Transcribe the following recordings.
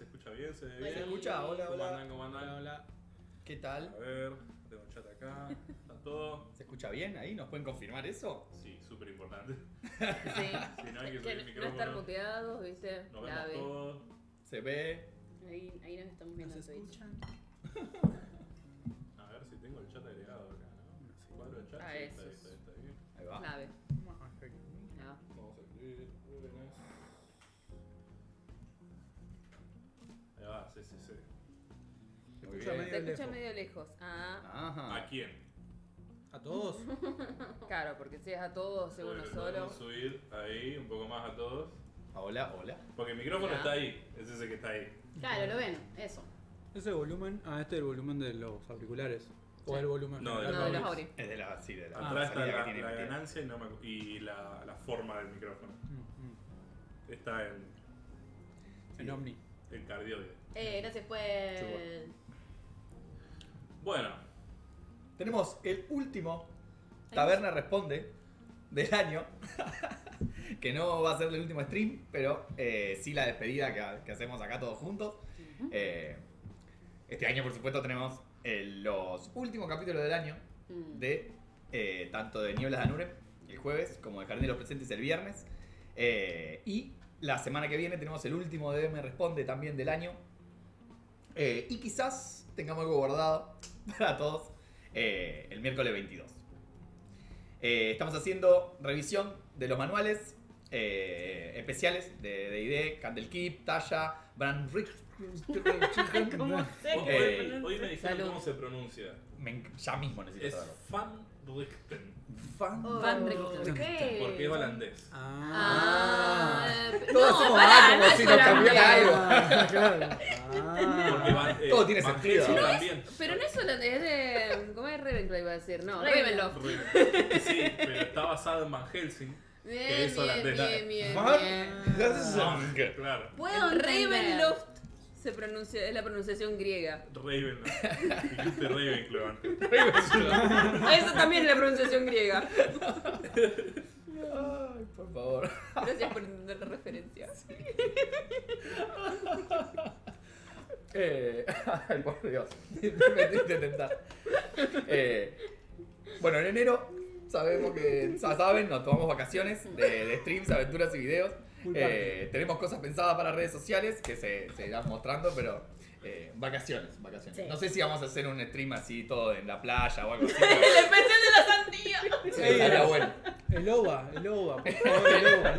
¿Se escucha bien? ¿Se ve bien? ¿Se escucha? Hola, hola. ¿Cómo andan? ¿Cómo andan? Hola, hola. ¿Qué tal? A ver, tengo chat acá. ¿Está todo? ¿Se escucha bien ahí? ¿Nos pueden confirmar eso? Sí, súper importante. Sí. Si no hay que subir el micrófono. No estar muteados, ¿viste? Nos vemos todos. Se ve. Ahí nos estamos viendo en Twitch. A ver si tengo el chat agregado acá, ¿no? ¿Cuál es el chat? Está ahí. Ahí va. Clave. Vamos a escribir. Ahí va, sí. Se escucha medio lejos. Ajá. ¿A quién? ¿A todos? Claro, porque si es a todos, según uno solo. Vamos a subir ahí un poco más a todos. Hola, hola. Porque el micrófono está ahí, es ese que está ahí. Claro, lo ven, eso. Ese volumen, este es el volumen de los auriculares. ¿O el volumen? No, de los auriculares. Es de la, sí, de la. Atrás está la ganancia y la forma del micrófono. Está en Omni. El cardioide. Gracias, pues. Bueno. Tenemos el último Taberna Responde del año. Que no va a ser el último stream, pero sí la despedida que hacemos acá todos juntos. Este año, por supuesto, tenemos los últimos capítulos del año de tanto de Nieblas de Anure el jueves, como de Jardín de los Presentes el viernes. Y la semana que viene tenemos el último DM Responde también del año. Y quizás tengamos algo guardado para todos el miércoles 22. Estamos haciendo revisión de los manuales especiales de ID, Candlekeep, Tasha, Van Richten. Hoy me dijeron cómo se pronuncia. Ya mismo necesito saberlo. Es Van Richten. Van Richten. Porque es holandés. Todos somos como si nos cambiara algo. Todo tiene sentido. Pero no es holandés, es de. ¿Cómo es Ravenclaw? Iba a decir. No, Ravenloft. Sí, pero está basado en Van Helsing. Que es holandesa. Van. Claro. Puedo Ravenloft se pronuncia, es la pronunciación griega. Ravenloft. Dijiste Ravenclaw. Eso también es la pronunciación griega. Ay, por favor. Gracias por entender la referencia. Ay, por Dios. Metiste tentar. Bueno, en enero. Sabemos que, ya saben, nos tomamos vacaciones de streams, aventuras y videos. Tenemos cosas pensadas para redes sociales que se irán mostrando, pero vacaciones. Sí. No sé si vamos a hacer un stream así todo en la playa o algo así. Pero... ¡El especial de la sandía! Sí, era bueno. El OVA, por favor,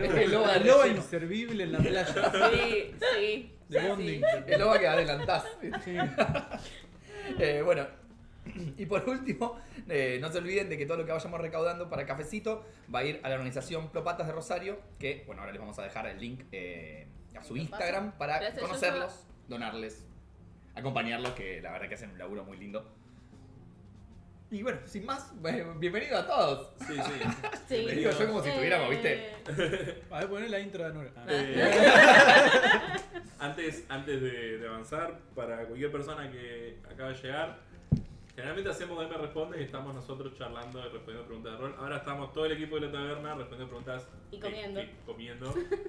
el OVA inservible en la playa. Sí, sí. De bonding. Sí. El OVA que adelantás. Sí. Bueno. Y por último, no se olviden de que todo lo que vayamos recaudando para Cafecito va a ir a la organización Plopatas de Rosario, que, bueno, ahora les vamos a dejar el link a su Instagram para conocerlos, donarles, acompañarlos, que la verdad que hacen un laburo muy lindo. Y bueno, sin más, bienvenido a todos. Sí. Bienvenido, yo como si estuviéramos, ¿viste? A ver, poné la intro de Anura. Antes de avanzar, para cualquier persona que acaba de llegar... Generalmente hacemos DM Responde y estamos nosotros charlando y respondiendo preguntas de rol. Ahora estamos todo el equipo de la taberna respondiendo preguntas. Y comiendo.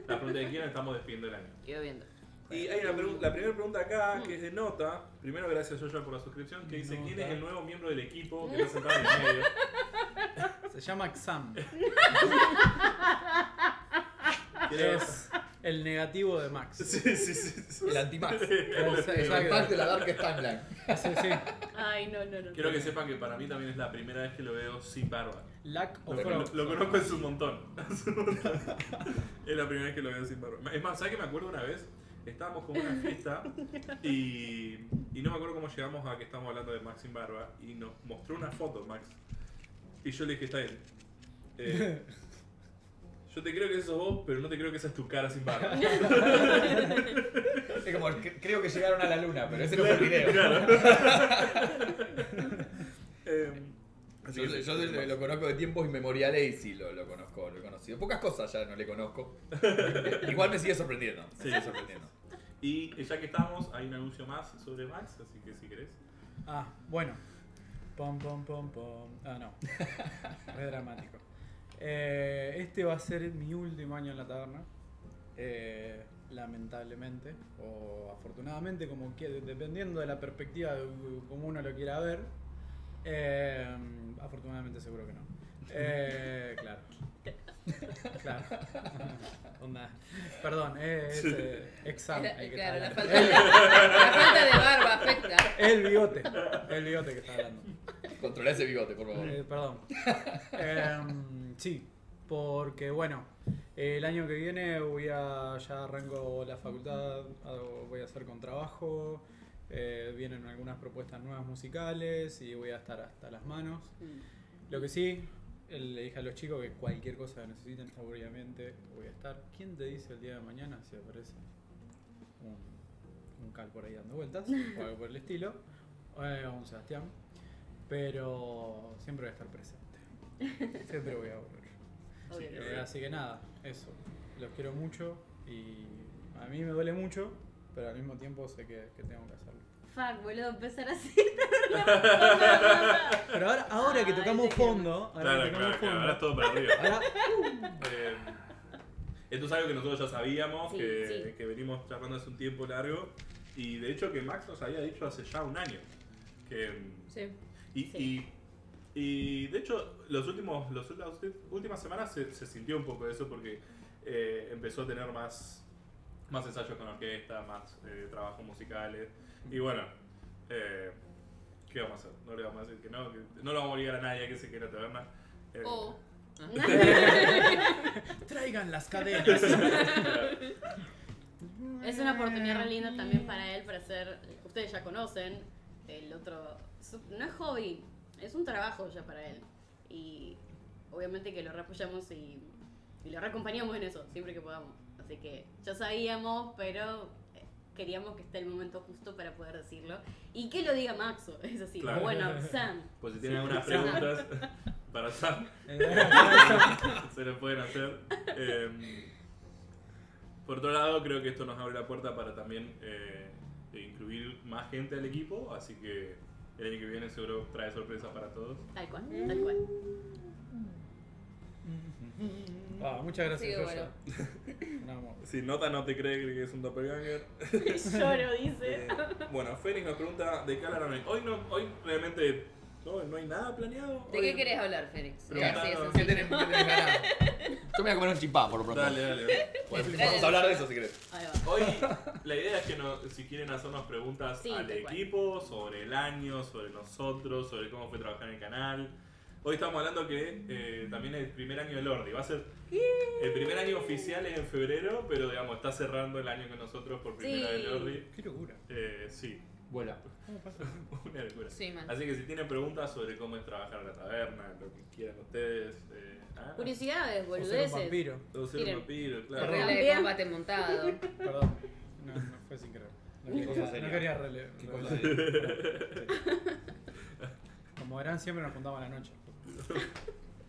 La pregunta de quién estamos despidiendo el año. Y bebiendo. Y hay la primera pregunta acá, que es de Nota. Primero, gracias Joshua por la suscripción, que dice, ¿quién es el nuevo miembro del equipo que está sentado en el medio? Se llama Xam. Es el negativo de Max. Sí. El anti-Max. El Max de la Dark Timeline. Sí. Ay, no. Quiero que sepan que para mí también es la primera vez que lo veo sin barba. Lo conozco en su montón. Es la primera vez que lo veo sin barba. Es más, ¿sabes que me acuerdo una vez? Estábamos con una fiesta y no me acuerdo cómo llegamos a que estábamos hablando de Max sin barba y nos mostró una foto, Max. Y yo le dije, está bien. Yo te creo que eso es vos, pero no te creo que esa es tu cara sin barba. Es como, creo que llegaron a la luna, pero ese no fue el video. Claro. Yo lo conozco de tiempos inmemoriales y sí, lo he conocido. Pocas cosas ya no le conozco. Igual me sigue sorprendiendo. Y ya que estamos, hay un anuncio más sobre Max, así que si querés. Bueno. Pom. No. Es dramático. Este va a ser mi último año en la taberna. lamentablemente o afortunadamente, como que, dependiendo de la perspectiva de cómo uno lo quiera ver. Afortunadamente seguro que no. Claro. Claro. Onda. Perdón, es examen. Claro, la falta de barba afecta. El bigote que está hablando. Controla ese bigote, por favor. Perdón. Sí, porque bueno, el año que viene voy a, ya arranco la facultad, voy a hacer con trabajo. Vienen algunas propuestas nuevas musicales y voy a estar hasta las manos. Lo que sí, le dije a los chicos que cualquier cosa que necesiten, obviamente voy a estar. ¿Quién te dice el día de mañana si aparece un cal por ahí dando vueltas o algo por el estilo? O un Sebastián. Pero siempre voy a estar presente. Siempre voy a volver. Sí, así que nada, eso. Los quiero mucho y a mí me duele mucho, pero al mismo tiempo sé que tengo que hacerlo. Fuck, boludo, empezar así. Pero ahora que tocamos fondo, ahora es todo para arriba. Esto es algo que nosotros ya sabíamos, sí, que venimos charlando hace un tiempo largo. Y de hecho que Max nos había dicho hace ya un año. Y de hecho, las últimas semanas se sintió un poco eso porque empezó a tener más ensayos con orquesta, más trabajos musicales. Y bueno, ¿qué vamos a hacer? No le vamos a decir que no lo vamos a obligar a nadie a que se quede a la taberna. Oh. Traigan las cadenas. Es una oportunidad re linda también para él para hacer, ustedes ya conocen, el otro, no es hobby, es un trabajo ya para él. Y obviamente que lo reapoyamos y lo reacompañamos en eso, siempre que podamos. Así que ya sabíamos, pero queríamos que esté el momento justo para poder decirlo. Y que lo diga Maxo, es así. Claro. Bueno, Sam. Pues si tienen algunas preguntas para Sam, se lo pueden hacer. Por otro lado, creo que esto nos abre la puerta para también incluir más gente al equipo. Así que el año que viene seguro trae sorpresas para todos. Tal cual, tal cual. Wow, muchas gracias, Joshua. Bueno. Si Nota no te cree que es un doppelganger. Lloro, dice. Bueno, Félix nos pregunta de qué hablaron hoy. Hoy realmente no hay nada planeado. ¿De qué querés hablar, Félix? ¿Qué tenés ganado? Yo me voy a comer un chipá, por lo pronto. Dale. Vamos a hablar de eso si querés. Hoy la idea es que si quieren hacernos preguntas al equipo, sobre el año, sobre nosotros, sobre cómo fue trabajar en el canal. Hoy estamos hablando que también es el primer año del Ordi. Va a ser el primer año oficial en febrero, pero digamos, está cerrando el año con nosotros por primera vez el Ordi. ¡Qué locura! Sí. Vuela. ¿Cómo pasa? Una locura. Sí, man. Así que si tienen preguntas sobre cómo es trabajar en la taberna, lo que quieran ustedes. Curiosidades, boludeces. O ser un vampiro. O ser un vampiro, claro. Relé de combate montado. Perdón. No fue sin querer. No quería relé. Como verán, siempre nos juntamos a la noche.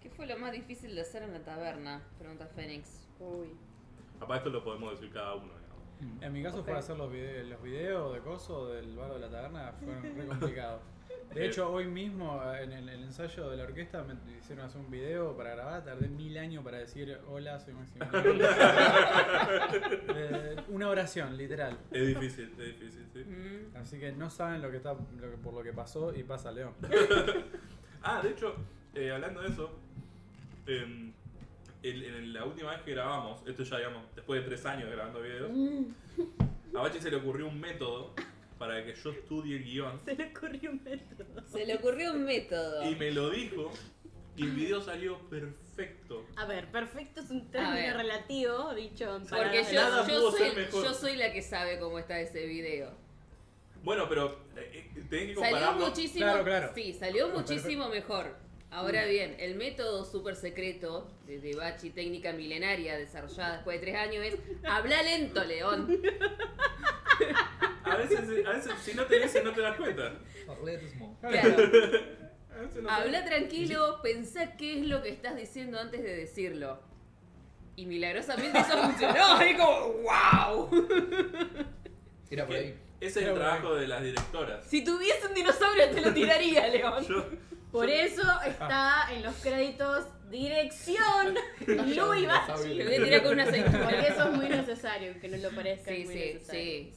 ¿Qué fue lo más difícil de hacer en la taberna? Pregunta Fénix. Uy. Aparte esto lo podemos decir cada uno, digamos. En mi caso fue hacer los videos de coso del bar de la taberna. Fueron re complicados. De hecho, hoy mismo en el ensayo de la orquesta me hicieron hacer un video para grabar. Tardé 1000 años para decir hola, soy Maximiliano. Una oración, literal. Es difícil, sí. Así que no saben por lo que pasó y pasa León. Ah, de hecho, hablando de eso, la última vez que grabamos, esto ya digamos, después de 3 años grabando videos, a Bachi se le ocurrió un método para que yo estudie el guión. Se le ocurrió un método. Y me lo dijo, y el video salió perfecto. A ver, perfecto es un término relativo, dicho en palabras. Porque yo soy la que sabe cómo está ese video. Bueno, pero tenés que compararlo. Salió muchísimo, claro. Sí, salió muchísimo mejor. Ahora bien, el método súper secreto de Bachi, técnica milenaria desarrollada después de 3 años, es habla lento, León. A veces si no te dicen no te das cuenta. Claro. Habla tranquilo, pensá qué es lo que estás diciendo antes de decirlo. Y milagrosamente eso funcionó. Es como, wow. Era por ahí. Ese es el trabajo de las directoras. Si tuviese un dinosaurio te lo tiraría, León. Yo Por eso está en los créditos dirección Louis Bachi. Lo voy a tirar con una aceituna. Porque eso es muy necesario, que no lo parezca. Sí, muy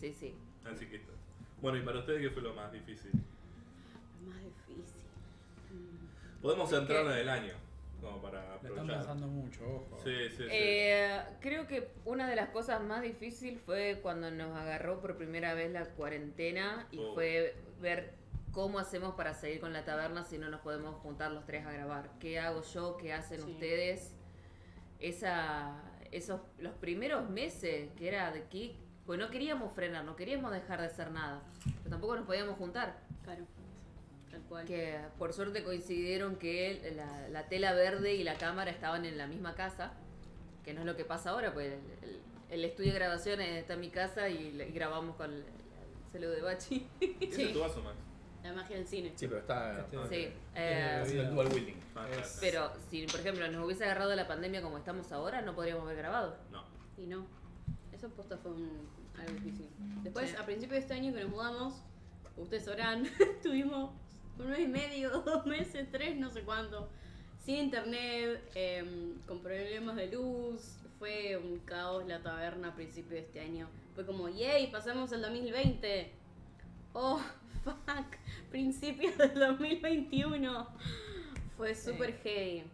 sí. Así que está. Bueno, ¿y para ustedes qué fue lo más difícil? Lo más difícil. Podemos entrar en el año. No, para aprovechar. Están pensando mucho, ojo. Sí. Creo que una de las cosas más difíciles fue cuando nos agarró por primera vez la cuarentena y fue ver cómo hacemos para seguir con la taberna si no nos podemos juntar los tres a grabar. ¿Qué hago yo? ¿Qué hacen ustedes? Los primeros meses que era de Kick, pues no queríamos frenar, no queríamos dejar de hacer nada, pero tampoco nos podíamos juntar. Claro. Que por suerte coincidieron que la tela verde y la cámara estaban en la misma casa, que no es lo que pasa ahora, pues el estudio de grabación está en mi casa y grabamos con el celu de Bachi. ¿Es tu vaso, Max? La magia del cine. Sí, pero está... el dual wielding. Pero si, por ejemplo, nos hubiese agarrado la pandemia como estamos ahora, no podríamos haber grabado. No. Y no. Eso posta fue algo difícil. Después, a principios de este año que nos mudamos, ustedes sabrán, tuvimos... 1 mes y medio, 2 meses, 3, no sé cuánto. Sin internet, con problemas de luz. Fue un caos la taberna a principios de este año. Fue como, yay, pasamos el 2020. Oh, fuck, principios del 2021. Fue súper heavy.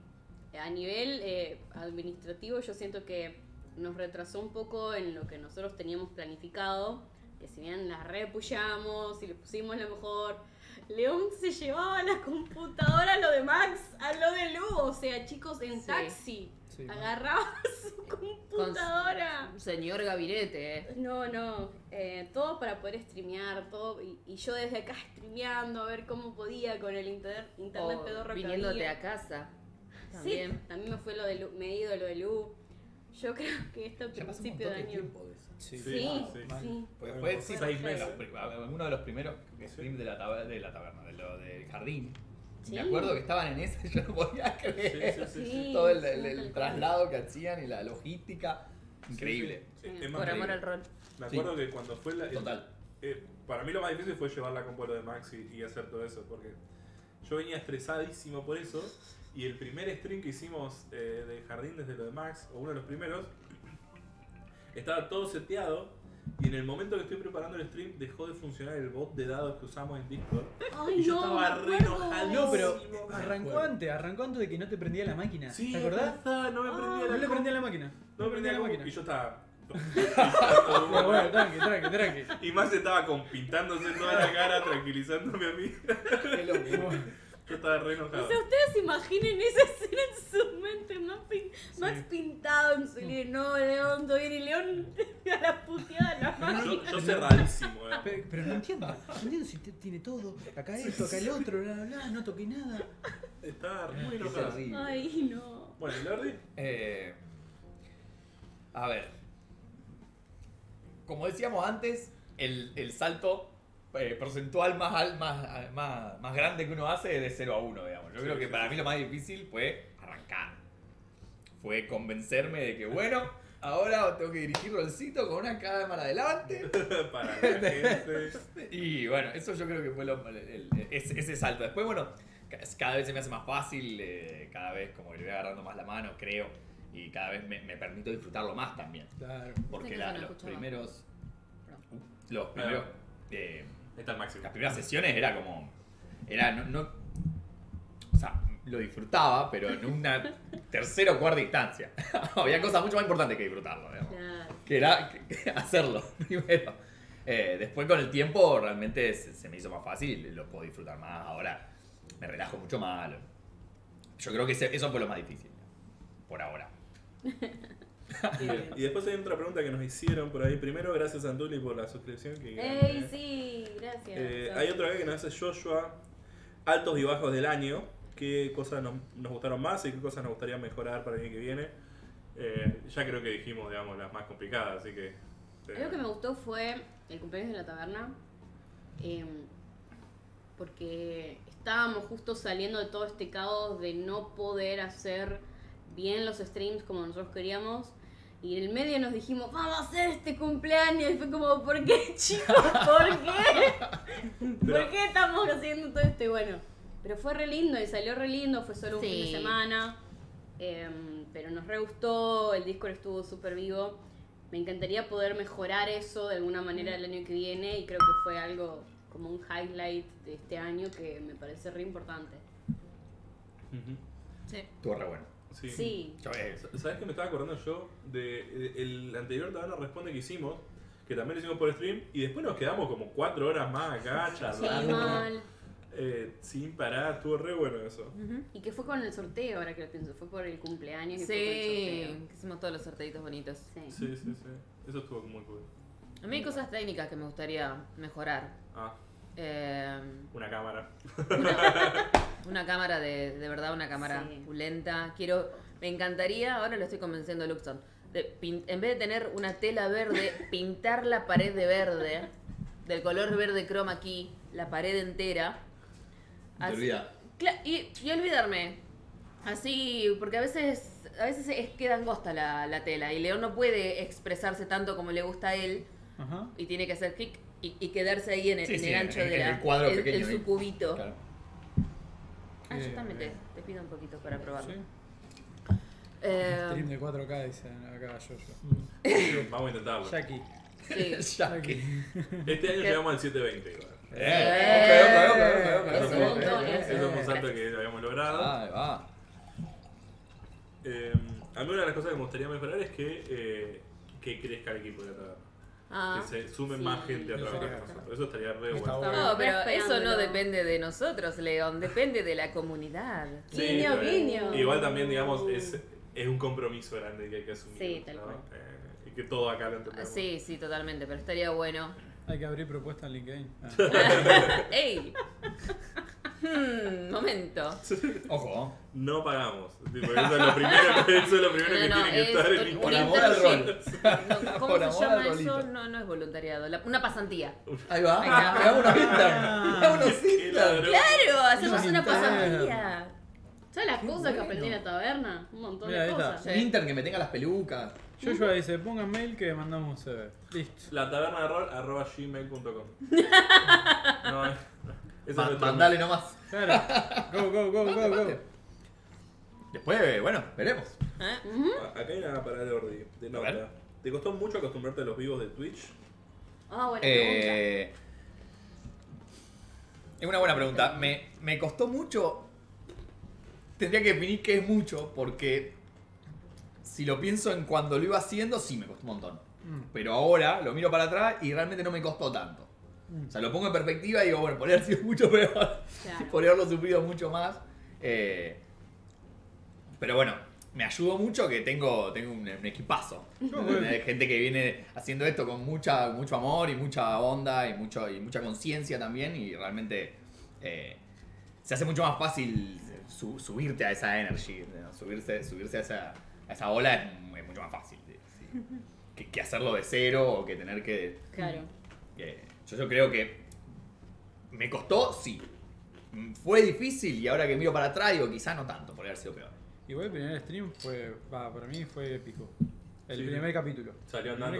A nivel administrativo, yo siento que nos retrasó un poco en lo que nosotros teníamos planificado. Que si bien las repullamos y le pusimos lo mejor... León se llevaba a la computadora, a lo de Max, a lo de Lu, o sea, chicos, en taxi, agarraba su computadora. Señor gabinete, todo para poder streamear, todo, y yo desde acá streameando, a ver cómo podía con el internet pedorro. Viniéndote a casa. También. Sí, también me fue lo de Lu, me he ido lo de Lu. Yo creo que esto al principio de año. Sí. Porque fue 6 meses. Uno de los primeros streams de la taberna, de lo del jardín. Me acuerdo que estaban en esa, yo no podía creer. Todo el traslado que hacían y la logística. Increíble. Por amor al rol. Me acuerdo que cuando fue la. Total. Para mí lo más difícil fue llevar la compu de Max y hacer todo eso, porque yo venía estresadísimo por eso. Y el primer stream que hicimos de jardín desde lo de Max, o uno de los primeros, estaba todo seteado y en el momento que estoy preparando el stream dejó de funcionar el bot de dados que usamos en Discord. Ay, y yo estaba re enojadísimo. No, pero arrancó antes de que no te prendía la máquina. Sí, ¿te acordás? No me prendía la máquina. No me prendía la máquina. Y yo estaba... bueno, tranqui. Y Max estaba pintándose toda la cara, tranquilizándome a mí. Qué loco. Yo estaba re enojado. O sea, ustedes imaginen esa escena en su mente, más pintado en su libro. No, León, doy y León a la puteada de la máquina. Yo cerradísimo, Pero no entiendo, si tiene todo. Acá esto, acá el otro, bla, no toqué nada. Estaba muy enojado. Ay, no. Bueno, ¿y Lordi? A ver. Como decíamos antes, el salto... porcentual más grande que uno hace es de 0 a 1, digamos. Yo creo que para mí lo más difícil fue arrancar. Fue convencerme de que, bueno, ahora tengo que dirigir rolcito con una cámara adelante. Para la gente. Y bueno, eso yo creo que fue ese salto. Después, bueno, cada vez se me hace más fácil, cada vez como que le voy agarrando más la mano, creo. Y cada vez me permito disfrutarlo más también. Claro. Porque los primeros... las primeras sesiones era como... o sea, lo disfrutaba, pero en una tercera o cuarta instancia. Había cosas mucho más importantes que disfrutarlo, digamos. Que era hacerlo primero. Después con el tiempo realmente se me hizo más fácil, lo puedo disfrutar más. Ahora me relajo mucho más. Yo creo que eso fue lo más difícil, por ahora. Y después hay otra pregunta que nos hicieron por ahí. Primero, gracias a Antuli por la suscripción. ¡Ey, sí! Gracias. Hay otra vez que nos hace Joshua. Altos y bajos del año. ¿Qué cosas nos gustaron más y qué cosas nos gustaría mejorar para el año que viene? Ya creo que dijimos, digamos, las más complicadas, así que... Algo que me gustó fue el cumpleaños de la taberna. Porque estábamos justo saliendo de todo este caos de no poder hacer bien los streams como nosotros queríamos. Y en el medio nos dijimos, vamos a hacer este cumpleaños. Y fue como, ¿por qué, chicos? ¿Por qué? ¿Por qué estamos haciendo todo esto? Y bueno, Pero fue re lindo y salió re lindo, fue solo un fin de semana. Pero nos re gustó, el Discord estuvo súper vivo. Me encantaría poder mejorar eso de alguna manera el año que viene y creo que fue algo como un highlight de este año que me parece re importante. Estuvo re bueno. Sí. ¿Sabes que me estaba acordando yo del anterior Tabana Responde que hicimos? Que también lo hicimos por stream y después nos quedamos como 4 horas más acá charlando. Sin parar, estuvo re bueno eso. Y que fue con el sorteo, ahora que lo pienso, fue por el cumpleaños. Sí, que hicimos todos los sorteitos bonitos. Sí. Eso estuvo muy cool. A mí hay cosas técnicas que me gustaría mejorar. Una cámara. Una cámara de verdad, una cámara pulenta. Me encantaría, ahora lo estoy convenciendo a Luxon, en vez de tener una tela verde, pintar la pared de verde, del color verde croma aquí, la pared entera. Y olvidarme. Así, porque a veces queda angosta la tela y León no puede expresarse tanto como le gusta a él. Y tiene que hacer clic y quedarse ahí en el gancho del su cubito. Yo también te pido un poquito para probarlo. Stream de 4K, dicen acá yo. Vamos a intentarlo. Jackie. Este año llegamos al 720. Eso es un salto que habíamos logrado. A mí una de las cosas que me gustaría mejorar es que crezca el equipo de Avatar. Que se sume más gente a trabajar con nosotros. Eso estaría re bueno. No, pero eso no depende de nosotros, León. Depende de la comunidad. Guiño, guiño. Igual también, digamos, es un compromiso grande que hay que asumir. Tal cual. Y que todo acá lo entendemos. Sí, totalmente. Pero estaría bueno. Hay que abrir propuesta en LinkedIn. ¡Ey! Momento. Ojo. No pagamos. Tipo, eso es lo primero que tiene que estar en el por amor al rol. ¿Cómo se llama eso? No es voluntariado. Una pasantía. Ahí va. Hagamos una pinta. Claro, hacemos una pasantía. ¿Sabes las cosas que aprendí en la taberna? Un montón de cosas. Un intern que me tenga las pelucas. Joshua dice, pongan mail que mandamos un CV. Listo. latabernaderol@gmail.com. Mandale nomás. Claro. Go. Después, bueno, veremos. Acá hay una parada de orden. ¿Te costó mucho acostumbrarte a los vivos de Twitch? Buena pregunta. Es una buena pregunta. Me costó mucho. Tendría que definir qué es mucho, porque si lo pienso en cuando lo iba haciendo, sí me costó un montón. Pero ahora lo miro para atrás y realmente no me costó tanto. O sea, lo pongo en perspectiva y digo, bueno, por haber sido mucho peor, por haberlo sufrido mucho más. Pero bueno, me ayudó mucho que tengo un equipazo. Hay gente que viene haciendo esto con mucho amor y mucha onda y mucha conciencia también. Y realmente se hace mucho más fácil subirte a esa energía, ¿no? Subirse a esa ola es mucho más fácil. ¿Sí? Que hacerlo de cero o que tener que... Yo creo que me costó, fue difícil y ahora que miro para atrás digo, quizá no tanto, por haber sido peor. Igual el primer stream para mí fue épico. El primer capítulo. Salió andando.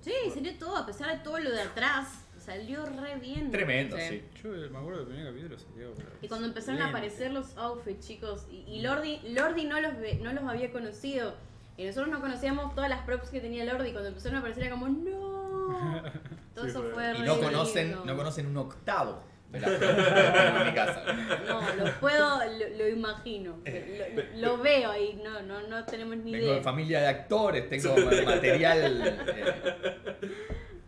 Salió todo, a pesar de todo lo de atrás. Salió re bien. Tremendo, Yo me acuerdo del primer capítulo salió. Y cuando empezaron a aparecer los outfits, chicos, y Lordi no los había conocido. Y nosotros no conocíamos todas las props que tenía Lordi. Cuando empezaron a aparecer era como, todo eso fue. Y no conocen un octavo de las en mi casa. No, lo imagino. Lo veo ahí, no tenemos ni idea. Tengo familia de actores, tengo material.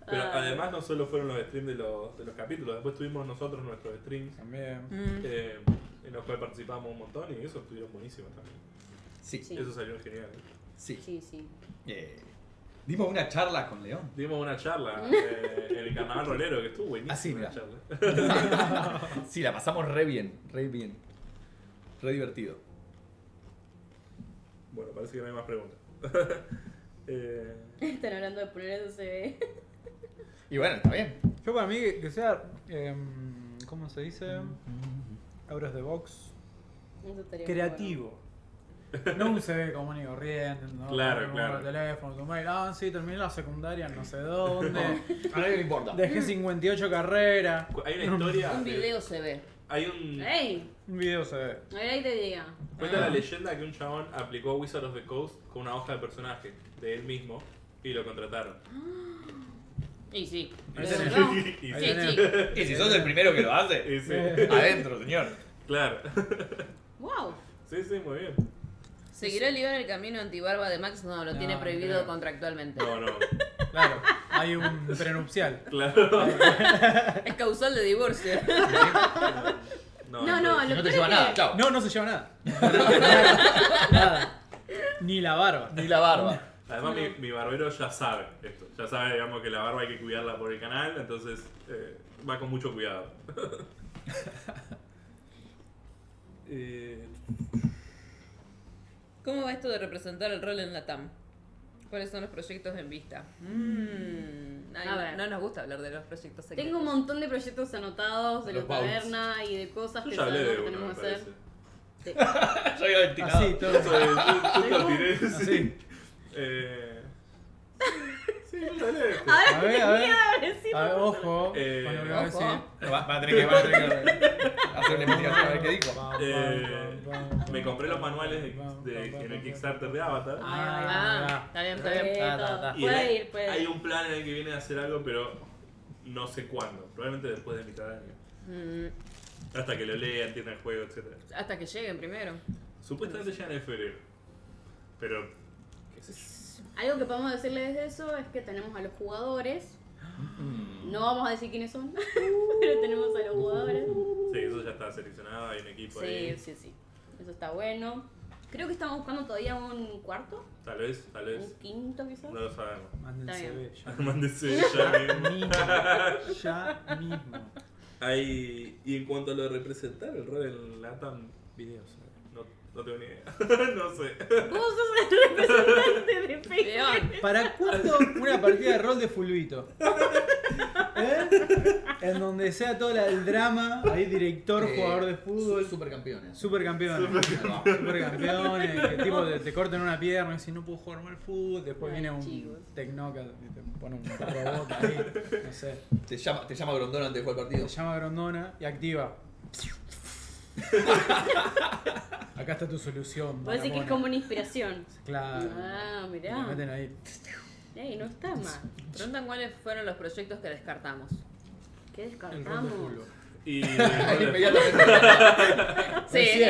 Pero además no solo fueron los streams de los capítulos, después tuvimos nosotros nuestros streams también, en los cuales participamos un montón y eso estuvieron buenísimos también. Eso salió genial. Dimos una charla con León. Dimos una charla en el carnaval rolero, que estuvo buenísimo. Charla. La pasamos re bien. Re divertido. Bueno, parece que no hay más preguntas. Están hablando de poner eso, se ve. Y bueno, está bien. Yo para mí que sea, ¿cómo se dice? Out of the box. Creativo. No un CV común y corriente, ¿no? Claro. Tu teléfono, tu mail, terminé la secundaria, no sé dónde. A nadie le importa. Dejé 58 carreras. Hay una historia. Un video CV. Hay un... Un video se ve. Ahí te diga. Cuenta la leyenda que un chabón aplicó a Wizards of the Coast con una hoja de personaje de él mismo y lo contrataron. Y sí. Y si sos el primero que lo hace, sí. Adentro, señor. Claro. Wow. Sí, sí, muy bien. ¿Seguirá libre el camino antibarba de Max? No, lo no, tiene prohibido claro. Contractualmente. No, no. Claro, hay un prenupcial. Claro. Es causal de divorcio. Sí. No, no te lleva nada. Chao. No, no se lleva nada. Nada. Ni la barba. Ni la barba. Además, mi barbero ya sabe esto. Ya sabe, digamos, que la barba hay que cuidarla por el canal, entonces va con mucho cuidado. ¿Cómo va esto de representar el rol en LATAM? ¿Cuáles son los proyectos en vista? No nos gusta hablar de los proyectos secretos. Tengo un montón de proyectos anotados de la taberna y de cosas que sabemos que tenemos que hacer. Sí. Yo iba destinado. Así, todo. Tú lo tiré. Sí. Sí, lo leo. A ver, a ver. Ojo. Va a tener que hacer una investigación a ver qué dijo. Me compré los manuales en el Kickstarter de Avatar. Está bien, está bien. Puede ir. Hay un plan en el que viene a hacer algo, pero no sé cuándo. Probablemente después de mitad de año. Hasta que lo lea, entienda el juego, etc. Hasta que lleguen primero. Supuestamente llegan en febrero. Pero, qué sé yo. Algo que podemos decirles de eso es que tenemos a los jugadores. No vamos a decir quiénes son, pero tenemos a los jugadores. Sí, eso ya está seleccionado, hay un equipo ahí. Sí. Eso está bueno. Creo que estamos buscando todavía un cuarto. Tal vez. Un quinto quizás. No lo sabemos. Mándense ya mismo. Ahí, y en cuanto a lo de representar el rol en LATAM videos. No tengo ni idea. No sé. Vos sos el representante de Patreon. ¿Para cuándo una partida de rol de Fulvito? ¿Eh? En donde sea todo el drama, ahí director, jugador de fútbol. Supercampeones. Que tipo te cortan una pierna y dicen, no puedo jugar mal fútbol. Después viene un tecnoca y te pone un robot ahí. No sé. Te llama Grondona antes de jugar el partido. Te llama Grondona y activa. Acá está tu solución. Puede decir que es como una inspiración. Claro. Ah, mirá. Me meten ahí. Ey, no está mal. Preguntan cuáles fueron los proyectos que descartamos. ¿Qué descartamos? Y inmediatamente. Sí,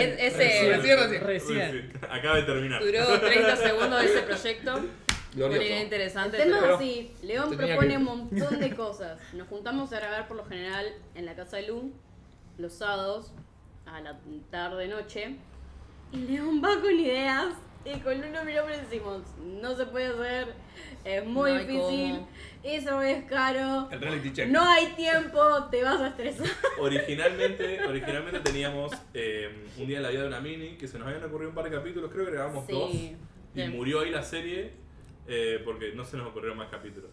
recién. Acaba de terminar. Duró 30 segundos ese proyecto. Era interesante. El tema pero... sí, León propone un montón de cosas. Nos juntamos a grabar por lo general en la casa de Lu los sábados a la tarde-noche, y León va con ideas, y con uno miramos y decimos, no se puede hacer, es muy difícil, eso es caro, el reality check. No hay tiempo, te vas a estresar. Originalmente teníamos un día en la vida de una mini, que se nos habían ocurrido un par de capítulos, creo que grabamos 2, y murió ahí la serie, porque no se nos ocurrieron más capítulos.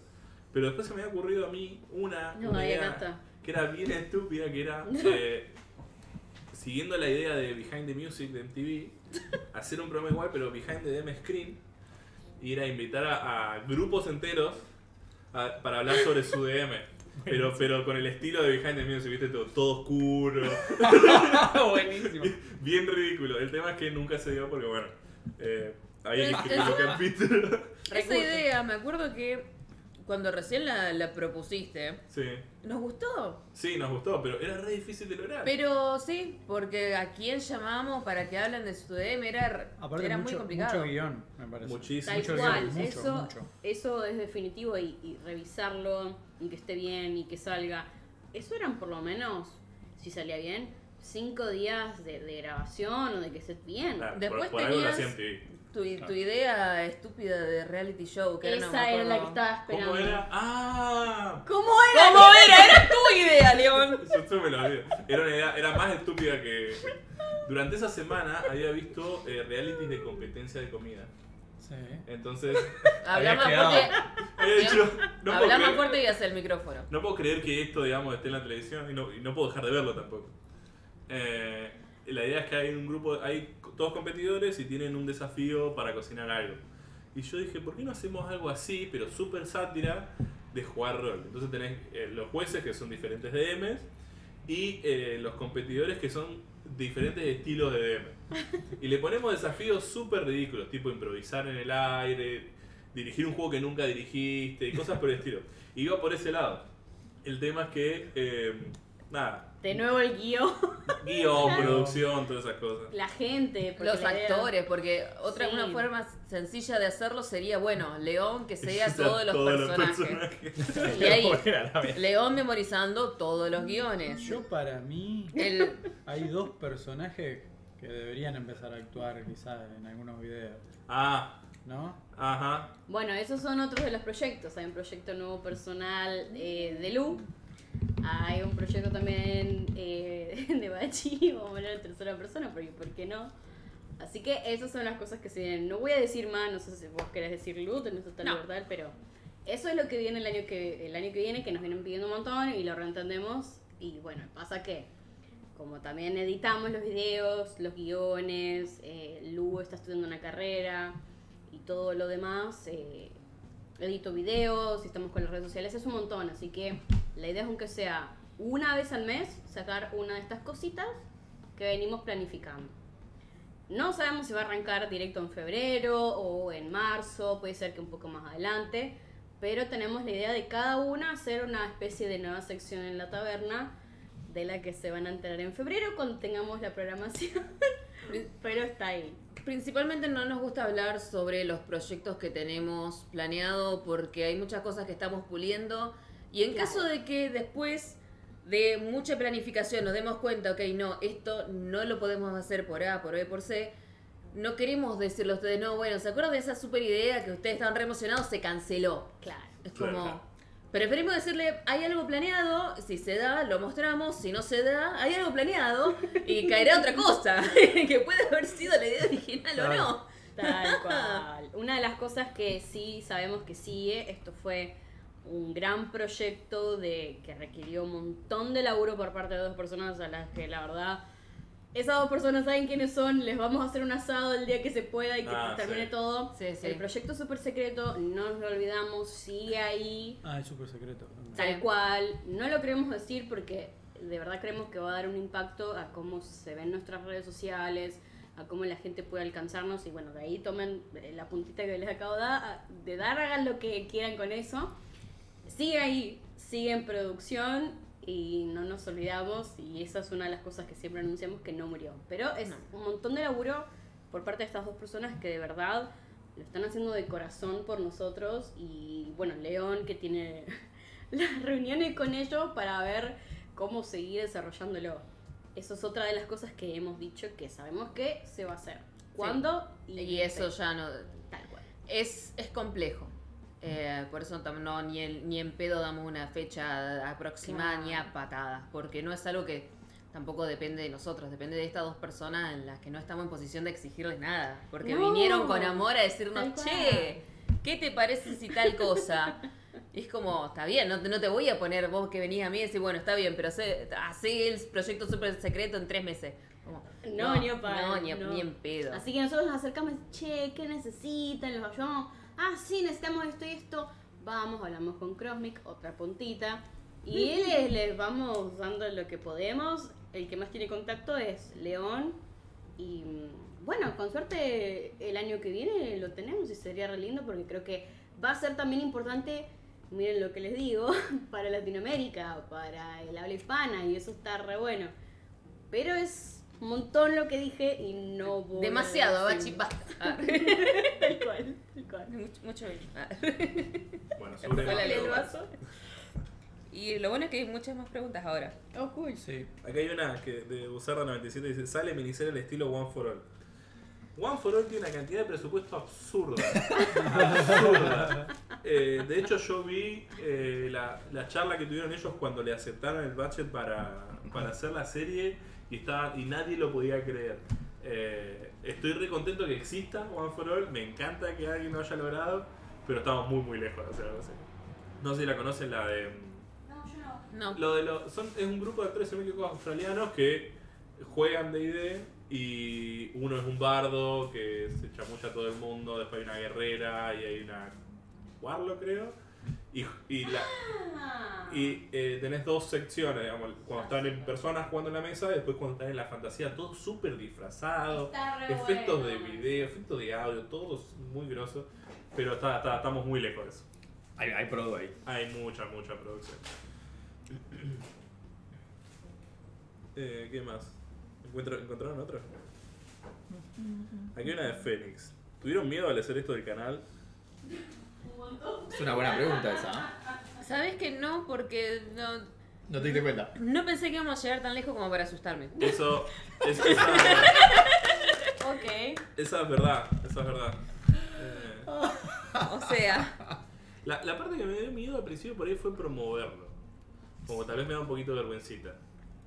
Pero después se me había ocurrido a mí una idea que era bien estúpida, que era... siguiendo la idea de Behind the Music de MTV, hacer un programa igual, pero Behind the DM Screen, y era invitar a grupos enteros para hablar sobre su DM, pero con el estilo de Behind the Music, viste, todo oscuro. Buenísimo. Bien ridículo. El tema es que nunca se dio porque, bueno, había escrito el capítulo. Esa idea, me acuerdo que cuando recién la propusiste, sí. ¿Nos gustó? Sí, nos gustó, pero era re difícil de lograr. Pero sí, porque a quien llamamos para que hablen de su DM era muy complicado. Mucho guión, me parece. Muchísimo. Tal cual, eso es definitivo y revisarlo y que esté bien y que salga. Eso eran por lo menos, si salía bien, 5 días de grabación o de que estés bien. Claro, después tenías... Tu idea estúpida de reality show que era la que estaba esperando. ¿Cómo era? Era tu idea, León. Era una idea, era más estúpida que... Durante esa semana había visto realities de competencia de comida. Sí. Entonces... Habla más fuerte y hacia el micrófono. No puedo creer que esto, digamos, esté en la televisión y no puedo dejar de verlo tampoco. La idea es que hay un grupo, hay todos competidores y tienen un desafío para cocinar algo. Y yo dije, ¿por qué no hacemos algo así, pero súper sátira, de jugar rol? Entonces tenés los jueces, que son diferentes DMs, y los competidores que son diferentes estilos de DM. Y le ponemos desafíos súper ridículos, tipo improvisar en el aire, dirigir un juego que nunca dirigiste, y cosas por el estilo. Y iba por ese lado. El tema es que, nada. De nuevo el guión. Guión, producción, todas esas cosas. La gente. Los actores, porque otra una forma sencilla de hacerlo sería, bueno, León que sea todos los personajes. Y ahí, León memorizando todos los guiones. Yo para mí, hay dos personajes que deberían empezar a actuar quizás en algunos videos. Ah. ¿No? Ajá. Bueno, esos son otros de los proyectos. Hay un proyecto nuevo personal de Lu. Hay un proyecto también de Bachi. Vamos a poner en tercera persona porque ¿por qué no? Así que esas son las cosas que se vienen. No voy a decir más, no sé si vos querés decir Lu, tenés total libertad, pero eso es lo que viene el año que viene, que nos vienen pidiendo un montón y lo reentendemos. Y bueno, pasa que como también editamos los videos, los guiones, Lu está estudiando una carrera y todo lo demás, edito videos, estamos con las redes sociales, es un montón, así que la idea es aunque sea una vez al mes sacar una de estas cositas que venimos planificando. No sabemos si va a arrancar directo en febrero o en marzo, puede ser que un poco más adelante, pero tenemos la idea de cada una hacer una especie de nueva sección en la taberna, de la que se van a enterar en febrero cuando tengamos la programación, pero está ahí. Principalmente no nos gusta hablar sobre los proyectos que tenemos planeado porque hay muchas cosas que estamos puliendo y en caso de que después de mucha planificación nos demos cuenta, ok, no, esto no lo podemos hacer por A, por B, por C, no queremos decirlo a ustedes, no, bueno, ¿se acuerdan de esa super idea que ustedes estaban re emocionados? Se canceló. Claro. Es como, preferimos decirle, hay algo planeado, si se da, lo mostramos, si no se da, hay algo planeado y caerá otra cosa, que puede haber sido la idea original o no. Tal cual. Una de las cosas que sí sabemos que sigue, esto fue un gran proyecto que requirió un montón de laburo por parte de dos personas a las que la verdad, esas dos personas saben quiénes son, les vamos a hacer un asado el día que se pueda y que termine todo. Sí, sí. El proyecto es súper secreto, no nos lo olvidamos, sigue ahí. Ah, es súper secreto. Tal cual, no lo queremos decir porque de verdad creemos que va a dar un impacto a cómo se ven nuestras redes sociales, a cómo la gente puede alcanzarnos y bueno, de ahí tomen la puntita que les acabo de dar, hagan lo que quieran con eso. Sigue ahí, sigue en producción. Y no nos olvidamos, y esa es una de las cosas que siempre anunciamos que no murió. Pero es un montón de laburo por parte de estas dos personas que de verdad lo están haciendo de corazón por nosotros. Y bueno, León que tiene las reuniones con ellos para ver cómo seguir desarrollándolo. Eso es otra de las cosas que hemos dicho que sabemos que se va a hacer. ¿Cuándo? Sí. Y eso ya no... Tal cual. Es complejo. Por eso no, ni en pedo damos una fecha aproximada ni a patadas, porque no es algo que tampoco depende de nosotros, depende de estas dos personas en las que no estamos en posición de exigirles nada, porque vinieron con amor a decirnos, che, ¿qué te parece si tal cosa? Y es como, está bien, no te voy a poner vos que venís a mí y decís, bueno, está bien, pero hacé el proyecto súper secreto en 3 meses. No, ni a patadas. Ni en pedo. Así que nosotros nos acercamos, che, ¿qué necesitan? Los ayudamos. Ah, sí, necesitamos esto y esto. Vamos, hablamos con Crossmic, otra puntita. Y les vamos dando lo que podemos. El que más tiene contacto es León. Y bueno, con suerte el año que viene lo tenemos y sería re lindo porque creo que va a ser también importante, miren lo que les digo, para Latinoamérica, para el habla hispana y eso está re bueno. Pero es un montón lo que dije y no voy demasiado, a decir. Tal cual. Mucho bien. Bueno, sobre el vaso. Y lo bueno es que hay muchas más preguntas ahora. Oh, cool. Sí. Acá hay una que de Buzarda97 dice, sale miniserie del estilo One for All. One for All tiene una cantidad de presupuesto absurda. Absurda. De hecho, yo vi la charla que tuvieron ellos cuando le aceptaron el budget para hacer la serie y nadie lo podía creer. Estoy re contento que exista One for All, me encanta que alguien lo haya logrado, pero estamos muy muy lejos de hacer algo así. No sé si la conocen, la de... No, yo no. Es un grupo de actores australianos que juegan D&D y uno es un bardo que se chamulla a todo el mundo, después hay una guerrera y hay una warlock creo, Y tenés dos secciones, digamos, cuando están en personas jugando en la mesa, y después cuando están en la fantasía, todo súper disfrazado, efectos de video, efectos de audio, todo muy grosso, pero estamos muy lejos de eso. Hay producto ahí. Hay mucha producción. ¿Qué más? ¿Encontraron otra? Aquí una de Fénix. ¿Tuvieron miedo al hacer esto del canal? Es una buena pregunta esa, ¿no? Sabes que no, porque no... No te diste cuenta. No pensé que íbamos a llegar tan lejos como para asustarme. Esa es verdad, O sea... La parte que me dio miedo al principio por ahí fue promoverlo. Como tal vez me da un poquito de vergüencita.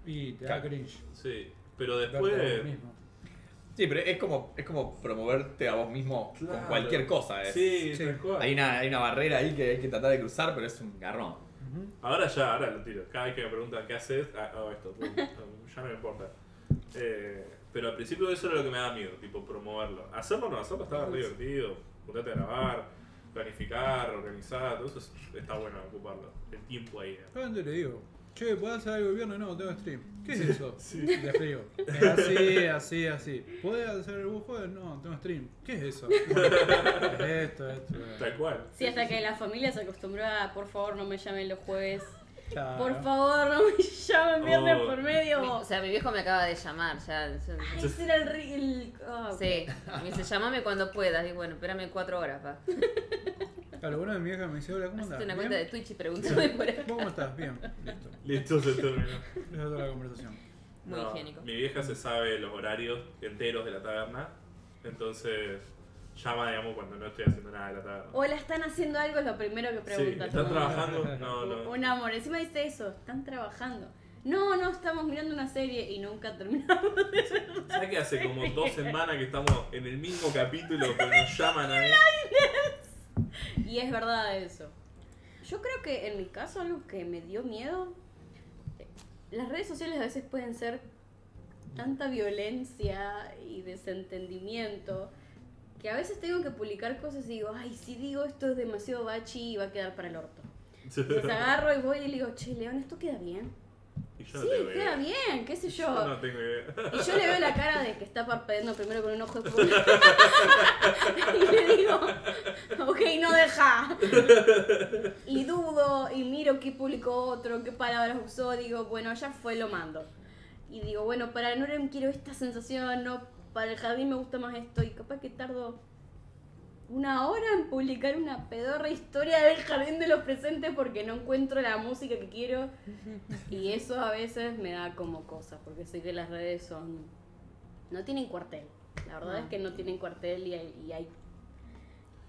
Y te da cringe. Sí, pero después... Sí, pero es como promoverte a vos mismo, claro, con cualquier cosa. Sí. Hay una barrera ahí que hay que tratar de cruzar, pero es un garrón. Ahora lo tiro. Cada vez que me preguntan qué haces, hago esto. Ya no me importa. Pero al principio eso era lo que me daba miedo, tipo promoverlo. Hacerlo o no hacerlo estaba re divertido. Ponerte a grabar, planificar, organizar, todo eso está bueno ocuparlo. El tiempo ahí. ¿Dónde le digo? Che, ¿puedes hacer algo el viernes? No, tengo stream. ¿Qué es eso? Sí. Te explico. Así. ¿Puedes hacer algún juego? No, tengo stream. ¿Qué es eso? Esto. Tal cual. Sí, hasta que la familia se acostumbró a, por favor, no me llamen los jueves. Claro. Por favor, no me llamen viernes por medio. O sea, mi viejo me acaba de llamar. Ese era el... Sí. Me dice, llámame cuando puedas. Y bueno, espérame 4 horas, pa. Claro, bueno, mi vieja me dice, hola, ¿cómo estás? Hazte una cuenta de Twitch y pregúntame por acá. ¿Cómo estás? Bien. Listo, se terminó. Esa es la conversación. Muy higiénico. Mi vieja se sabe los horarios enteros de la taberna, entonces llama, digamos, cuando no estoy haciendo nada de la taberna. O la están haciendo algo, es lo primero que pregunta. Sí, ¿están trabajando? No. Un amor, encima dice eso, están trabajando. No, estamos mirando una serie y nunca terminamos de ver. ¿Sabes que hace como 2 semanas que estamos en el mismo capítulo, pero nos llaman a mí? Y es verdad eso. Yo creo que en mi caso algo que me dio miedo, las redes sociales a veces pueden ser tanta violencia y desentendimiento que a veces tengo que publicar cosas y digo, ay, si digo esto es demasiado bachi y va a quedar para el orto. Entonces agarro y voy y le digo, che, León, ¿esto queda bien? Y yo sí, no queda bien, qué sé yo. No tengo idea. Y yo le veo la cara de que está parpadeando primero con un ojo de puta. Y le digo, ok, no deja. Y dudo, y miro qué publicó otro, qué palabras usó, digo, bueno, ya fue, lo mando. Y digo, bueno, para el Norem quiero esta sensación, no, para el Jardín me gusta más esto, y capaz que tardo 1 hora en publicar una pedorra historia del jardín de los presentes porque no encuentro la música que quiero. Y eso a veces me da como cosa, porque sé que las redes no tienen cuartel. La verdad es que no tienen cuartel y hay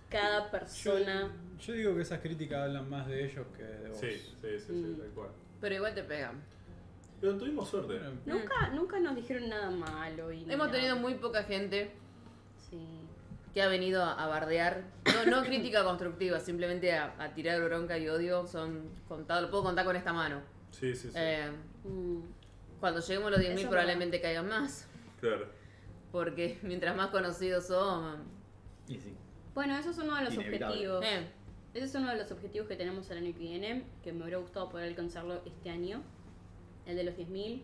cada persona. Yo digo que esas críticas hablan más de ellos que de vos. Sí, tal cual. Pero igual te pegan. Pero tuvimos suerte. Nunca nos dijeron nada malo. Hemos tenido muy poca gente. Sí. Que ha venido a bardear, no crítica constructiva, simplemente a tirar bronca y odio, son contados, lo puedo contar con esta mano. Sí. Cuando lleguemos a los 10.000 probablemente caigan más. Claro. Porque mientras más conocidos son... Y sí. Bueno, eso es uno de los objetivos. Ese es uno de los objetivos que tenemos el año que viene, que me hubiera gustado poder alcanzarlo este año, el de los 10.000.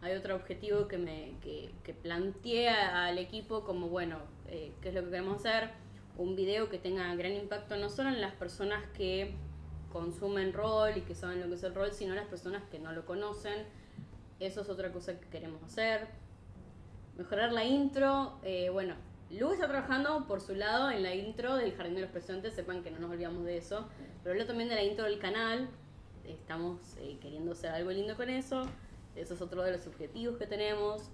Hay otro objetivo que planteé al equipo como, bueno, ¿qué es lo que queremos hacer? Un video que tenga gran impacto no solo en las personas que consumen rol y que saben lo que es el rol, sino en las personas que no lo conocen. Eso es otra cosa que queremos hacer. Mejorar la intro. Bueno, Lu está trabajando por su lado en la intro del Jardín de los Presentes, sepan que no nos olvidamos de eso. Pero hablo también de la intro del canal. Estamos queriendo hacer algo lindo con eso. Eso es otro de los objetivos que tenemos.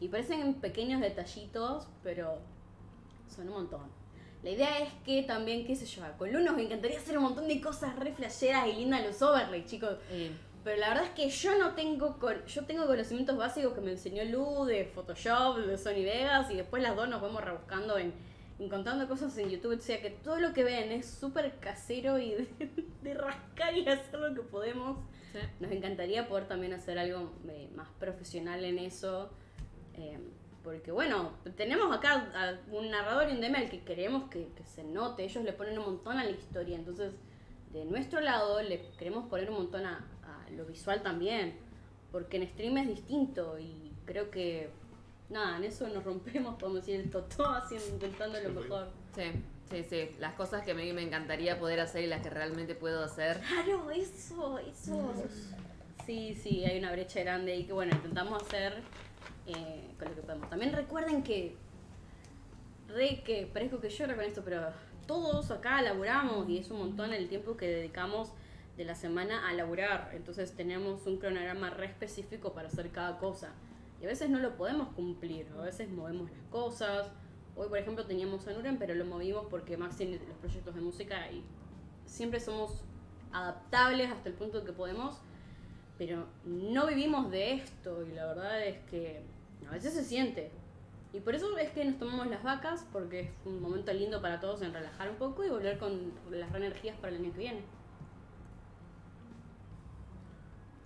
Y parecen pequeños detallitos, pero son un montón. La idea es que también, qué sé yo, con Luno me encantaría hacer un montón de cosas re flasheras y lindas, los overlays, chicos. Pero la verdad es que yo no tengo... Yo tengo conocimientos básicos que me enseñó Lu de Photoshop, de Sony Vegas, y después las dos nos vamos rebuscando encontrando cosas en YouTube. O sea que todo lo que ven es súper casero y de rascar y hacer lo que podemos. Sí. Nos encantaría poder también hacer algo más profesional en eso. Porque bueno, tenemos acá a un narrador y un DM al que queremos que se note. Ellos le ponen un montón a la historia. Entonces de nuestro lado le queremos poner un montón a lo visual también, porque en stream es distinto y creo que nada, en eso nos rompemos, podemos decir, el totó haciendo, intentando lo mejor. Sí, sí, sí. Las cosas que me encantaría poder hacer y las que realmente puedo hacer. Claro, eso. Sí, sí, hay una brecha grande y que bueno, intentamos hacer con lo que podemos. También recuerden que, que parezco que lloro con esto, pero todos acá laburamos y es un montón el tiempo que dedicamos de la semana a laburar. Entonces tenemos un cronograma re específico para hacer cada cosa. Y a veces no lo podemos cumplir, a veces movemos las cosas. Hoy, por ejemplo, teníamos a Nuren, pero lo movimos porque Max tiene los proyectos de música y siempre somos adaptables hasta el punto que podemos, pero no vivimos de esto y la verdad es que a veces se siente. Y por eso es que nos tomamos las vacas, porque es un momento lindo para todos en relajar un poco y volver con las reenergías para el año que viene.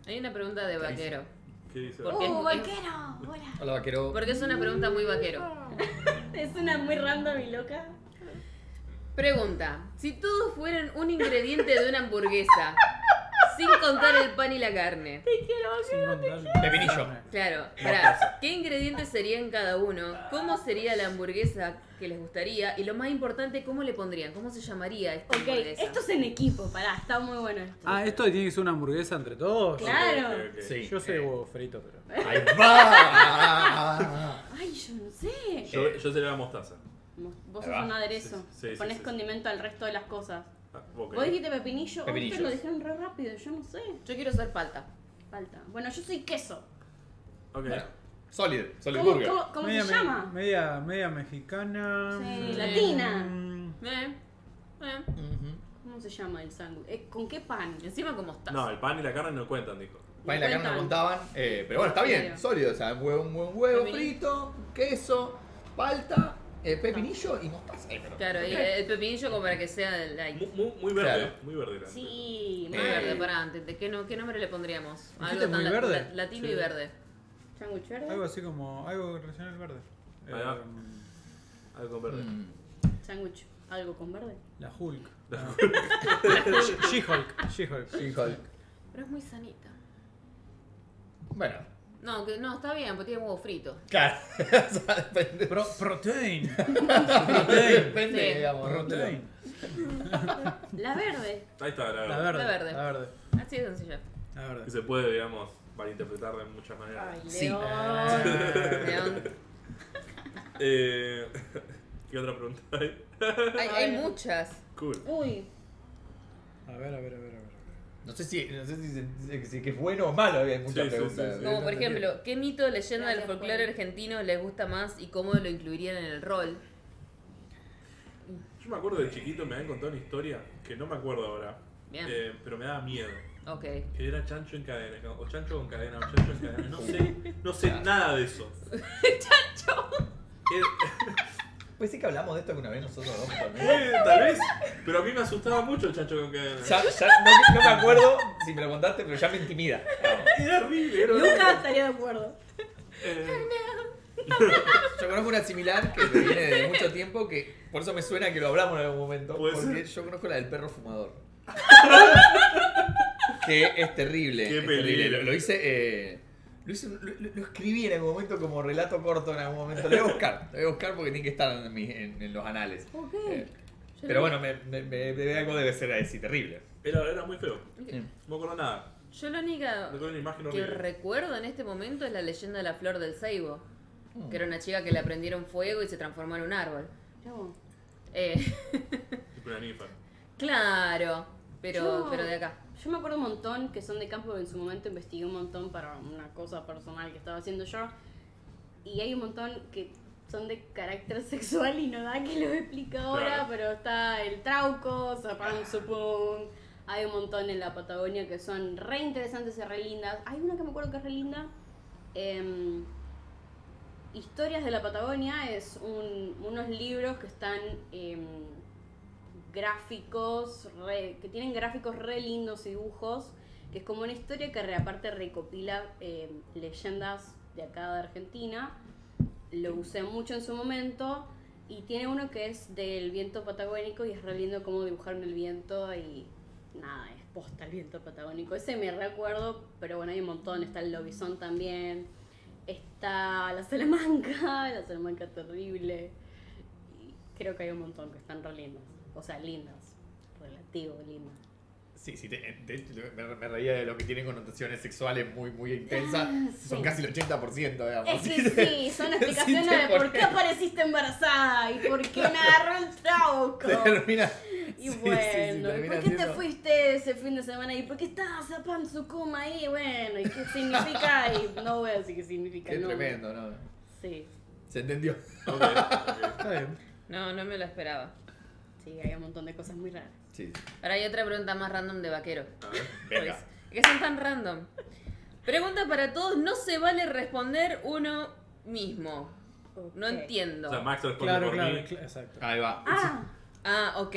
Hay una pregunta de Vaquero. ¿Qué dice? ¡Vaquero! ¡Hola! Hola, Vaquero. Porque es una pregunta muy Vaquero. Es una muy random y loca. Pregunta: si todos fueran un ingrediente de una hamburguesa, sin contar el pan y la carne. Te quiero, Vaquero, te quiero. Pepinillo. Claro, pará. ¿Qué ingredientes serían cada uno? ¿Cómo sería la hamburguesa que les gustaría? Y lo más importante, ¿cómo le pondrían? ¿Cómo se llamaría esta hamburguesa? Esto es en equipo, pará, está muy bueno esto. Ah, ¿esto tiene que ser una hamburguesa entre todos? Claro. Sí, yo soy huevo frito, pero... ¡Ahí va! Ay, yo no sé. Yo sería la mostaza. Vos sos un aderezo. Sí, ponés condimento al resto de las cosas. Okay. Vos dijiste pepinillo, ustedes lo dijeron re rápido, yo no sé. Yo quiero ser palta. Palta. Bueno, yo soy queso. Ok. Bueno, solid burger. ¿Cómo se llama? Media mexicana. Sí, latina. ¿Cómo se llama el sándwich? ¿Con qué pan? Encima con mostaza. No, el pan y la carne no cuentan, dijo. Pan y la carne no contaban, pero bueno, está bien, sólido. O sea, un buen huevo frito, queso, palta. Pepinillo y mostaza. Claro, y el pepinillo como para que sea light. Muy verde, claro. Muy verde. Sí, muy verde para antes. ¿Qué nombre le pondríamos? Algo tan verde. Latino, sí. Y verde. ¿Sándwich verde? Algo así como, algo regional verde. Algo con verde. ¿Sándwich? ¿Algo con verde? La Hulk. She-Hulk. Pero es muy sanita. Bueno. No, está bien, porque tiene huevo frito. Claro. Protein. Digamos. Protein. La verde. Ahí está, la verde. Así de sencilla. La verde. Y se puede, digamos, malinterpretar de muchas maneras. Ay, León. Sí. León. ¿Qué otra pregunta hay? Hay muchas. Cool. Uy. A ver. No sé si es bueno o malo, hay muchas preguntas. Sí. Como por ejemplo, ¿qué mito o leyenda del folclore argentino les gusta más y cómo lo incluirían en el rol? Yo me acuerdo de chiquito, me habían contado una historia que no me acuerdo ahora, pero me daba miedo. Okay. Que era chancho en cadena, o chancho con cadena, o chancho en cadena, no sé nada de eso. ¡Chancho! Pues sí que hablamos de esto alguna vez nosotros dos también. Tal vez, pero a mí me asustaba mucho el chancho con cadena. No me acuerdo si me lo contaste, pero ya me intimida. Era horrible. Nunca estaría de acuerdo. Yo conozco una similar que me viene de mucho tiempo, que por eso me suena que lo hablamos en algún momento, porque yo conozco la del perro fumador. Que es terrible. Qué terrible. Lo hice... Lo escribí en algún momento como relato corto en algún momento. Lo voy a buscar porque tiene que estar en los anales. Okay. Pero bueno, algo debe ser así, terrible. Era muy feo. Okay. No me acuerdo nada. Yo lo único que recuerdo en este momento es la leyenda de la flor del ceibo. Que era una chica que le prendieron fuego y se transformó en un árbol. Tipo una ninfa. Claro, pero de acá. Yo me acuerdo un montón que son de campo, en su momento investigué un montón para una cosa personal que estaba haciendo yo. Y hay un montón que son de carácter sexual y no da que lo explica ahora, pero está el trauco, zapán, supón. Hay un montón en la Patagonia que son re interesantes y re lindas. Hay una que me acuerdo que es re linda. Historias de la Patagonia es unos libros que están... que tienen gráficos re lindos y dibujos, que es como una historia que aparte recopila leyendas de acá de Argentina. Lo usé mucho en su momento y tiene uno que es del viento patagónico y es re lindo cómo dibujaron el viento y nada, es posta el viento protagónico. Ese me recuerdo, pero bueno, hay un montón. Está el lobizón también. Está la Salamanca terrible. Y creo que hay un montón que están re lindas. O sea, lindas. Relativo, lindas. Sí, sí, me reía de lo que tienen connotaciones sexuales muy, muy intensas. Sí. Son casi el 80%, digamos. Sí, sí, son explicaciones de por qué apareciste embarazada y por qué me agarró el trauco. Termina, y sí, bueno, sí, ¿y por qué te fuiste ese fin de semana? ¿Y por qué estás a Pam Sukuma ahí? Bueno, ¿y qué significa? Y no voy a decir qué significa. Es tremendo, ¿no? Sí. ¿Se entendió? Okay, está bien. No, no me lo esperaba. Sí, hay un montón de cosas muy raras. Sí. Ahora hay otra pregunta más random de vaquero. A ver, venga. ¿Qué son tan random? Pregunta para todos, no se vale responder uno mismo. Okay. No entiendo. O sea, Max responde por mí. Exacto. Ahí va. Ah, ok.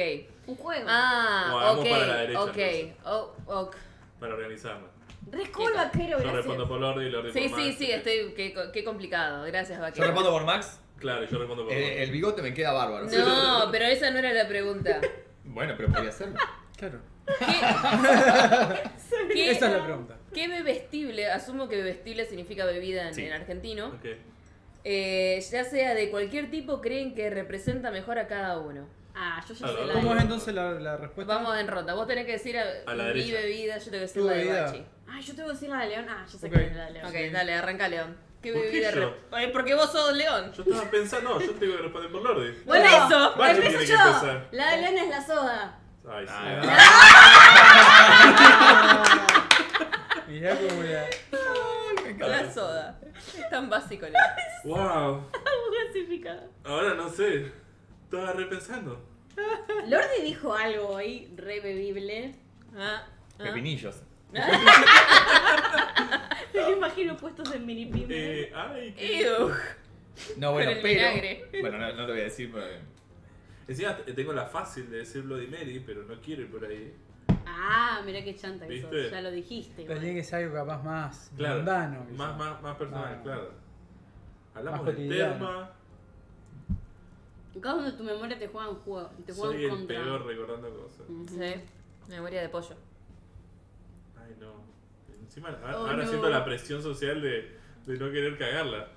Un juego. Ah, ok. Para la derecha, para organizarnos. Responde vaquero, gracias. Yo respondo por Lordi y Lordi por Max. Sí, sí, estoy... Qué complicado. Gracias, vaquero. Yo respondo por Max. Claro, yo respondo por Max. El bigote me queda bárbaro. No, pero esa no era la pregunta. Bueno, pero podría hacerlo. Claro. Esa es la pregunta. ¿Qué bebestible? Asumo que bebestible significa bebida en argentino. Okay. Ya sea de cualquier tipo, creen que representa mejor a cada uno. Ah, yo ya sé la. ¿Cómo es entonces la respuesta? Vamos en ronda. Vos tenés que decir a la mi bebida, yo tengo que decir la de Bachi. Ah, yo tengo que decir la de León. Ah, yo sé que es la de León. Ok, dale, arranca León. ¿Qué bebida? Porque vos sos León. Yo estaba pensando, no, yo tengo que responder por Lordi. Bueno, eso, empiezo yo. La de León es la soda. Ay, sí. Mirá cómo era. La soda. Es tan básico, León. Wow. Clasificada. Ahora no sé. Estaba repensando. Lordi dijo algo ahí, re bebible. Pepinillos. Me imagino puestos en mini pymes. Ay, qué... No, bueno, pero... Bueno, no lo voy a decir, pero... Encima tengo la fácil de decirlo de Mary, pero no quiero ir por ahí. Ah, mirá qué chanta que sos, ya lo dijiste. Pero tiene que ser algo capaz más mundano. Más personal, claro. Hablamos de terma. Cada uno de tu memoria te juega un juego. Soy el peor recordando cosas. Sí, memoria de pollo. Ay, no. Encima, ahora siento la presión social de no querer cagarla.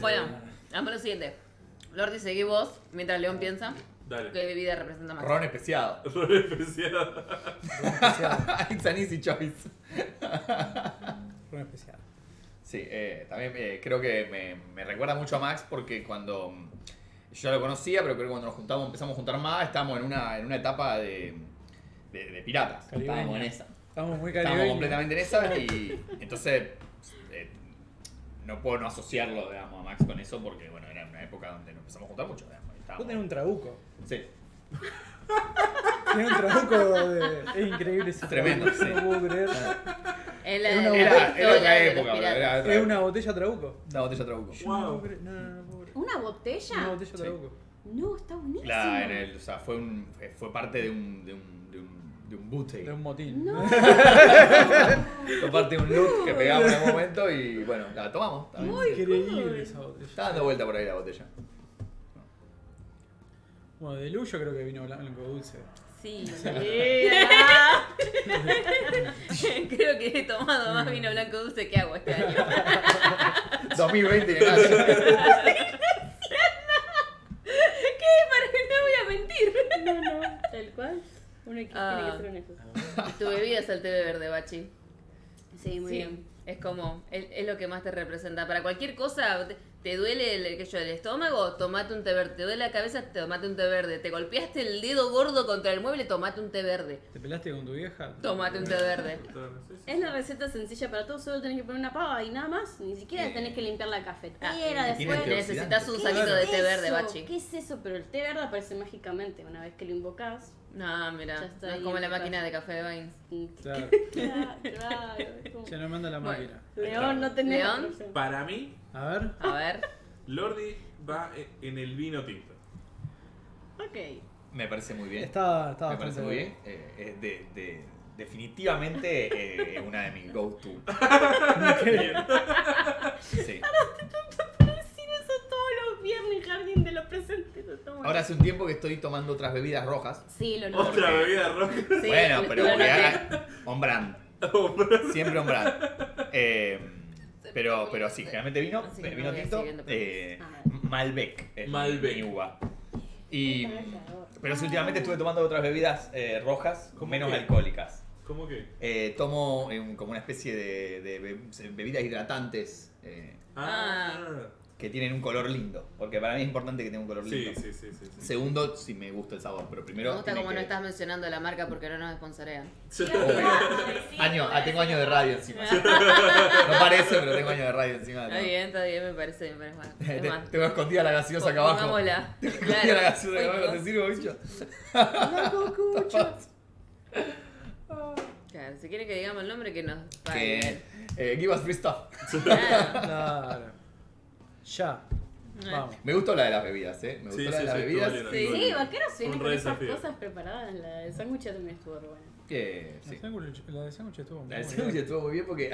Bueno, vamos a lo siguiente. Lordi, seguí vos mientras León piensa. Dale. ¿Qué bebida representa más? Ron especiado. Ron especiado. It's an easy choice. Ron especiado. Sí, también creo que me recuerda mucho a Max porque cuando yo lo conocía, pero creo que cuando nos juntamos, empezamos a juntar más, estábamos en una etapa de piratas. Estábamos en esa. Estamos muy caribeños. Estamos completamente en esa y entonces no puedo no asociarlo, digamos, a Max con eso porque, bueno, era una época donde nos empezamos a juntar mucho, digamos. Vos tenés un trabuco. Sí. Tenés un trabuco de... Es increíble ese tremendo, trabuco. Sí. No puedo creer. Era otra época, bro. Es una botella trabuco. Una botella trabuco. Wow. No, no puedo creer. ¿Una botella? Una botella trabuco. No, está buenísimo. O sea, fue parte de un bootleg. De un motín. No. Aparte de un loot que pegamos en un momento y bueno, la tomamos. Muy increíble esa botella. Está dando vuelta por ahí la botella. Bueno, de Lu yo creo que vino blanco dulce. Sí. Creo que he tomado más vino blanco dulce que agua este año. 2020 que más. ¿Qué? Para que no voy a mentir. No, no. Tal cual. Uno que tiene que ser honesto. Tu bebida es el té de verde, Bachi. Sí, muy bien. Es como, es lo que más te representa. Para cualquier cosa, te duele el estómago, tomate un té verde. Te duele la cabeza, tomate un té verde. Te golpeaste el dedo gordo contra el mueble, tomate un té verde. ¿Te pelaste con tu vieja? Tomate un té verde. Es la receta sencilla para todos, solo tenés que poner una pava y nada más. Ni siquiera tenés que limpiar la cafetera después. Necesitas un saquito de té verde, Bachi. ¿Qué es eso? Pero el té verde aparece mágicamente una vez que lo invocás. No, mira, no es como la máquina de café de Bains. Claro. Claro. Se nos manda la máquina. León, no tenés. León, para mí. A ver. Lordi va en el vino tinto. Ok. Me parece muy bien. Me parece muy bien. Definitivamente es una de mis go-to. Qué bien. Sí. Ahora te tengo que decir eso todos los viernes, Jardín de los Presentes. Bueno. Ahora hace un tiempo que estoy tomando otras bebidas rojas. Sí, lo noté. ¿Otra bebida roja? Sí, bueno, pero Ombran. Siempre Ombran. Pero sí, generalmente vino, sí, vino tinto, Malbec. Mi uva. Y, pero sí, últimamente estuve tomando otras bebidas rojas, menos alcohólicas. ¿Cómo qué? Tomo como una especie de bebidas hidratantes que tienen un color lindo. Porque para mí es importante que tenga un color lindo. Sí, sí, sí, sí, sí. Segundo, si me gusta el sabor. Pero primero. Me gusta como no estás mencionando la marca porque no nos sponsorean. Tengo años de radio encima. No parece, pero tengo años de radio encima. Está bien, me parece mal. Tengo escondida la gaseosa acá abajo. Tengo escondida la gaseosa acá abajo. ¿Te sirvo, bicho? No, claro, si quieren que digamos el nombre que nos paguen. Give us free stuff. Ya. Vamos. Me gustó la de las bebidas, ¿eh? Me gustó la de las bebidas. Sí, vaqueros vienen con esas cosas preparadas. La de sándwich también estuvo buena. La de sándwich estuvo muy bien. La de sándwich estuvo muy bien porque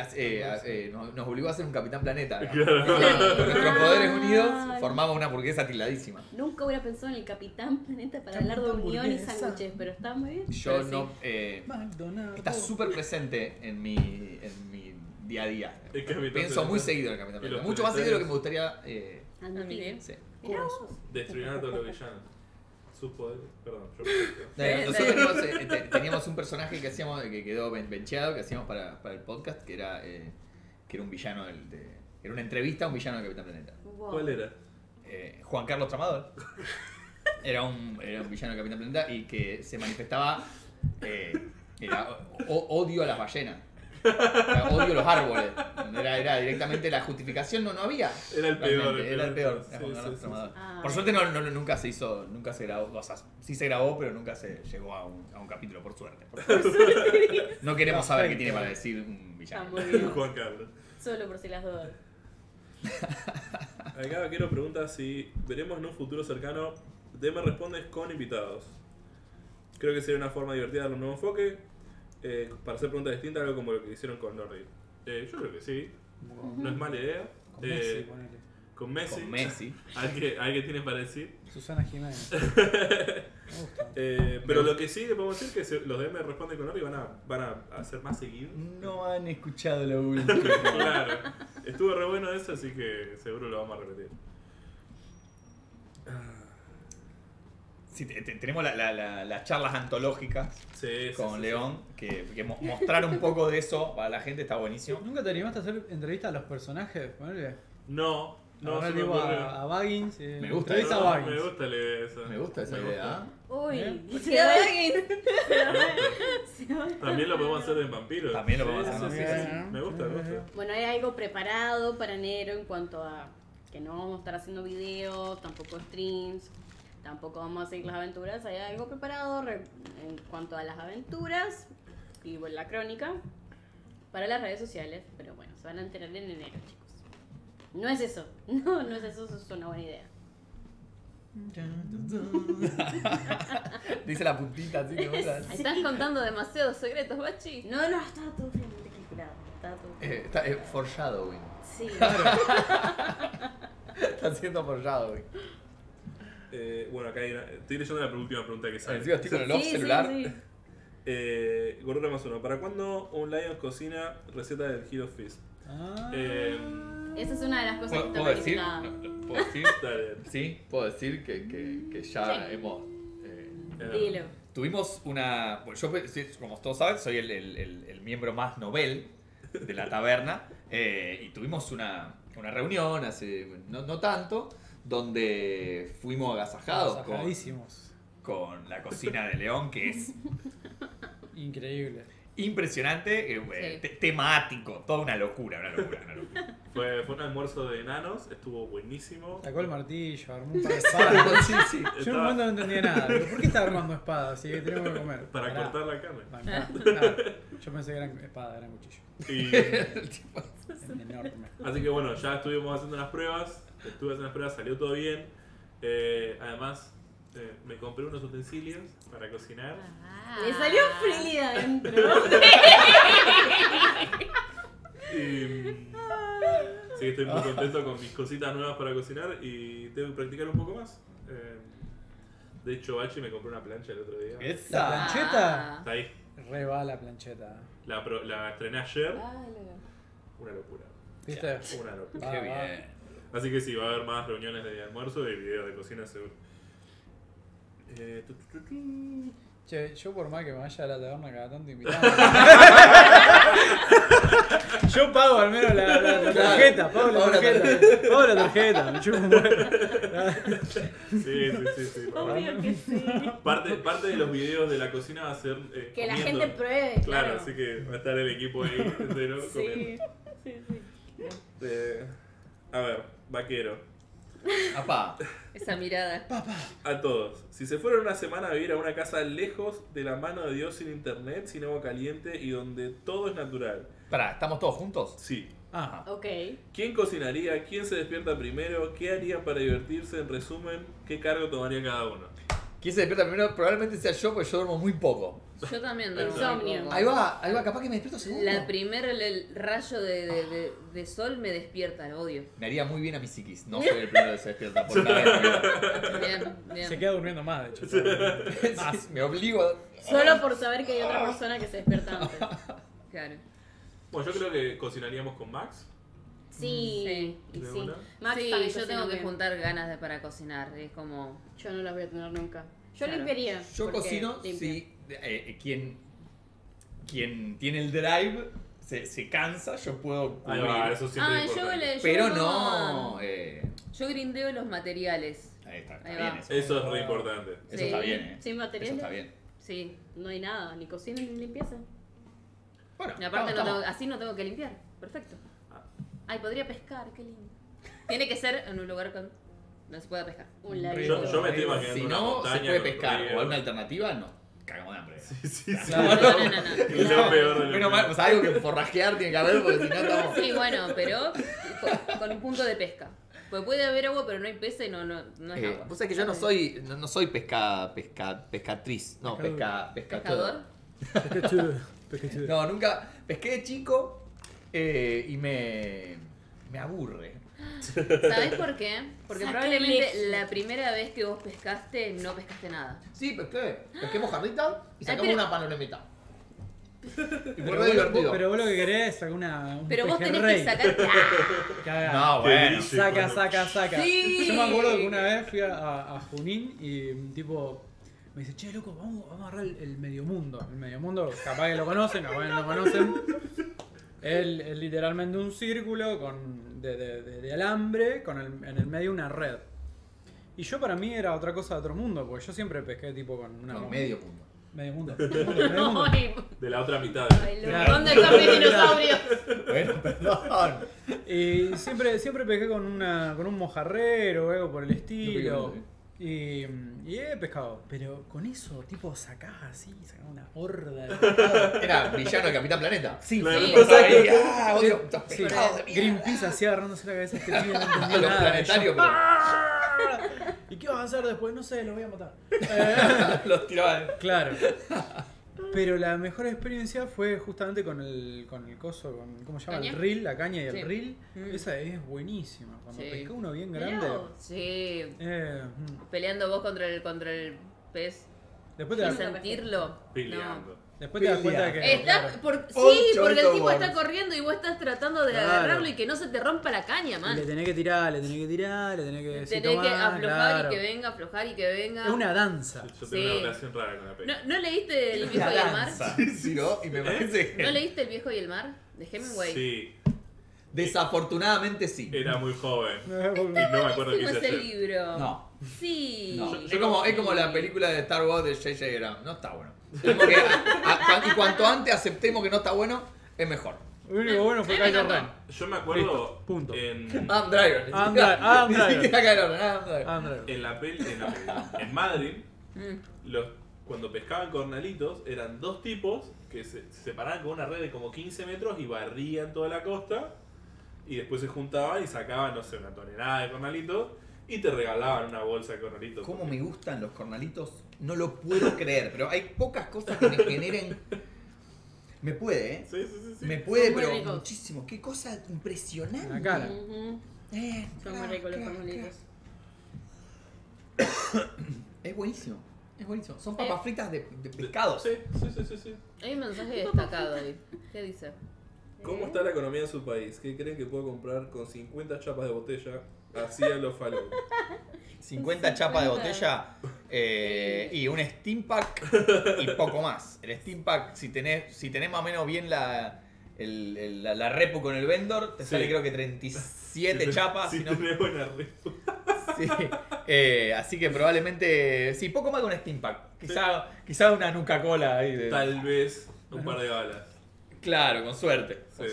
nos obligó a hacer un Capitán Planeta. Con nuestros poderes unidos formaba una hamburguesa tiladísima. Nunca hubiera pensado en el Capitán Planeta para hablar de unión y sándwiches, pero está muy bien. Yo no. Está súper presente en mi día a día. Pienso muy seguido en el Capitán Planeta. Mucho más seguido de lo que me gustaría. Destruir a todos los villanos. Sus poderes, perdón. Nosotros teníamos un personaje que hacíamos, que quedó bencheado, que hacíamos para el podcast, que era un villano, era una entrevista a un villano del Capitán Planeta. Wow. ¿Cuál era? Juan Carlos Tramador. Era un villano del Capitán Planeta y que se manifestaba odio a las ballenas. Odio los árboles. Era directamente la justificación, no había. Era el peor. Por suerte nunca se grabó. O sea, sí se grabó, pero nunca se llegó a un capítulo, por suerte. No queremos saber qué tiene para decir un villano. Juan Carlos. Solo por si las dudas. Acá Vaquero pregunta si veremos en un futuro cercano. DM respondes con invitados. Creo que sería una forma divertida de darle un nuevo enfoque. Para hacer preguntas distintas, algo como lo que hicieron con Norrie. Yo creo que sí. Wow. No es mala idea. Con Messi. ¿Alguien tiene para decir? Susana Jiménez. Me gusta. Pero lo que sí le podemos decir es que los DM responden con Norrie van a hacer más seguido. No han escuchado lo último. Claro. Estuvo re bueno eso, así que seguro lo vamos a repetir. Sí, tenemos las charlas antológicas con León, que mostrar un poco de eso a la gente está buenísimo. ¿Nunca te animaste a hacer entrevistas a los personajes? No. Ahora digo a Baggins. Me gusta Baggins. Me gusta la idea esa. Me gusta esa idea. Uy, se va Baggins. También lo podemos hacer en vampiros. También lo podemos hacer en vampiros. Me gusta. Bueno, hay algo preparado para enero en cuanto a que no vamos a estar haciendo videos, tampoco streams. Tampoco vamos a seguir las aventuras, hay algo preparado en cuanto a las aventuras y la crónica para las redes sociales, pero bueno, se van a enterar en enero, chicos. No es eso, es una buena idea. Dice la puntita así que estás contando demasiados secretos, Bachi. No, está todo finalmente calculado. Está foreshadowing. Sí, claro. Está siendo foreshadowing. Bueno, acá estoy leyendo la última pregunta que sale. Estoy con el off celular. Sí. Gordura más uno. ¿Para cuándo un Lion cocina receta del Hero Fist? Esa es una de las cosas que está mencionando. ¿Puedo decir? Sí, puedo decir que ya hemos. Dilo. Tuvimos una. Bueno, yo, como todos saben, soy el miembro más novel de la taberna. Y tuvimos una reunión hace no tanto. Donde fuimos agasajados con la cocina de León, que es increíble, impresionante, temático, toda una locura. Fue un almuerzo de enanos, estuvo buenísimo. Sacó el martillo, armó un par de espadas. Sí. Yo en un momento no entendía nada. Pero ¿por qué está armando espadas? Si tenemos que comer. Para cortar la carne. Yo pensé que eran espadas, eran cuchillos. Enorme. Así que bueno, ya estuvimos haciendo las pruebas. Estuve haciendo las pruebas, salió todo bien. Además, me compré unos utensilios para cocinar. Le salió Frilly adentro. Sí, estoy muy contento con mis cositas nuevas para cocinar y tengo que practicar un poco más. De hecho, Bachi me compró una plancha el otro día. ¿Esa? ¿La plancheta? Está ahí. Re va la plancheta. La estrené ayer. Dale. Una locura. ¿Viste? Una locura. Qué bien. Así que sí, va a haber más reuniones de almuerzo y videos de cocina seguro. Che, yo por más que me vaya a la taberna cada tanto invitado. Yo pago al menos la tarjeta, pago la tarjeta, me chupo un huevo. Sí. Obvio que sí. Parte de los videos de la cocina va a ser que comiendo. La gente pruebe, claro. Así que va a estar el equipo ahí entero comiendo. Sí. A ver, vaquero. Papá. Esa mirada. Papá. A todos. Si se fueron una semana a vivir a una casa lejos de la mano de Dios, sin internet, sin agua caliente y donde todo es natural. Pará, ¿estamos todos juntos? Sí. Ajá. Ok. ¿Quién cocinaría? ¿Quién se despierta primero? ¿Qué haría para divertirse? En resumen, ¿qué cargo tomaría cada uno? ¿Quién se despierta primero? Probablemente sea yo, porque yo duermo muy poco. Yo también duermo insomnio. Ahí va, capaz que me despierto segundo. La primera, el rayo de sol me despierta, lo odio. Me haría muy bien a mi psiquis, no soy el primero que se despierta. Por bien. Se queda durmiendo más, de hecho. Sí. Me obligo a... Solo por saber que hay otra persona que se despierta antes. Claro. Bueno, yo creo que cocinaríamos con Max. Sí. Max, sí, yo tengo que juntar ganas para cocinar. Es como... Yo no las voy a tener nunca. Yo limpiaría. Yo cocino si... quien tiene el drive se cansa, yo puedo cubrir. Eso siempre es importante. Pero no. Yo grindeo los materiales. Ahí está bien. Eso es muy importante. Eso está bien. Sin materiales. Eso está bien. Sí, no hay nada, ni cocina ni limpieza. Bueno. Y aparte así no tengo que limpiar. Perfecto. Ay, podría pescar, qué lindo. Tiene que ser en un lugar con... No se puede pescar. Un lago. Yo me estoy imaginando. Si no se puede pescar o alguna alternativa, no. Cagamos de hambre. Sí. No. Menos mal, o sea, algo que forrajear tiene que haber, porque si no estamos... Sí, bueno, pero con un punto de pesca. Pues puede haber agua, pero no hay pez y no es agua. Vos sabés que yo no soy pescatriz. No, pescador. Pescador. No, nunca... Pesqué de chico y me aburre. ¿Sabés por qué? Porque probablemente la primera vez que vos pescaste, no pescaste nada. Sí, pesqué. Pesqué mojarrita y sacamos una panoramita. Pero vos lo que querés es sacar un pejerrey. Pero vos tenés que sacar... No, bueno. Saca. Sí. Yo me acuerdo que una vez fui a Junín y un tipo... Me dice, che, loco, vamos a agarrar el medio mundo. El medio mundo, capaz que lo conocen, capaz que no lo conocen. Es literalmente un círculo de alambre, en el medio una red. Y yo, para mí, era otra cosa de otro mundo, porque yo siempre pesqué tipo con una... medio mundo. Medio mundo. De la otra mitad. ¿Dónde están mis dinosaurios? Bueno, perdón. Y siempre pesqué con un mojarrero o algo por el estilo. Y he pescado, pero con eso, tipo, sacás así, sacás una horda de... Era villano de Capitán Planeta. Sí. Odio, estás pescado. Greenpeace así agarrándose la cabeza, este tío no entendía nada. Planetario, pero... ¿Y qué vas a hacer después? No sé, los voy a matar. Los tiraban. Claro. Pero la mejor experiencia fue justamente con el coso, ¿cómo se llama? ¿Caña? El reel, la caña y el reel. Esa es buenísima. Cuando pesca uno bien grande. Sí. Peleando vos contra el pez. Después te sentirlo. Peleando. No. Después te das cuenta de que... porque el tipo está corriendo y vos estás tratando de agarrarlo y que no se te rompa la caña, man. Le tenés que tirar. Tenés que aflojar y que venga, Es una danza. Yo tengo una relación rara con la peli. ¿No leíste El viejo y el mar? Sí, ¿no? Y me parece que... ¿No leíste El viejo y el mar? De Hemingway. Sí. Desafortunadamente sí. Era muy joven. No me acuerdo qué hice ese libro. No. Sí. Es como la película de Star Wars de J.J. Abrams. No está bueno. Porque y cuanto antes aceptemos que no está bueno, es mejor. Lo único bueno fue Kylo Ren. Yo me acuerdo en... Adam Driver. En la peli, en Madrid, cuando pescaban cornalitos, eran dos tipos que se separaban con una red de como 15 metros y barrían toda la costa. Y después se juntaban y sacaban, no sé, una tonelada de cornalitos. Y te regalaban una bolsa de cornalitos. ¿Cómo me gustan los cornalitos? No lo puedo creer, pero hay pocas cosas que me generen... Me puede, ¿eh? Sí. Me puede, pero ricos. Muchísimo. Qué cosa impresionante. La cara. Son muy ricos los cornalitos. Es buenísimo. Es buenísimo. Son papas fritas de pescados. Sí. Hay un mensaje destacado ahí. ¿Qué dice? ¿Cómo está la economía en su país? ¿Qué creen que puedo comprar con 50 chapas de botella? Así a los falopos. 50 chapas de botella y un steam pack y poco más. El steam pack, si tenés más o menos bien la repu con el vendor, te sale creo que 37 chapas. Si no tenés buena repu. Sí. Así que probablemente, sí, poco más que un steam pack. Quizá una nuca cola. Tal vez un par de balas. Claro, con suerte. Sí.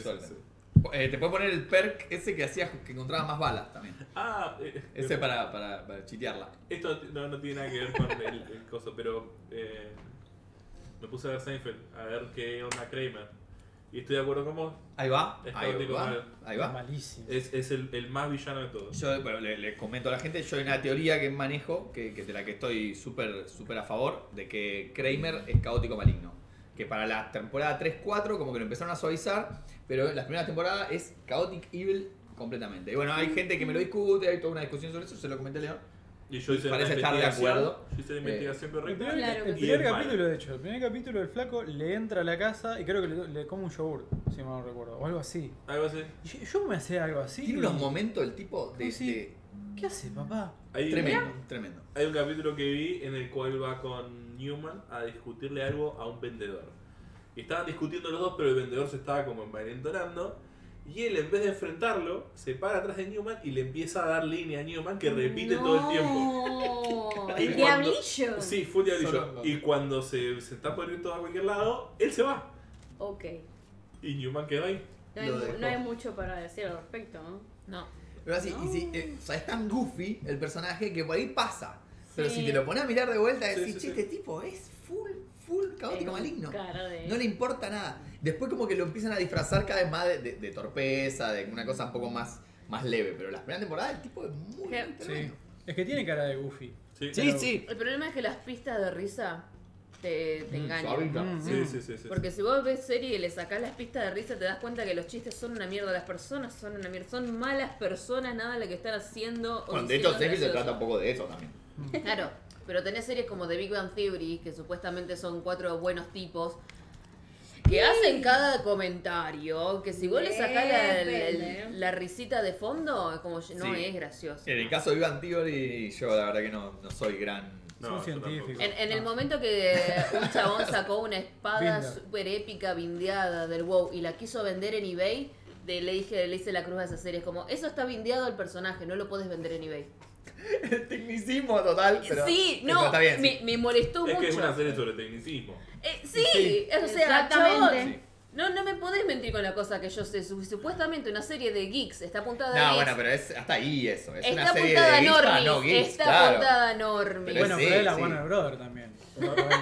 Te puedes poner el perk ese que hacías que encontraba más balas también. Ese para chitearla. Esto no tiene nada que ver con el coso, pero me puse a ver Seinfeld, a ver qué onda Kramer. Y estoy de acuerdo con vos. Ahí va. Es malísimo. Es el más villano de todos. Yo bueno, le comento a la gente, yo hay una teoría que manejo, que de la que estoy súper a favor, de que Kramer es caótico maligno. Que para la temporada 3-4 como que lo empezaron a suavizar, pero en las primeras temporadas es Chaotic Evil completamente. Y bueno, hay gente que me lo discute, hay toda una discusión sobre eso, se lo comenté a León. Y yo hice parece estar de acuerdo. Yo hice la investigación correcta. El primer capítulo del flaco le entra a la casa y creo que le come un yogur, si mal no recuerdo, o algo así. Yo me hacía algo así. Tiene unos momentos el tipo de... ¿Qué hace, papá? Tremendo. Hay un capítulo que vi en el cual va con Newman a discutirle algo a un vendedor. Y estaban discutiendo los dos, pero el vendedor se estaba como envalentonando. Y él, en vez de enfrentarlo, se para atrás de Newman y le empieza a dar línea a Newman que repite todo el tiempo. El diablillo. Sí, fue un diablillo. Y cuando se está poniendo a cualquier lado, él se va. Ok. Y Newman quedó ahí. No hay mucho para decir al respecto, ¿no? No. Pero así, es tan goofy el personaje que por ahí pasa. Pero si te lo pones a mirar de vuelta, decís, che, este tipo es full caótico maligno. No le importa nada. Después como que lo empiezan a disfrazar cada vez más de torpeza, de una cosa un poco más leve. Pero la primera temporada el tipo es muy tremendo. Es que tiene cara de goofy. Sí. El problema es que las pistas de risa te engañan. Sí. Porque si vos ves serie y le sacás las pistas de risa, te das cuenta que los chistes son una mierda. Las personas son una mierda. Son malas personas, nada de lo que están haciendo. Bueno, de hecho, Seinfeld se trata un poco de eso también. Claro, pero tenés series como The Big Bang Theory, que supuestamente son 4 buenos tipos, que hacen cada comentario, que si vos le sacás la risita de fondo, como no es gracioso. En el caso de Big Bang Theory, yo la verdad que no soy gran... Son científicos. En el momento que un chabón sacó una espada súper épica, bindeada del WoW y la quiso vender en eBay, le hice la cruz a esa serie. Es como, eso está bindeado el personaje, no lo podés vender en eBay. El tecnicismo total. Pero está bien, me molestó mucho. Es que es una serie sobre tecnicismo. O sea, chabón. No me podés mentir con la cosa que yo sé. Supuestamente una serie de geeks está apuntada a geeks. Bueno, pero es hasta ahí eso. Es una serie de geeks para no geeks. Está apuntada a normies. Bueno, pero es la Warner Brothers también. No podés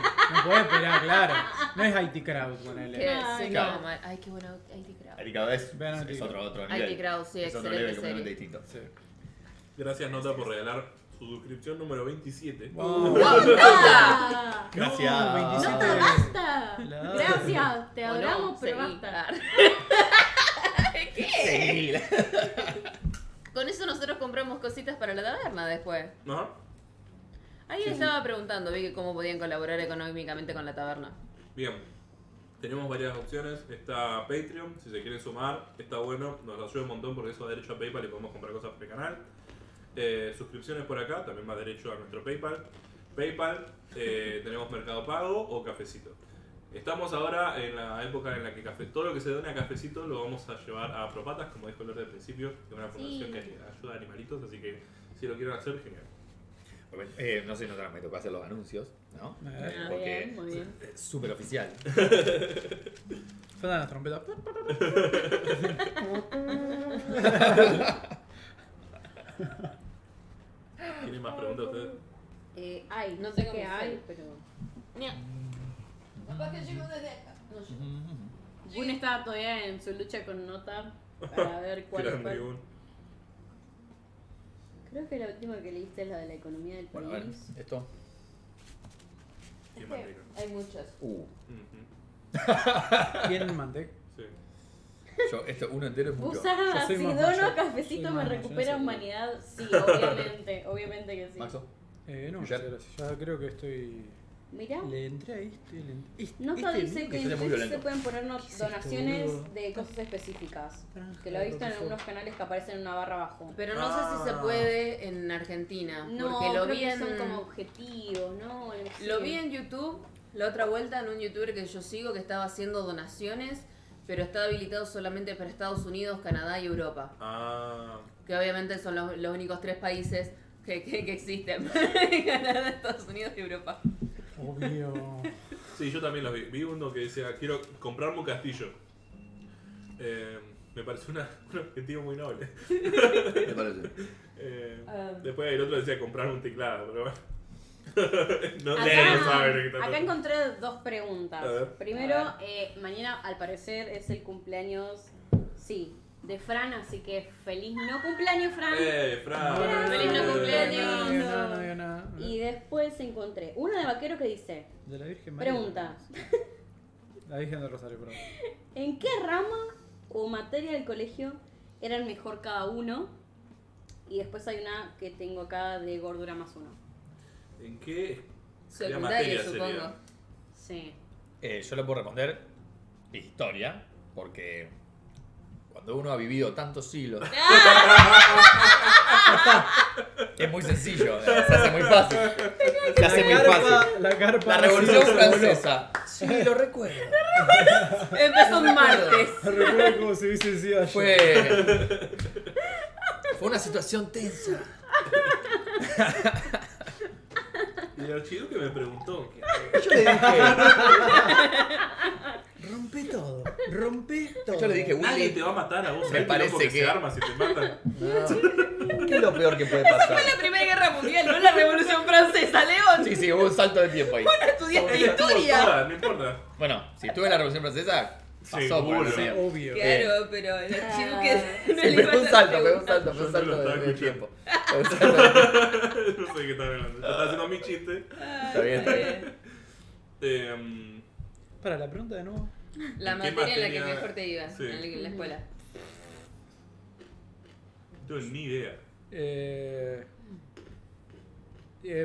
esperar, claro. No es IT Crowd con él. Ay, qué bueno IT Crowd. IT Crowd es otro nivel. IT Crowd, sí, excelente serie. Gracias, Nota, por regalar su suscripción número 27. ¡Wow! ¡Nota! Gracias. ¡Nota, basta! Gracias, te adoramos, pero basta. ¿Qué? Con eso nosotros compramos cositas para la taberna después. Ajá. Alguien estaba preguntando, vi que cómo podían colaborar económicamente con la taberna. Bien, tenemos varias opciones. Está Patreon, si se quieren sumar, está bueno, nos ayuda un montón porque eso da derecho a PayPal y podemos comprar cosas por el canal. Suscripciones por acá, también va derecho a nuestro PayPal, tenemos Mercado Pago o Cafecito. Estamos ahora en la época en la que todo lo que se done a Cafecito lo vamos a llevar a Plopatas, como dijo Lord al principio, que es una fundación que ayuda a animalitos, así que si lo quieren hacer, genial. No sé, me tocó hacer los anuncios, ¿no? Porque muy bien. Es súper oficial. Suenan las trompetas. ¿Tienen más preguntas ustedes? Hay, no sé qué hay, pero... Capaz que llego desde acá. Gun estaba todavía en su lucha con Nota para ver cuál fue. Creo que la última que leíste es la de la economía del país. Bueno, esto. Hay muchas. ¿Tienen manteca? Sí. Yo, esto, uno entero es mucho. Usa, si dono a Cafecito me recupera humanidad. Sí, obviamente que sí. ¿Maxo? No, ya, ya creo que estoy... Mira, le entré a este Nota dice que en Twitch se pueden ponernos donaciones de cosas específicas. Que lo he visto en algunos canales que aparecen en una barra abajo. Pero no sé si se puede en Argentina. No, porque lo vi en... son como objetivos, ¿no? Lo vi en YouTube la otra vuelta, en un youtuber que yo sigo que estaba haciendo donaciones, pero está habilitado solamente para Estados Unidos, Canadá y Europa. Ah. Que obviamente son los únicos tres países que existen. Canadá, Estados Unidos y Europa. Obvio. Sí, yo también los vi. Vi uno que decía, quiero comprarme un castillo. Me pareció un objetivo muy noble. Me parece. Después el otro decía, comprar un teclado. Pero bueno. No saben. Acá encontré dos preguntas. Primero, mañana al parecer es el cumpleaños... Sí. De Fran, así que feliz no cumpleaños, Fran. Fran. Feliz no cumpleaños. No. Y después encontré uno de vaquero que dice. De la Virgen María. Pregunta. La Virgen de Rosario, perdón. ¿En qué rama o materia del colegio era el mejor cada uno? Y después hay una que tengo acá de gordura más uno. ¿En qué? Secundaria, supongo. Sería. Sí. Yo le puedo responder historia, porque cuando uno ha vivido tantos siglos, es muy sencillo, se hace muy fácil. Se hace muy fácil. La Revolución Francesa. Sí, lo recuerdo. Empezó un martes. Recuerdo como se hubiese sido ayer. Fue una situación tensa. Y el archiduque me preguntó. Yo le dije... Rompe todo, rompe todo. Yo le dije, Willy, nadie te va a matar a vos. Me parece que se arma si te matan. No. ¿Qué es lo peor que puede pasar? Esa fue la Primera Guerra Mundial, no la Revolución Francesa, León. Sí, sí, hubo un salto de tiempo ahí. Bueno, estudiaste historia. Toda, no importa. Bueno, si estuve en la Revolución Francesa, pasó por el museo. Obvio. Claro, pero el archiduque no le iba a un salto de tiempo. No sé de qué estás hablando. Estás haciendo mi chiste. Está bien, está bien. Para la pregunta de nuevo. La materia en la que mejor te ibas, sí, en la escuela. No tengo ni idea.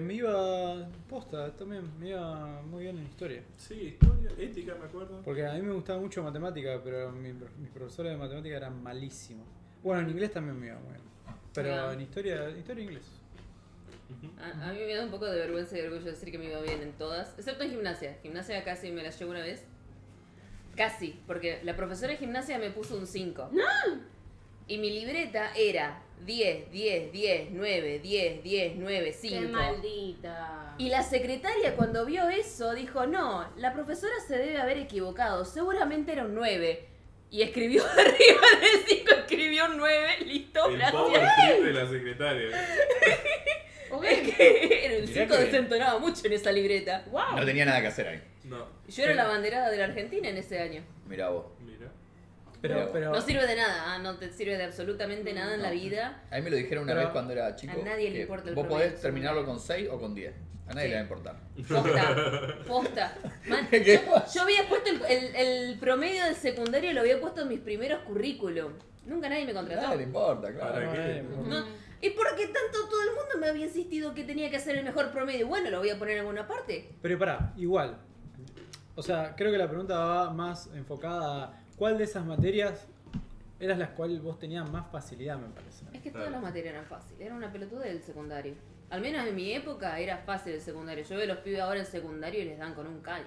Me iba posta también, me iba muy bien en historia. Sí, historia, ética me acuerdo. Porque a mí me gustaba mucho matemática, pero mis profesores de matemática eran malísimos. Bueno, en inglés también me iba muy bien. Pero en historia e inglés. A mí me da un poco de vergüenza y orgullo decir que me iba bien en todas, excepto en gimnasia. Gimnasia casi me la llevo una vez. Casi, porque la profesora de gimnasia me puso un 5. ¡No! Y mi libreta era 10, 10, 10, 9, 10, 10, 9, 5. ¡Qué maldita! Y la secretaria cuando vio eso dijo, no, la profesora se debe haber equivocado, seguramente era un 9. Y escribió arriba de 5, escribió un 9, listo, gracias. El de la secretaria. Es que el 5 desentonaba mucho en esa libreta. Wow. No tenía nada que hacer ahí. No. Yo era la banderada de la Argentina en ese año. Mirá vos. Mirá. Pero no sirve de nada, no te sirve de absolutamente nada en la vida. A mí me lo dijeron una vez cuando era chico. A nadie le importa el vos promedio. Podés terminarlo con 6 o con 10. A nadie le va a importar. Posta, posta. Man, yo había puesto el promedio del secundario, lo había puesto en mis primeros currículum. Nunca nadie me contrató. A nadie le importa, claro. ¿Y por qué tanto todo el mundo me había insistido que tenía que hacer el mejor promedio? Bueno, lo voy a poner en alguna parte. Pero pará, igual. O sea, creo que la pregunta va más enfocada a ¿cuál de esas materias eras las cuales vos tenías más facilidad, me parece? Es que todas las materias eran fáciles. Era una pelotuda del secundario. Al menos en mi época era fácil el secundario. Yo veo a los pibes ahora en secundario y les dan con un caño.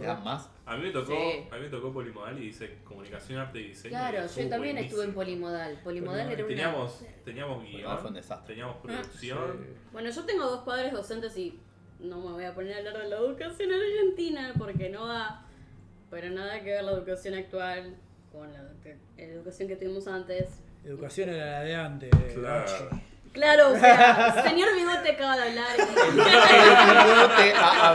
¿Le dan más? A mí me tocó polimodal y dice comunicación, arte y diseño. Claro, yo también estuve en polimodal. Polimodal era una... Teníamos guión, teníamos producción. Bueno, yo tengo dos padres docentes y no me voy a poner a hablar de la educación en Argentina porque no da, pero nada que ver la educación actual con la educación que tuvimos antes. Educación era la de antes. Claro, o sea, señor Bigote acaba de hablar.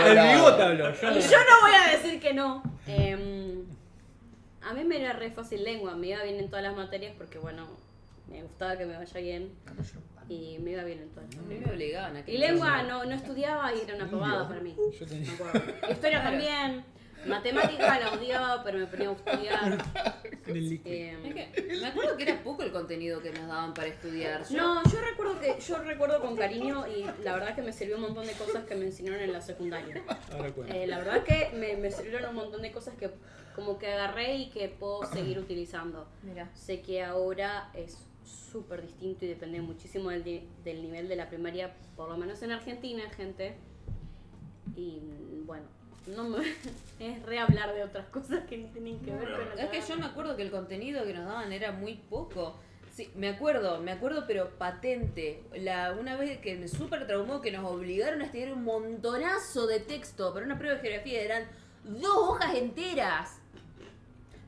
El Bigote habló. Y yo no voy a decir que no. A mí me era re fácil lengua, me iba bien en todas las materias porque, bueno, me gustaba que me vaya bien. Y me iba bien en todas las materias. Me obligaban a que... Y lengua no estudiaba y era una probada para mí. Historia también. Matemática la odiaba, pero me ponía a estudiar. Me acuerdo que era poco el contenido que nos daban para estudiar. No, yo recuerdo con cariño y la verdad que me sirvió un montón de cosas que me enseñaron en la secundaria. La verdad que me sirvieron un montón de cosas que como que agarré y que puedo seguir utilizando. Mira. Sé que ahora es súper distinto y depende muchísimo del nivel de la primaria, por lo menos en Argentina, gente. Y bueno, es rehablar de otras cosas que no tienen que ver con la... Es que yo me acuerdo que el contenido que nos daban era muy poco. Sí, me acuerdo, pero patente. Una vez que me súper traumó que nos obligaron a estudiar un montonazo de texto para una prueba de geografía, eran 2 hojas enteras.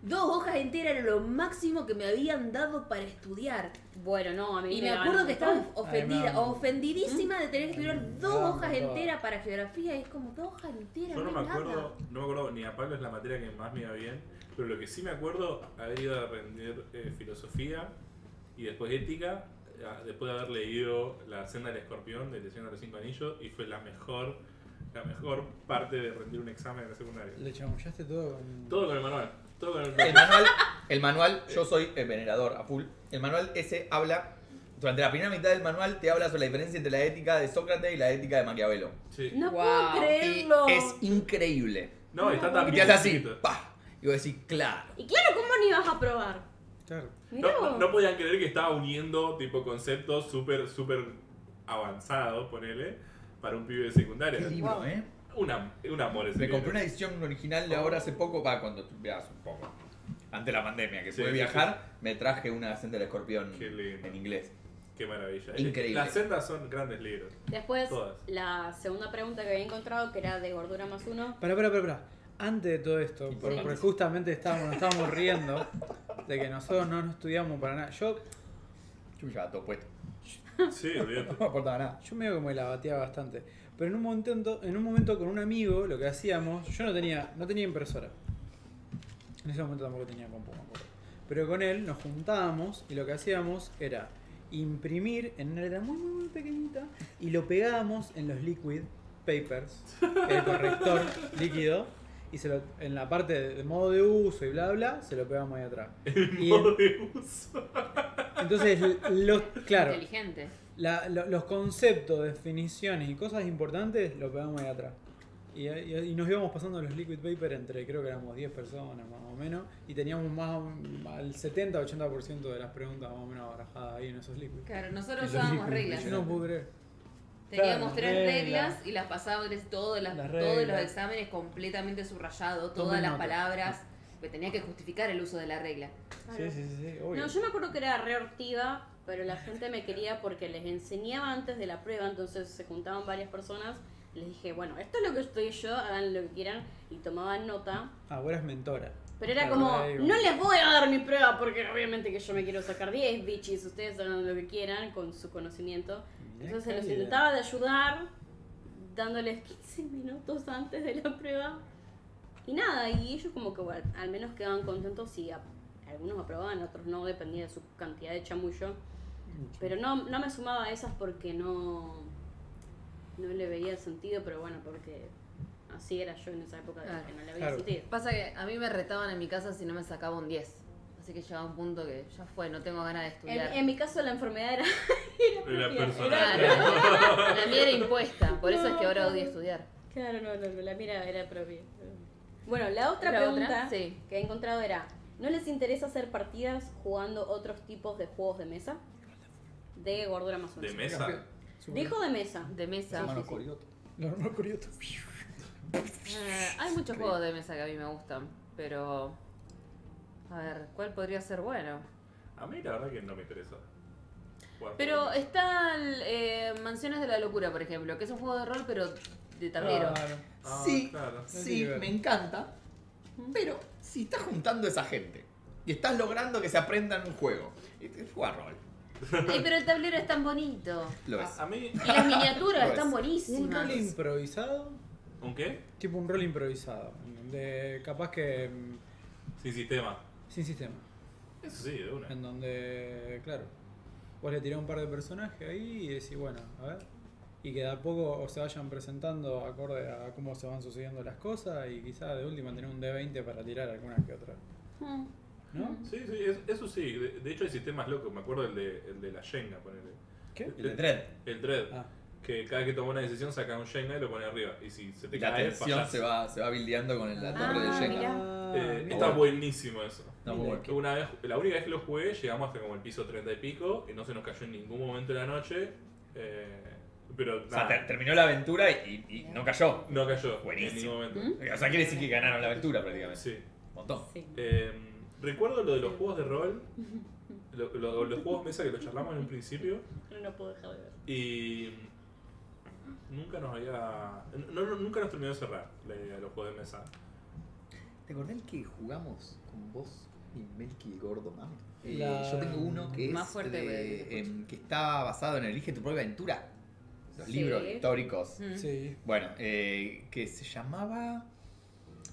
2 hojas enteras era lo máximo que me habían dado para estudiar. Bueno, no, a mí. Y me acuerdo que estaba ofendida, ofendidísima de tener que estudiar 2 hojas enteras para geografía. Es como 2 hojas enteras. Yo no me acuerdo ni a palo, es la materia que más me iba bien. Pero lo que sí me acuerdo, haber ido a aprender filosofía y después ética, después de haber leído La senda del escorpión de La senda de los 5 anillos, y fue la mejor parte de rendir un examen en la secundaria. ¿Le chamullaste todo? Todo con el manual. El manual, yo soy venerador a full. El manual ese habla, durante la primera mitad del manual te habla sobre la diferencia entre la ética de Sócrates y la ética de Maquiavelo. Sí. No puedo creerlo. Y es increíble. No, está tan bien. Y te hace así, pa. Y vos decís, claro. Y claro, ¿cómo ni vas a probar? Claro. No podían creer que estaba uniendo tipo conceptos súper avanzados, ponele, para un pibe de secundaria. Qué libro, wow. Un amor ese. Me compré una edición original de ahora hace poco, cuando viajas un poco. Antes de la pandemia, que pude viajar, me traje una senda del escorpión en inglés. Qué maravilla. Increíble. Las sendas son grandes libros. Después, todas. La segunda pregunta que había encontrado, que era de gordura más uno. Pará. Antes de todo esto, porque justamente nos estábamos riendo de que nosotros no estudiamos para nada. Yo me llevaba todo puesto. Sí, bien. No me aportaba nada. Yo medio como me la batía bastante. Pero en un momento con un amigo, lo que hacíamos, yo no tenía impresora. En ese momento tampoco tenía compu, me acuerdo. Pero con él nos juntábamos y lo que hacíamos era imprimir en una letra muy, muy pequeñita y lo pegábamos en los liquid papers, el corrector líquido, y en la parte de modo de uso y bla, bla, se lo pegábamos ahí atrás. Modo de uso. Entonces, claro. Inteligente. Los conceptos, definiciones y cosas importantes lo pegamos ahí atrás. Y nos íbamos pasando los liquid paper entre, creo que éramos 10 personas más o menos, y teníamos al 70-80% de las preguntas más o menos barajadas ahí en esos liquid. Claro, nosotros usábamos reglas. Yo no puedo creer. Teníamos 3 reglas y las pasábamos todos los exámenes completamente subrayado, todas las palabras. Que tenía que justificar el uso de la regla. Claro. Sí, obvio. No, yo me acuerdo que era re hortiva, pero la gente me quería porque les enseñaba antes de la prueba, entonces se juntaban varias personas, les dije, bueno, esto es lo que estoy yo, hagan lo que quieran, y tomaban nota. Ahora es mentora. Pero era como, no les voy a dar mi prueba porque obviamente que yo me quiero sacar 10, bichis, ustedes hagan lo que quieran con su conocimiento. Entonces se los intentaba de ayudar, dándoles 15 minutos antes de la prueba. Y nada, y ellos como que bueno, al menos quedaban contentos y algunos aprobaban, otros no, dependía de su cantidad de chamullo. Pero no me sumaba a esas porque no le veía sentido, pero bueno, porque así era yo en esa época, claro, que no le veía sentido. Pasa que a mí me retaban en mi casa si no me sacaba un 10. Así que llegaba un punto que ya fue, no tengo ganas de estudiar. En mi caso la enfermedad era personal. Claro, la mía era impuesta, por eso es que ahora odio estudiar. Claro, no, la mía era propia. Bueno, la otra pregunta que he encontrado era, ¿no les interesa hacer partidas jugando otros tipos de juegos de mesa? De gordura más o menos. ¿De mesa? Dijo de mesa. De mesa. Los hermanos Corioto. Hay muchos juegos de mesa que a mí me gustan, pero... A ver, ¿cuál podría ser bueno? A mí la verdad que no me interesa. Pero está Mansiones de la Locura, por ejemplo, que es un juego de rol, pero... de tablero. Claro. Sí, me encanta. Pero si estás juntando a esa gente y estás logrando que se aprendan un juego, juega rol. Ay, pero el tablero es tan bonito. Lo es. A mí... Y las miniaturas están buenísimas. ¿Un rol improvisado? ¿Un qué? Tipo un rol improvisado. De capaz que... Sin sistema. Sin sistema. Eso sí, de una. En donde, claro, vos le tirás un par de personajes ahí y decís, bueno, a ver... y que de a poco o se vayan presentando acorde a cómo se van sucediendo las cosas y quizá de última tener un D20 para tirar algunas que otras. ¿No? Sí, sí, eso sí. De hecho hay sistemas locos. Me acuerdo el de la Shenga, ponele. ¿Qué? El de Dread. El Dread. Ah. Que cada vez que toma una decisión saca un Shenga y lo pone arriba. Y si se te la cae, pasa. Se va bildeando con la torre de Shenga. Está buenísimo eso. No, una vez, la única vez que lo jugué, llegamos hasta como el piso 30 y pico y no se nos cayó en ningún momento de la noche. Pero o sea, terminó la aventura y no cayó. No cayó. Buenísimo. En ningún momento. O sea, quiere decir que ganaron la aventura prácticamente. Sí. Un montón. Sí. Recuerdo lo de los juegos de rol, los juegos mesa que lo charlamos en un principio. No puedo dejar de ver. Y nunca nos había... nunca nos terminó de cerrar la idea de los juegos de mesa. ¿Te acordás que jugamos con vos y Melky y Gordo, mami? Yo tengo uno que más es fuerte que está basado en Elige tu propia aventura. Los libros históricos. Sí. Bueno, que se llamaba...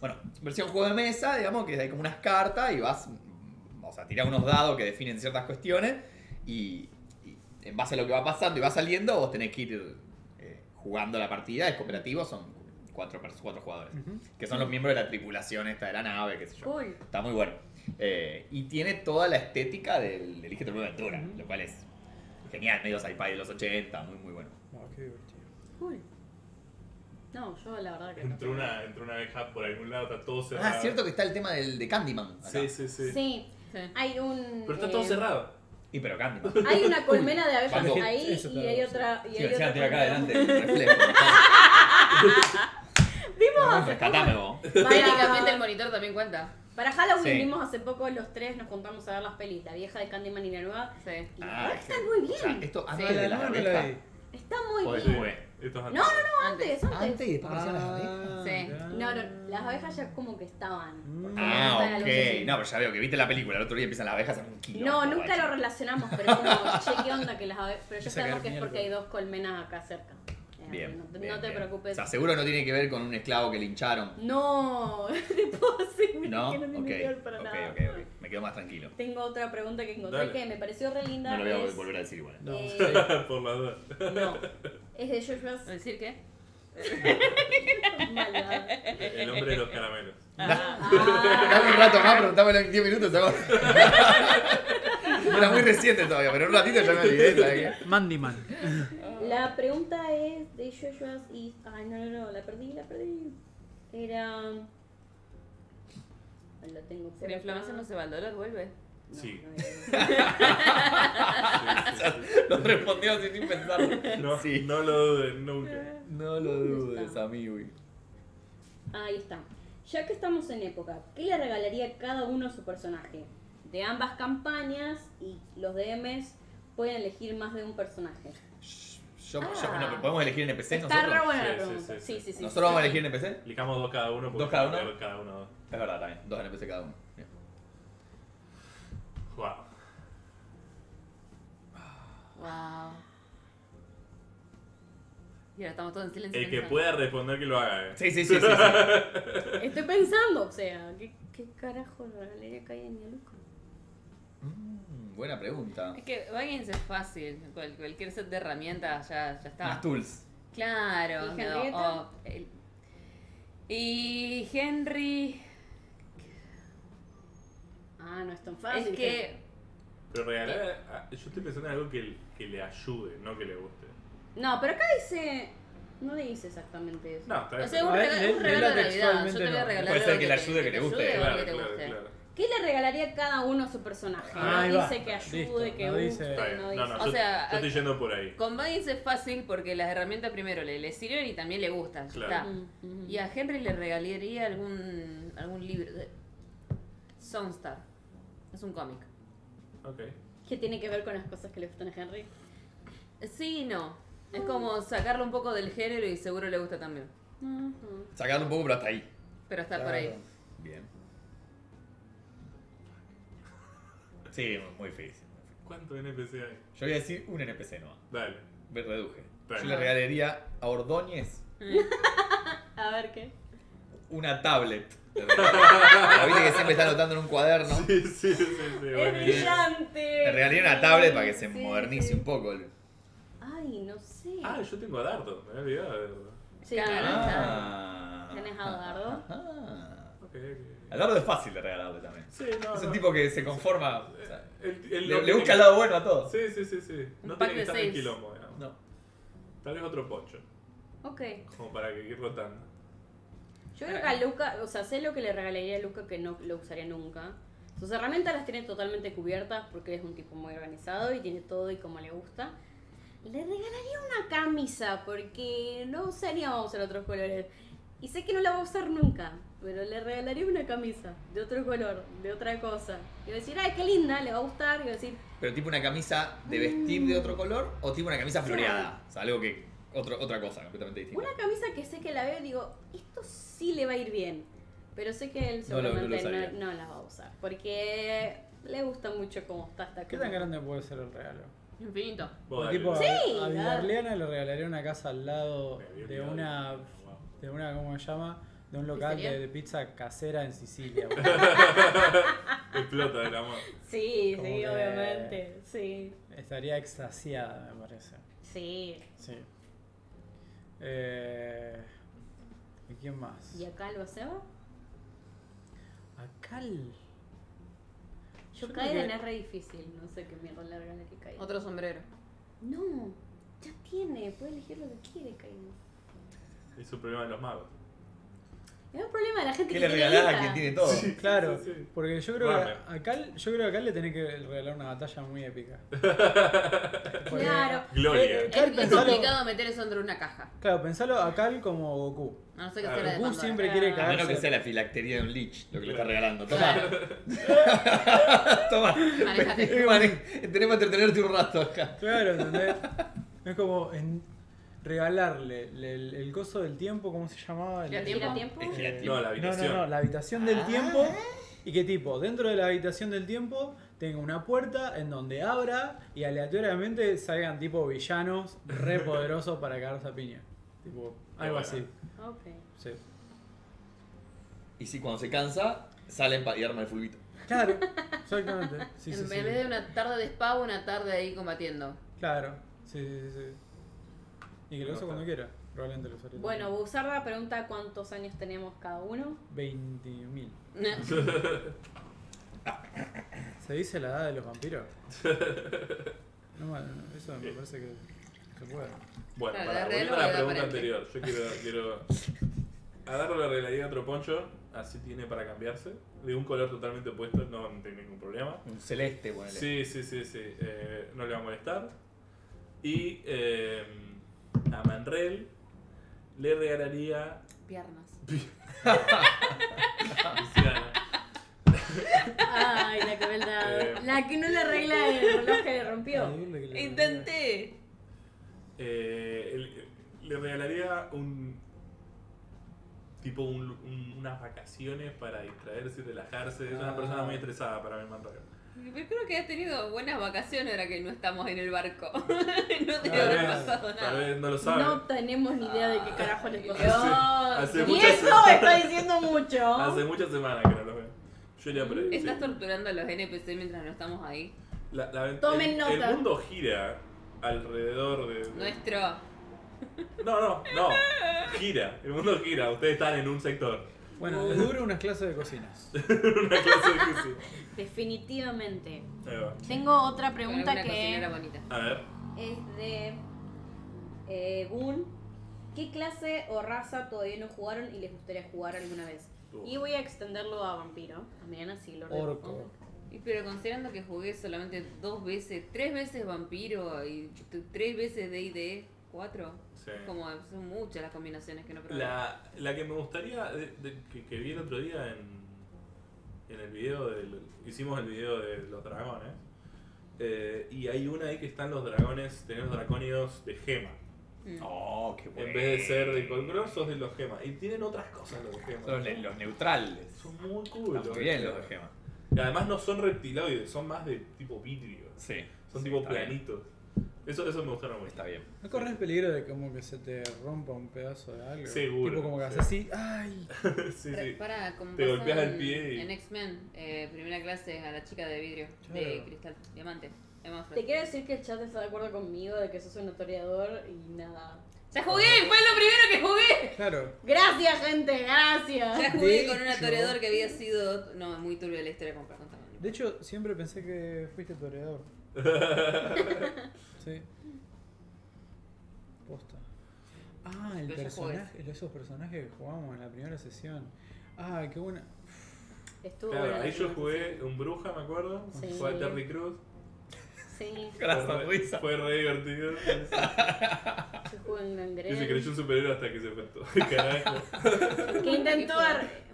Bueno, versión juego de mesa, digamos, que hay como unas cartas y vas, o sea, tirás unos dados que definen ciertas cuestiones y en base a lo que va pasando y va saliendo, vos tenés que ir jugando la partida. Es cooperativo, son cuatro jugadores, que son los miembros de la tripulación esta de la nave, qué sé yo. Uy. Está muy bueno. Y tiene toda la estética del Elige tu propia aventura, lo cual es genial, medio sci-fi de los 80, muy, muy bueno. Oh, qué divertido. Uy. No, yo la verdad que entró una abeja por algún lado, está todo cerrado. Ah, cierto que está el tema de Candyman. Acá. Sí, sí, sí. Sí, hay un... Pero está todo cerrado. Y pero Candyman. Hay una colmena de abejas ahí y hay otra... Y sí, hay otra acá adelante, un reflejo. Vimos... Rescatame vos. Prácticamente el monitor también cuenta. Para Halloween vimos hace poco los tres, nos juntamos a ver las pelis, la vieja de Candyman y la nueva. Sí. Y están muy bien. O sea, esto antes de la abeja. Está muy bien. No, antes. Parecían las abejas. Sí. No, las abejas ya como que estaban. Ok. No, pero ya veo que viste la película, el otro día empiezan las abejas a un kilo. No, nunca lo relacionamos, pero como, che, qué onda que las abejas. Pero ya sabemos que es porque hay dos colmenas acá cerca. Bien, no te preocupes. O sea, seguro no tiene que ver con un esclavo que lincharon. No, te puedo decir que no tiene que ver para nada. Ok. Me quedo más tranquilo. Tengo otra pregunta que encontré que me pareció re linda. No lo voy a volver a decir igual. No, por la duda. No. Es de Joshua. ¿Decir qué? El hombre de los caramelos. Dame un rato más, preguntámelo en 10 minutos. Era muy reciente todavía, pero en un ratito ya me olvidé. Mandyman. La pregunta es de Joshua y... Ay, no, la perdí. Era... La tengo que... La inflamación no se va, el dolor vuelve. No, sí. Lo respondió así sin pensarlo. No lo dudes nunca. No lo dudes, amigo. Ahí está. Ya que estamos en época, ¿qué le regalaría cada uno a su personaje? De ambas campañas y los DMs pueden elegir más de un personaje. ¿Podemos elegir NPCs nosotros? Está re buena la pregunta. Sí. ¿Nosotros vamos a elegir NPC? Elijamos dos cada uno. ¿Dos cada uno? Dos. Es verdad también, dos NPC cada uno. Wow. Y ahora estamos todos en silencio. El que pueda responder que lo haga. Sí. Estoy pensando, o sea, ¿qué carajo le regalaría a en Luca? Buena pregunta. Es que Baggins es fácil. Cualquier set de herramientas ya está. Más tools. Claro. Y Henry... no es tan fácil. Es que... Pero regalar... Yo estoy pensando en algo que le ayude, no que le guste. No, pero acá dice... No le dice exactamente eso. No, está bien. O sea, un regalo de Navidad. Yo te voy a regalar. Puede ser que le ayude, que le guste. Claro. ¿Qué le regalaría cada uno a su personaje? No dice que ayude, listo, que guste, no dice. Yo estoy yendo por ahí. Con Baggins es fácil porque las herramientas primero le sirven y también le gustan. Claro. Y a Henry le regalaría algún libro. Songstar. Es un cómic. Okay. ¿Qué tiene que ver con las cosas que le gustan a Henry? Sí y no. Es como sacarlo un poco del género y seguro le gusta también. Sacarlo un poco pero hasta ahí. Pero estar por ahí. Bien. Sí, muy difícil. ¿Cuántos NPC hay? Yo voy a decir un NPC nomás. Dale. Me reduje. Dale. Yo le regalaría a Ordóñez. A ver qué. Una tablet. La viste que siempre está anotando en un cuaderno. Sí. Es brillante. Le regalaría una tablet para que se modernice un poco. Ay, no sé. Ah, yo tengo a Dardo. Me había olvidado de Dardo. Sí, ah, tenés a Dardo. A Dardo es fácil de regalarle también. Sí, no, es un tipo que se conforma. O sea, le busca el lado bueno a todo. Sí, sí, sí, sí. No tiene que estar en quilombo, digamos. No. Tal vez otro poncho. Ok. Como para que ir rotando. Yo creo que a Luca, o sea, sé lo que le regalaría a Luca que no lo usaría nunca. Sus herramientas las tiene totalmente cubiertas porque es un tipo muy organizado y tiene todo y como le gusta. Le regalaría una camisa porque no usaría, vamos a usar otros colores. Y sé que no la va a usar nunca, pero le regalaría una camisa de otro color, de otra cosa. Y va a decir, ay, qué linda, le va a gustar. Y va a decir, pero tipo una camisa de vestir de otro color o tipo una camisa floreada. O sea, algo que... Otra cosa completamente distinta. Una camisa que sé que la veo y digo, esto sí le va a ir bien. Pero sé que él seguramente no las va a usar. Porque le gusta mucho cómo está esta. ¿Qué tan grande puede ser el regalo? Infinito. Tipo, sí, a Vidaliana le regalaría una casa al lado de una, ¿cómo se llama? De un local de pizza casera en Sicilia. Explota del amor. Sí, como sí, obviamente. Sí. Estaría extasiada, me parece. Sí. Sí. ¿Y quién más? ¿Y a Cal o a Seba? ¿A Cal? Yo Kaiden es re difícil, no sé qué mierda le regalaría que Kaiden. Otro sombrero. No, ya tiene, puede elegir lo que quiere Kaiden. Es un problema de los magos. Es un problema de la gente que tiene. ¿Qué le regalás a quien tiene todo? Sí, claro, sí, sí. Porque yo creo, que a Cal le tenés que regalar una batalla muy épica. Claro. Gloria. Es complicado meter eso dentro de una caja. Claro, pensalo a Cal como Goku. No sé qué será de Goku siempre quiere caer. A menos que sea la filactería de un Lich lo que le está regalando. Toma. Toma. Tenemos que entretenerte un rato acá. Claro, ¿entendés? Es como... regalarle el coso del tiempo, ¿cómo se llamaba? ¿El tiempo? No, la habitación. No, no, no, la habitación del tiempo. Y qué tipo, dentro de la habitación del tiempo tenga una puerta en donde abra y aleatoriamente salgan tipo villanos re poderosos para cagarse a piña. Tipo, algo así. Okay. Sí. Y si cuando se cansa, salen para arma el fulbito. Claro, exactamente. Sí, en vez de una tarde de spa, una tarde ahí combatiendo. Claro, sí, sí, sí. Y que lo use cuando quiera, probablemente lo usaría. Bueno, Buzarda pregunta cuántos años tenemos cada uno. 20.000. ¿Se dice la edad de los vampiros? No, bueno, eso me parece que se puede. Bueno, para volver a la pregunta anterior, yo quiero a Dardo le regalaría otro poncho, así tiene para cambiarse. De un color totalmente opuesto, no tiene ningún problema. Un celeste, ponele. Sí, sí, sí, sí. No le va a molestar. Y... a Manrel le regalaría piernas. Ay, la que verdad. La que no le arregla el reloj que le rompió. Intenté. Le regalaría un tipo unas vacaciones para distraerse y relajarse. Es una persona muy estresada para mí, Manrel. Yo creo que has tenido buenas vacaciones ahora que no estamos en el barco. No te habrá pasado nada. Tal vez no lo sabes. No tenemos ni idea de qué carajo les pasó. Y eso está diciendo mucho. Hace muchas semanas que no lo veo. Yo iría por ahí. Estás torturando a los NPC mientras no estamos ahí. Tomen nota. El mundo gira alrededor de... Nuestro. No, no, no. Gira. El mundo gira. Ustedes están en un sector. Bueno, les duro unas clases de cocinas. Una clase de cocina. Definitivamente. Tengo otra pregunta que... A ver. Es de... Boone. ¿Qué clase o raza todavía no jugaron y les gustaría jugar alguna vez? Y voy a extenderlo a vampiro. También así lo ordeno. Orco. Pero considerando que jugué solamente 3 veces vampiro y 3 veces D&D, 4... Sí. Como son muchas las combinaciones que no probé. La que me gustaría, que vi el otro día en el video, hicimos el video de los dragones. Y hay una ahí que están los dragones, tenemos dracónidos de gema. Oh, qué bueno. En vez de ser de grosos de los gemas. Y tienen otras cosas los de gema. Son los neutrales. Son muy cool. Están muy bien los de gema. Y además no son reptiloides, son más de tipo vidrio. Sí. Son tipo planitos. Eso me gustaron mucho. Está bien. ¿No corres peligro de como que se te rompa un pedazo de algo? Seguro. Tipo como que haces así. ¡Ay! Sí, sí. Para, como te golpeas el pie. En X-Men, primera clase a la chica de vidrio, de cristal, diamante. Te quiero decir que el chat está de acuerdo conmigo de que sos un otoreador y nada. ¡Ya jugué! ¡Fue lo primero que jugué! Claro. Gracias, gente, gracias. Ya jugué con un otoreador que había sido... No, es muy turbia la historia con Perdón. De hecho, siempre pensé que fuiste toreador. Sí. Posta. Ah, el personaje, esos personajes que jugamos en la primera sesión. Ah, qué buena. Estuvo claro, ahí yo jugué un bruja, me acuerdo. Sí. Jugué a Terry Cruz. Sí. Fue re divertido. Yo jugué en Andrés. Y se creyó un superhéroe hasta que se faltó. Carajo. Que intentó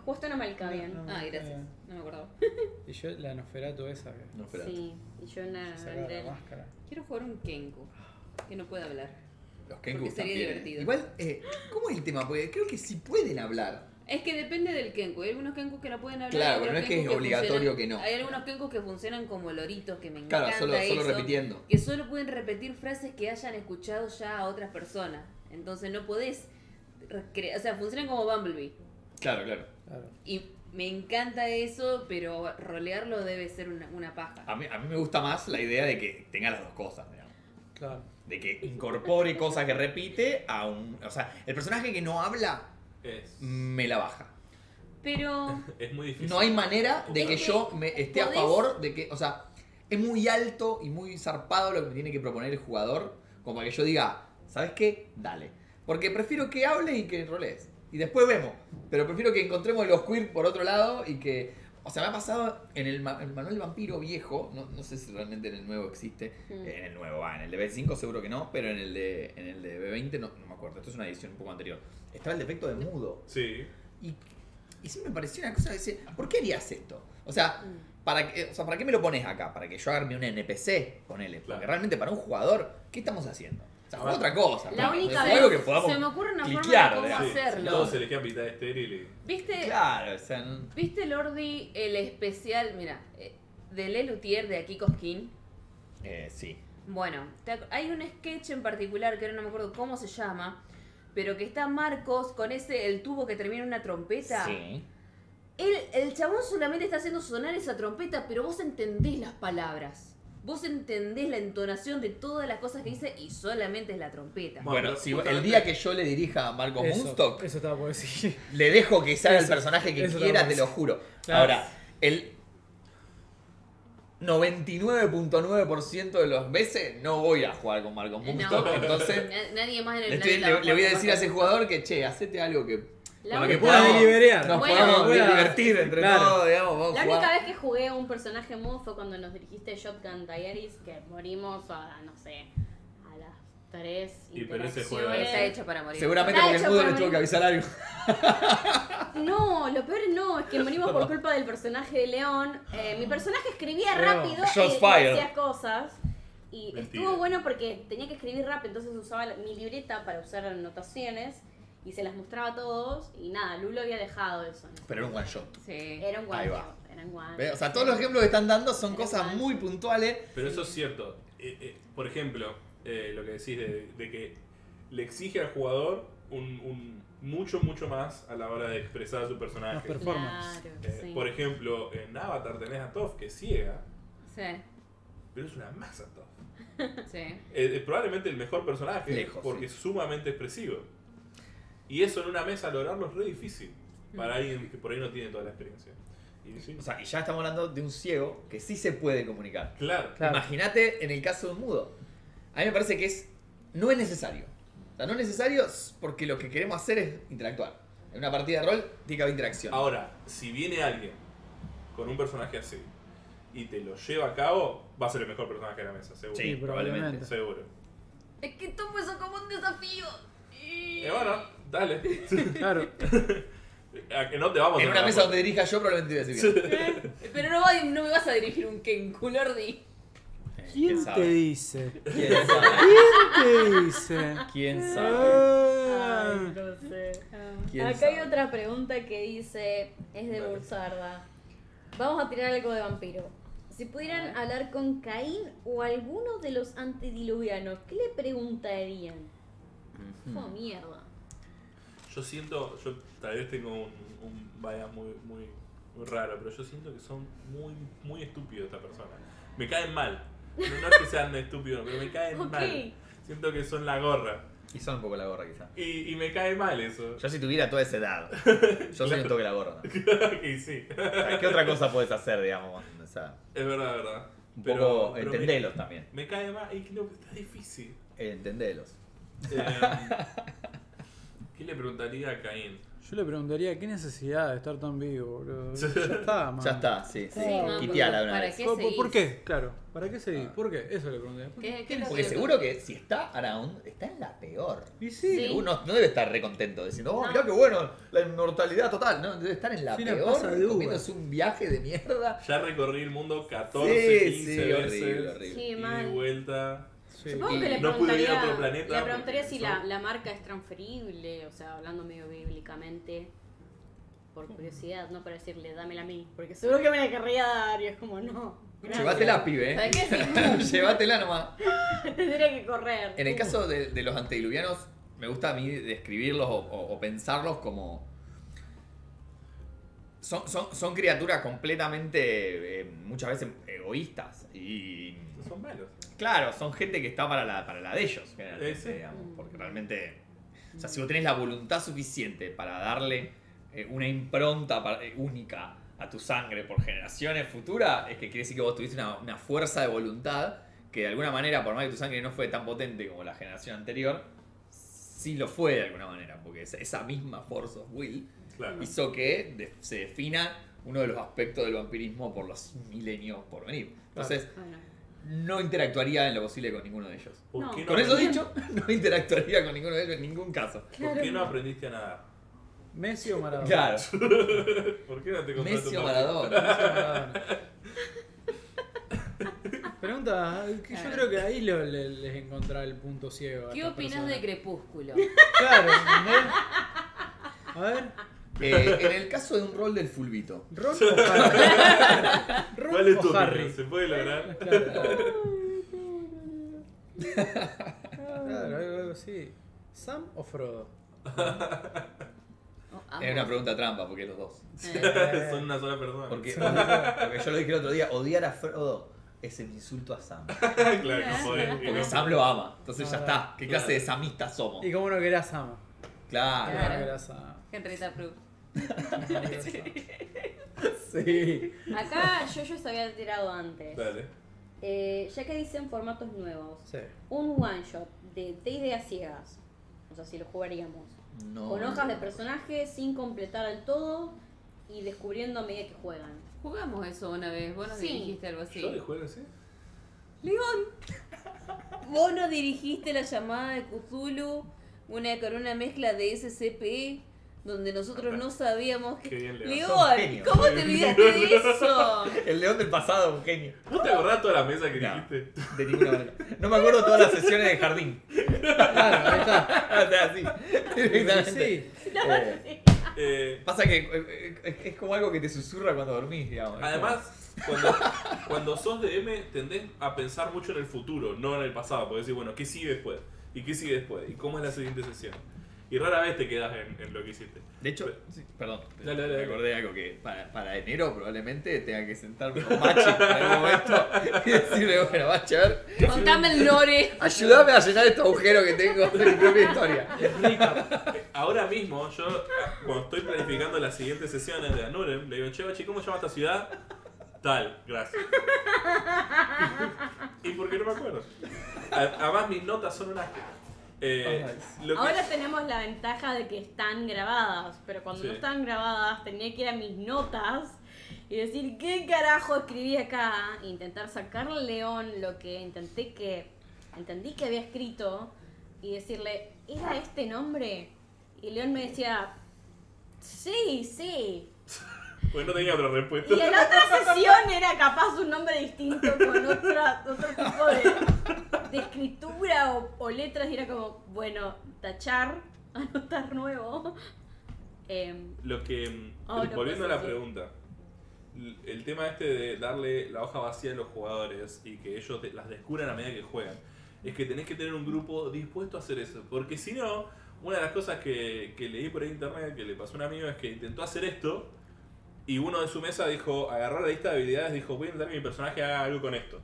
justo no me cabían. No, ah, gracias. No me acordaba. Y yo la Nosferatu esa. Nosferatu. Sí, y yo una máscara. Quiero jugar un Kenku que no pueda hablar. Los Kenku sería también divertido. Igual, ¿cómo es el tema? Porque creo que sí pueden hablar. Es que depende del Kenku. Hay algunos Kenku que no pueden hablar. Claro, pero no es que es obligatorio que no. Hay algunos Kenku que funcionan como loritos, que me encanta. Claro, solo repitiendo. Que solo pueden repetir frases que hayan escuchado ya a otras personas. Entonces no podés... O sea, funcionan como Bumblebee. Claro, claro. Y me encanta eso, pero rolearlo debe ser una paja. A mí me gusta más la idea de que tenga las dos cosas, digamos. Claro. De que incorpore cosas que repite a un... O sea, el personaje que no habla... me la baja. Pero es muy difícil. No hay manera de que yo me esté a favor de que, o sea, es muy alto y muy zarpado lo que me tiene que proponer el jugador, como para que yo diga, ¿sabes qué? Dale. Porque prefiero que hables y que rolees. Y después vemos. Pero prefiero que encontremos los queer por otro lado y que, o sea, me ha pasado en el manual del vampiro viejo, no sé si realmente en el nuevo existe, en el nuevo, en el de B5 seguro que no, pero en el de B20 no me acuerdo, esto es una edición un poco anterior. Estaba el defecto de mudo. Sí. Y siempre me pareció una cosa de decir, ¿por qué harías esto? O sea, ¿para qué me lo pones acá? ¿Para que yo haga un NPC? Ponele. Claro. Porque realmente para un jugador, ¿qué estamos haciendo? O sea, otra cosa. La única vez algo que podamos se me ocurre una cliquear, forma de cómo hacerlo. Todo se le queda mitad estéril. ¿Viste? Claro, o sea, no... ¿Viste, Lordi, el especial, mira, de Le Luthier de Aquí Cosquín? Sí. Bueno, hay un sketch en particular que ahora no me acuerdo cómo se llama, pero que está Marcos con el tubo que termina en una trompeta. Sí. El chabón solamente está haciendo sonar esa trompeta, pero vos entendés las palabras. Vos entendés la entonación de todas las cosas que dice y solamente es la trompeta. Bueno, si el día que yo le dirija a Marco Munstock, eso estaba por decir. Le dejo que sea el personaje que quiera, te lo juro. Claro. Ahora, el 99.9% de las veces no voy a jugar con Marco Munstock. No, entonces, nadie más en el le voy a decir a ese jugador que, che, hacete algo que... Para que pueda deliberar. Nos podamos divertir entre todos, digamos. La única vez que jugué a un personaje mudo fue cuando nos dirigiste Shotgun Diaries, que morimos a, no sé, a las 3. Y pero ese juego está hecho para morir. Seguramente porque el mudo le tuvo que avisar algo. No, lo peor no, es que morimos por culpa del personaje de León. Mi personaje escribía rápido y hacía cosas. Y estuvo bueno porque tenía que escribir rápido, entonces usaba mi libreta para usar anotaciones. Y se las mostraba a todos y nada, Lulo había dejado eso. Pero era un one shot. Sí. Era un one shot. Era un one shot. O sea, todos los ejemplos que están dando son cosas muy puntuales. Pero eso es cierto. Por ejemplo, lo que decís de que le exige al jugador mucho más a la hora de expresar a su personaje. Las performances. Claro, sí. Por ejemplo, en Avatar tenés a Toph, que es ciega. Sí. Pero es una masa Toph. Sí. Probablemente el mejor personaje. Lejos, porque es sumamente expresivo. Y eso en una mesa lograrlo es re difícil para alguien que por ahí no tiene toda la experiencia. Y sí. O sea, y ya estamos hablando de un ciego que sí se puede comunicar. Claro, claro. Imagínate en el caso de un mudo. A mí me parece que no es necesario. O sea, no es necesario porque lo que queremos hacer es interactuar. En una partida de rol tiene que haber interacción. Ahora, si viene alguien con un personaje así y te lo lleva a cabo, va a ser el mejor personaje de la mesa, seguro. Sí, probablemente. Seguro. Es que tomo eso como un desafío. Bueno. Dale. Claro. A que no te vamos en a una mesa donde dirija yo probablemente te voy a decir bien. Pero no me vas a dirigir un Kenku, Lordi. ¿Quién te dice? ¿Quién sabe? ¿Quién te dice? ¿Quién sabe? Ay, no sé. Acá hay otra pregunta que dice, es de Bursarda. Vamos a tirar algo de vampiro. Si pudieran hablar con Caín o alguno de los antediluvianos, ¿qué le preguntarían? Oh, mierda. Yo tal vez tengo un bias muy raro, pero yo siento que son muy estúpidos estas personas. Me caen mal, No es que sean estúpidos, pero me caen mal. Siento que son la gorra. Y son un poco la gorra, quizá. Y me cae mal eso. Yo si tuviera toda esa edad, yo soy un toque la gorra. Claro que sí. O sea, ¿qué otra cosa podés hacer, digamos? O sea, es verdad, verdad. Un poco pero entendelos también. Me cae mal y creo que está difícil. Entendelos. ¿Qué le preguntaría a Caín? Yo le preguntaría, ¿qué necesidad de estar tan vivo, boludo? Ya está, man. Ya está, sí, sí. Quitiala una vez. ¿Por qué? Claro. ¿Para qué seguís? ¿Por qué? Eso le preguntaría. Porque seguro que si está Araón, está en la peor. Y sí. Uno no debe estar re contento diciendo, oh, mirá qué bueno, la inmortalidad total. No, debe estar en la peor, comiéndose un viaje de mierda. Ya recorrí el mundo 14, 15 veces. Horrible, horrible. Y de vuelta. Sí. Supongo que le preguntaría, no a otro planeta, le preguntaría si la marca es transferible, o sea, hablando medio bíblicamente, por curiosidad, no para decirle dámela a mí, porque seguro que me la querría dar y es como no. Gracias. Llévatela, pibe. ¿Sabés qué? Sí. Llévatela nomás. Tendría que correr. En el caso de los antediluvianos, me gusta a mí describirlos o pensarlos como... Son criaturas completamente, muchas veces, egoístas y... Son malos. Claro, son gente que está para la de ellos, generalmente, digamos, porque realmente, o sea, si vos tenés la voluntad suficiente para darle una impronta única a tu sangre por generaciones futuras, es que quiere decir que vos tuviste una fuerza de voluntad que de alguna manera, por más que tu sangre no fue tan potente como la generación anterior, sí lo fue de alguna manera, porque esa misma force of will hizo que se defina uno de los aspectos del vampirismo por los milenios por venir. Entonces... No interactuaría en lo posible con ninguno de ellos. No. Con eso dicho, no interactuaría con ninguno de ellos en ningún caso. Claro. ¿Por qué no aprendiste a nadar? ¿Messi o Maradona? Claro. ¿Por qué no te compraste Messi o Maradona? Pregunta, que yo creo que ahí les encontrará el punto ciego. ¿Qué opinas de Crepúsculo? Claro. A ver. En el caso de un rol del fulbito. ¿Rol o Harry? ¿Cuál es tu Harry? ¿Se puede lograr? Claro, algo así. ¿Sam o Frodo? Es una pregunta trampa, porque los dos son una sola persona. Porque yo lo dije el otro día, odiar a Frodo es el insulto a Sam. Claro, no podés. Porque Sam lo ama, entonces ya está. ¿Qué clase de samistas somos? ¿Y cómo no querés a Sam? Claro, no a Sam. Henrietta Proof. Sí. Acá yo se había tirado antes. Dale. Ya que dicen formatos nuevos, sí. Un one shot de 10 ideas ciegas. O sea, si lo jugaríamos. No. Con hojas de personajes sin completar al todo y descubriendo a medida que juegan. Jugamos eso una vez. Vos nos dirigiste algo así. ¿Yo le juego así? León, vos nos dirigiste la llamada de Cthulhu, con una mezcla de SCP. Donde nosotros no sabíamos que... León, ¿cómo te olvidaste de eso? El León del pasado, un genio. ¿No te acordás toda la mesa que dijiste? De ninguna manera. No me acuerdo todas las sesiones de jardín. Claro, ahí está. Así. Exactamente. Sí. Pasa que es como algo que te susurra cuando dormís, digamos. Además, cuando sos DM tendés a pensar mucho en el futuro, no en el pasado. Porque decís, bueno, ¿qué sigue después? ¿Y qué sigue después? ¿Y cómo es la siguiente sesión? Y rara vez te quedas en lo que hiciste. De hecho, perdón, me acordé de algo que para enero probablemente tenga que sentarme con Machi en algún momento y decirle, bueno, Machi, a ver. Contame el lore. Ayúdame a llenar este agujero que tengo en mi propia historia. Ahora mismo, yo, cuando estoy planificando las siguientes sesiones de Anurem, le digo, che, Machi, ¿cómo se llama esta ciudad? Tal, gracias. ¿Y por qué no me acuerdo? Además, mis notas son unas... Ahora tenemos la ventaja de que están grabadas, pero cuando no están grabadas tenía que ir a mis notas y decir qué carajo escribí acá, intentar sacarle al León lo que entendí que había escrito y decirle, ¿era este nombre? Y León me decía, sí, sí. Pues no tenía otra respuesta. Y en otra sesión era capaz un nombre distinto con otro tipo de escritura o letras y era como, bueno, tachar, anotar nuevo. Volviendo a la pregunta, el tema este de darle la hoja vacía a los jugadores y que ellos las descubran a medida que juegan, es que tenés que tener un grupo dispuesto a hacer eso, porque si no, una de las cosas que leí por ahí en internet, que le pasó a un amigo, es que intentó hacer esto. Y uno de su mesa dijo, agarrar la lista de habilidades, dijo, voy a intentar que mi personaje haga algo con esto.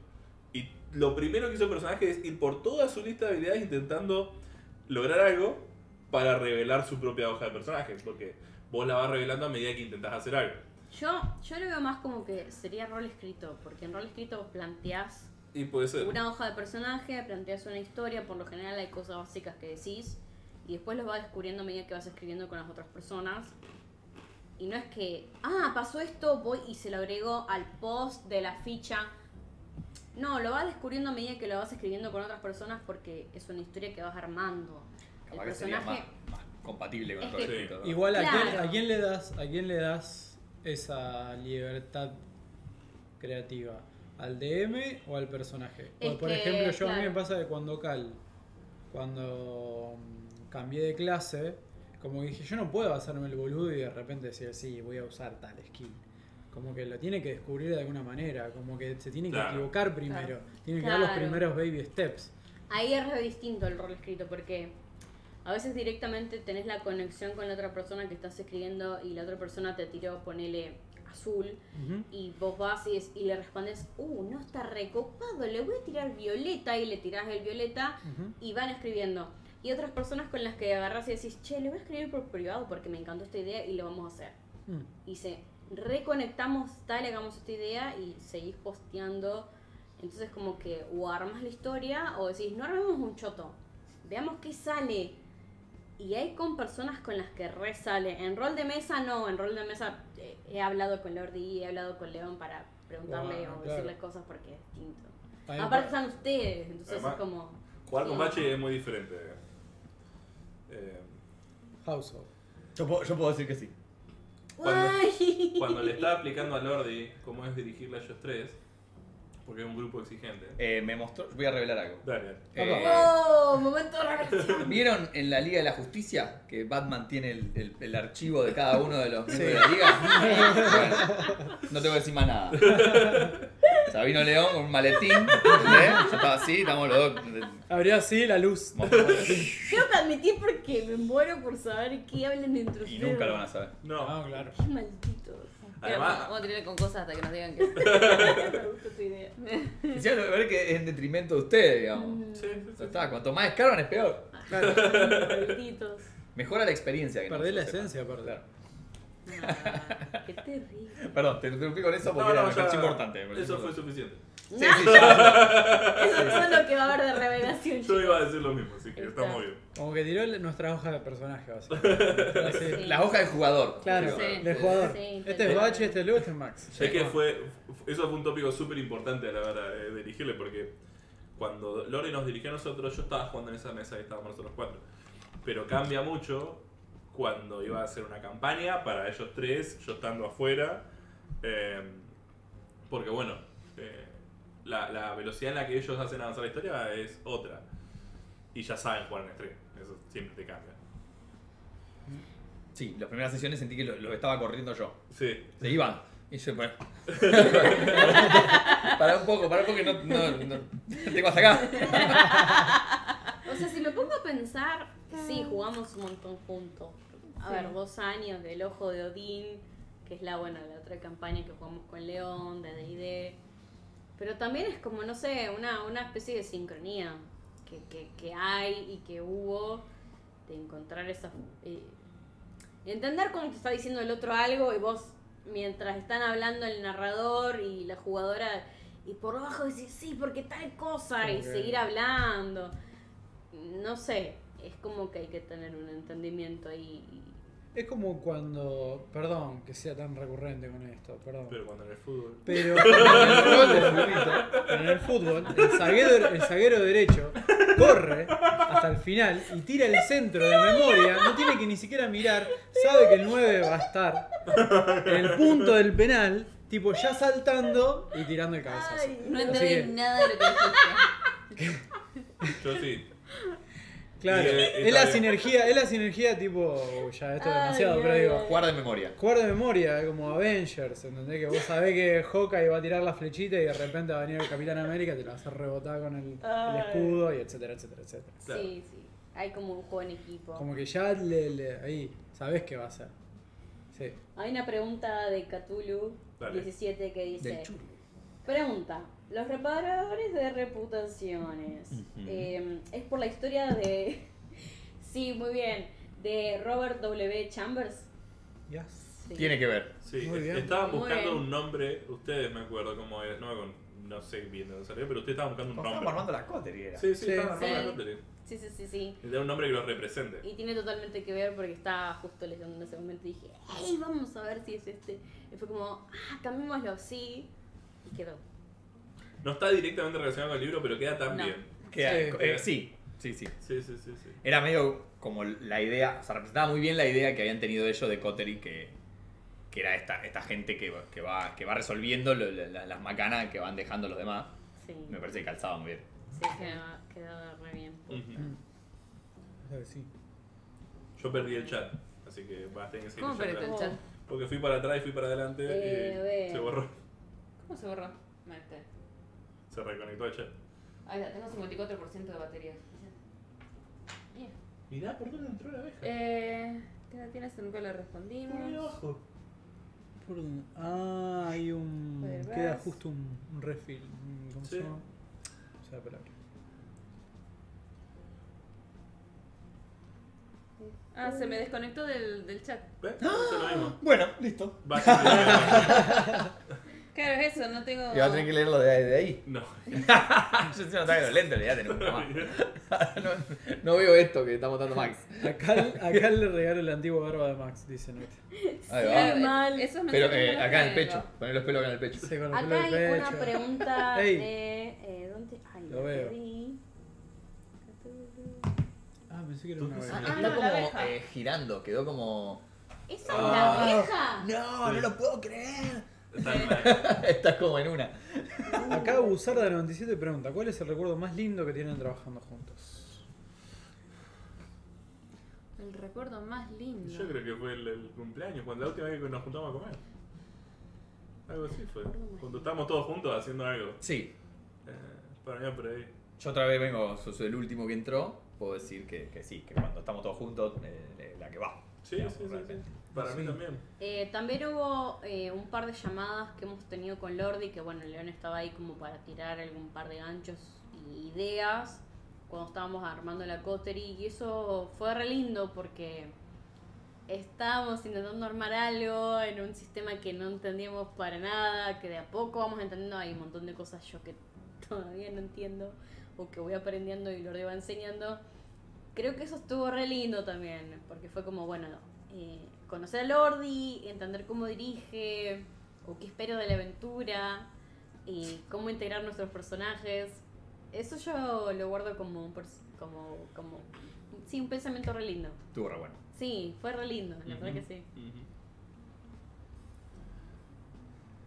Y lo primero que hizo el personaje es ir por toda su lista de habilidades intentando lograr algo para revelar su propia hoja de personaje, porque vos la vas revelando a medida que intentás hacer algo. Yo lo veo más como que sería rol escrito, porque en rol escrito vos planteás una hoja de personaje, planteás una historia, por lo general hay cosas básicas que decís, y después los vas descubriendo a medida que vas escribiendo con las otras personas. Y no es que, ah, pasó esto, voy y se lo agrego al post de la ficha. No, lo vas descubriendo a medida que lo vas escribiendo con otras personas, porque es una historia que vas armando. El personaje más compatible con el proyecto. Sí. Igual, ¿a quién le das esa libertad creativa? ¿Al DM o al personaje? Porque, por ejemplo, yo a mí me pasa que cuando cambié de clase, como que dije, yo no puedo hacerme el boludo y de repente decir, sí, voy a usar tal skill. Como que lo tiene que descubrir de alguna manera, como que se tiene que equivocar primero, tiene que dar los primeros baby steps. Ahí es re distinto el rol escrito, porque a veces directamente tenés la conexión con la otra persona que estás escribiendo y la otra persona te tiró, ponele, azul, y vos vas y le respondes, no está recopado, le voy a tirar violeta, y le tirás el violeta, y van escribiendo. Y otras personas con las que agarrás y decís, che, le voy a escribir por privado porque me encantó esta idea y lo vamos a hacer. Y se reconectamos, tal, hagamos esta idea y seguís posteando. Entonces como que o armas la historia o decís, no armemos un choto, veamos qué sale. Y hay con personas con las que re sale. En rol de mesa no, en rol de mesa he hablado con Lordi, he hablado con León para preguntarle o decirle cosas porque es distinto. Aparte están ustedes, entonces además, es como... Jugar con Bache es muy diferente. Household. Yo puedo decir que sí. Cuando le estaba aplicando a Lordi cómo es dirigirla a ellos tres, porque es un grupo exigente. Me mostró, voy a revelar algo. Dale. Momento de revelación. ¿Vieron en la Liga de la Justicia que Batman tiene el archivo de cada uno de los miembros de la Liga? Bueno, no te voy a decir más nada. Sabino León con un maletín. Yo estaba así, estamos los dos. Abrió así la luz. Creo que admití porque me muero por saber qué hablan dentro de ustedes. Y nunca lo van a saber. No, claro. Qué malditos. Además, vamos a tirar con cosas hasta que nos digan que me gusta tu idea. Quisiera ver que es en detrimento de ustedes, digamos. Sí. Está, cuanto más escarban es peor. Claro. Mejora la experiencia. Que perdés la esencia, perdés. Qué terrible. Perdón, te interrumpí con eso porque era importante. Eso fue suficiente. Sí, sí, ya. Eso es lo que va a haber de revelación. Yo iba a decir lo mismo, así que está muy bien. Como que tiró nuestra hoja de personaje, básicamente. Sí. La hoja del jugador. Claro, del jugador. Sí, este es Bache, este es Lu, este es Max. Es que eso fue un tópico súper importante a la hora de dirigirle, porque cuando Lore nos dirigió a nosotros, yo estaba jugando en esa mesa y estábamos nosotros cuatro. Pero cambia mucho cuando iba a hacer una campaña para ellos tres, yo estando afuera, porque bueno, la velocidad en la que ellos hacen avanzar la historia es otra, y ya saben jugar en stream, eso siempre te cambia. Sí, las primeras sesiones sentí que los estaba corriendo yo. Sí. Se iban, y yo, bueno, pará un poco, que no tengo hasta acá. O sea, si me pongo a pensar, sí, jugamos un montón juntos. A ver, 2 años del Ojo de Odín, que es la otra campaña que jugamos con León, de D&D. Pero también es como, no sé, una especie de sincronía que hay y que hubo de encontrar esa... entender cómo te está diciendo el otro algo y vos, mientras están hablando el narrador y la jugadora, y por abajo decís, sí, porque tal cosa, y seguir hablando. No sé, es como que hay que tener un entendimiento ahí. Es como cuando, perdón que sea tan recurrente con esto, perdón. Pero cuando en el fútbol. Pero en el fútbol, el zaguero derecho corre hasta el final y tira el centro de memoria, no tiene que ni siquiera mirar, sabe que el 9 va a estar en el punto del penal, tipo ya saltando y tirando el cabezazo. Ay, no entendí nada de lo que dijiste. Yo sí. Claro, es la sinergia tipo, ya esto es demasiado, pero digo... Jugar de memoria, como Avengers, ¿entendés? Que vos sabés que Hawkeye va a tirar la flechita y de repente va a venir el Capitán América, te la vas a rebotar con el escudo y etcétera, etcétera, etcétera. Claro. Sí, hay como un juego en equipo. Como que ya ahí sabés qué va a hacer. Sí. Hay una pregunta de Cthulhu 17 que dice... Pregunta, Los reparadores de reputaciones. Es por la historia de... sí, muy bien. De Robert W. Chambers. Sí. Tiene que ver. Sí, estaban buscando un nombre. Ustedes, me acuerdo cómo es. No sé bien dónde salió, pero ustedes estaban buscando un nombre. Estaban armando la coterie. Sí, sí, estaban armando la coterie. Sí. Le da un nombre que los represente. Y tiene totalmente que ver porque estaba justo leyendo en ese momento y dije, hey, vamos a ver si es este. Y fue como, ah, cambiémoslo, sí. Y quedó. No está directamente relacionado con el libro, pero queda tan bien. Queda, sí. Era medio como la idea, o sea, representaba muy bien la idea que habían tenido ellos de coterie, que era esta gente que va resolviendo las macanas que van dejando los demás. Sí. Me parece que calzaba muy bien. Sí, quedaba re bien. Yo perdí el chat, así que vas a tener que seguir. ¿Cómo perdí el chat? Porque fui para atrás y fui para adelante y se borró. ¿Cómo se borró? Se reconectó el chat. Ahí está, tengo 54% de batería. Bien. Mirá, ¿por dónde entró la abeja? ¿Qué edad tienes? Nunca le respondimos. Por abajo. ¿Por dónde? Ah, hay un... queda justo un refill. ¿Cómo se llama? La palabra. Ah, se me desconectó del chat. ¡Ah! Bueno, listo. Claro, es eso, no tengo... Y vas a tener que leerlo de ahí. No. Yo estoy notando los lentes, ya tenemos más. No veo esto que está montando Max. Acá le regalo la antigua barba de Max, dicen. Claro, eso es. Pero acá en el pecho, poner los pelos acá en el pecho. Sí, acá el hay pecho. Una pregunta de... ¿dónde? Ay, lo veo. Ah, pensé que era una abeja. Está como girando, quedó como... ¡Esa es la abeja! ¡No, no lo puedo creer! Estás como en una. Acá Buzarda 97 pregunta, ¿cuál es el recuerdo más lindo que tienen trabajando juntos? El recuerdo más lindo. Yo creo que fue el cumpleaños, cuando la última vez que nos juntamos a comer. Algo así fue. Cuando estábamos todos juntos haciendo algo. Sí. Para mí por ahí. Yo otra vez vengo, soy el último que entró, puedo decir que sí, que cuando estamos todos juntos, la que va. Sí, digamos, sí. Para mí también. También hubo un par de llamadas que hemos tenido con Lordi, que bueno, León estaba ahí como para tirar algún par de ganchos y ideas cuando estábamos armando la coterie, y eso fue re lindo porque estábamos intentando armar algo en un sistema que no entendíamos para nada, que de a poco vamos entendiendo. Hay un montón de cosas yo que todavía no entiendo o que voy aprendiendo y Lordi va enseñando. Creo que eso estuvo re lindo también porque fue como, bueno, conocer a Lordi, entender cómo dirige o qué espero de la aventura y cómo integrar nuestros personajes. Eso yo lo guardo como un pensamiento re lindo. Estuvo re bueno. Sí, fue re lindo, la verdad que sí.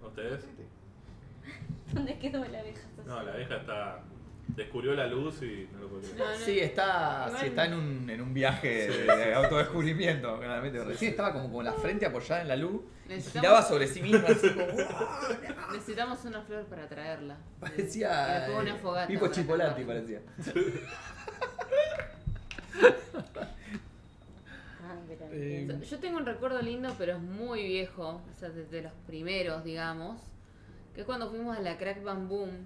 ¿Ustedes? ¿Dónde quedó la abeja? No, la abeja está... descubrió la luz y no lo podía ver. Sí, está en un viaje de autodescubrimiento, claramente. Recién estaba como con la frente apoyada en la luz, giraba sobre sí misma así como... Necesitamos una flor para traerla. Parecía... como una fogata. Tipo Chipolati parecía. Yo tengo un recuerdo lindo, pero es muy viejo, o sea, desde los primeros, digamos, que es cuando fuimos a la Crack Bam Boom.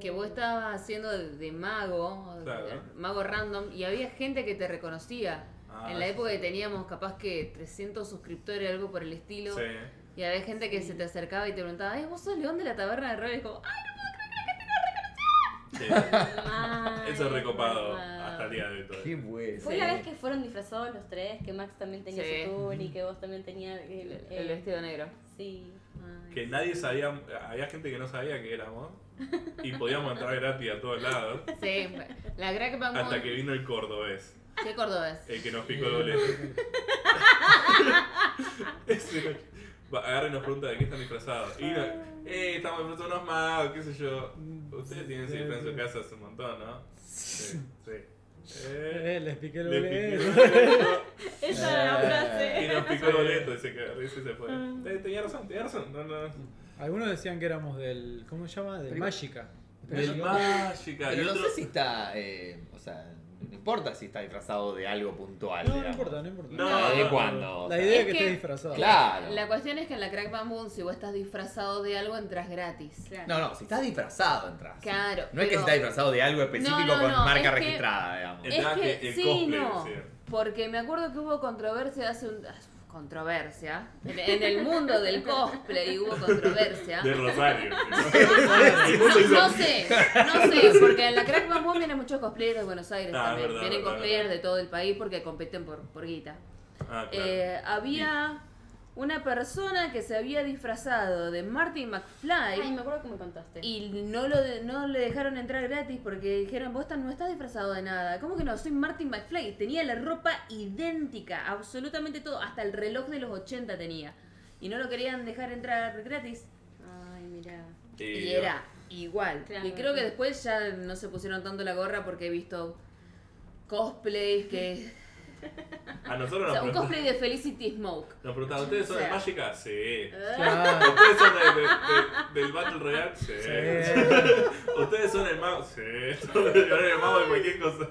Que vos estabas haciendo de mago, claro, mago random, y había gente que te reconocía. En la época que teníamos capaz que 300 suscriptores o algo por el estilo. Y había gente que se te acercaba y te preguntaba, ¿vos sos León de la Taberna de Robles? Y como, ¡ay, no puedo creer que la gente no reconocía! Eso es recopado hasta el día de hoy todo. Qué bueno. Fue la vez que fueron disfrazados los tres, que Max también tenía su túnica y que vos también tenías el vestido negro. Sí. Que nadie sabía, había gente que no sabía que éramos. Y podíamos entrar gratis a todos lados. Sí, la Crack Bang Boom. Hasta que vino el cordobés. ¿Qué cordobés? El que nos picó el boleto. Agarra y nos pregunta de qué están disfrazados. Y nos, estamos disfrazados unos magos, qué sé yo. Ustedes tienen siempre en su casa hace un montón, ¿no? Sí. Les piqué el boleto. Esa era la frase. Y nos picó el boleto, se fue. Tenía razón. No. Algunos decían que éramos del... ¿cómo se llama? Del Mágica. Pero no sé si está... o sea, importa si está disfrazado de algo puntual. No, digamos. no importa. ¿De cuándo? La idea es que estés disfrazado. Claro. La cuestión es que en la Crack Bamboo, si vos estás disfrazado de algo, entras gratis. Claro. No, si estás disfrazado, entras. Claro. No es que si estás disfrazado de algo específico con marca registrada, digamos. Es que, el cosplay, no. Porque me acuerdo que hubo controversia hace un... Controversia. En el mundo del cosplay hubo controversia. De Rosario. No sé, porque en la Crack Bamboo vienen muchos cosplayers de Buenos Aires también. Vienen cosplayers de todo el país porque compiten por guita. Ah, claro. Había una persona que se había disfrazado de Marty McFly. Ay, me acuerdo que me contaste. Y no le dejaron entrar gratis porque dijeron, vos no estás disfrazado de nada. ¿Cómo que no? Soy Marty McFly. Tenía la ropa idéntica, absolutamente todo. Hasta el reloj de los 80 tenía. Y no lo querían dejar entrar gratis. Ay, mirá. Y era igual. Claro. Y creo que después ya no se pusieron tanto la gorra porque he visto cosplays que... A nosotros nos un cosplay de Felicity Smoke. Nos preguntaban, ¿ustedes son de Magica? Sí. Claro. ¿Ustedes son del Battle Royale? Sí. ¿Ustedes son el mago? Sí. Era el mago de cualquier cosa.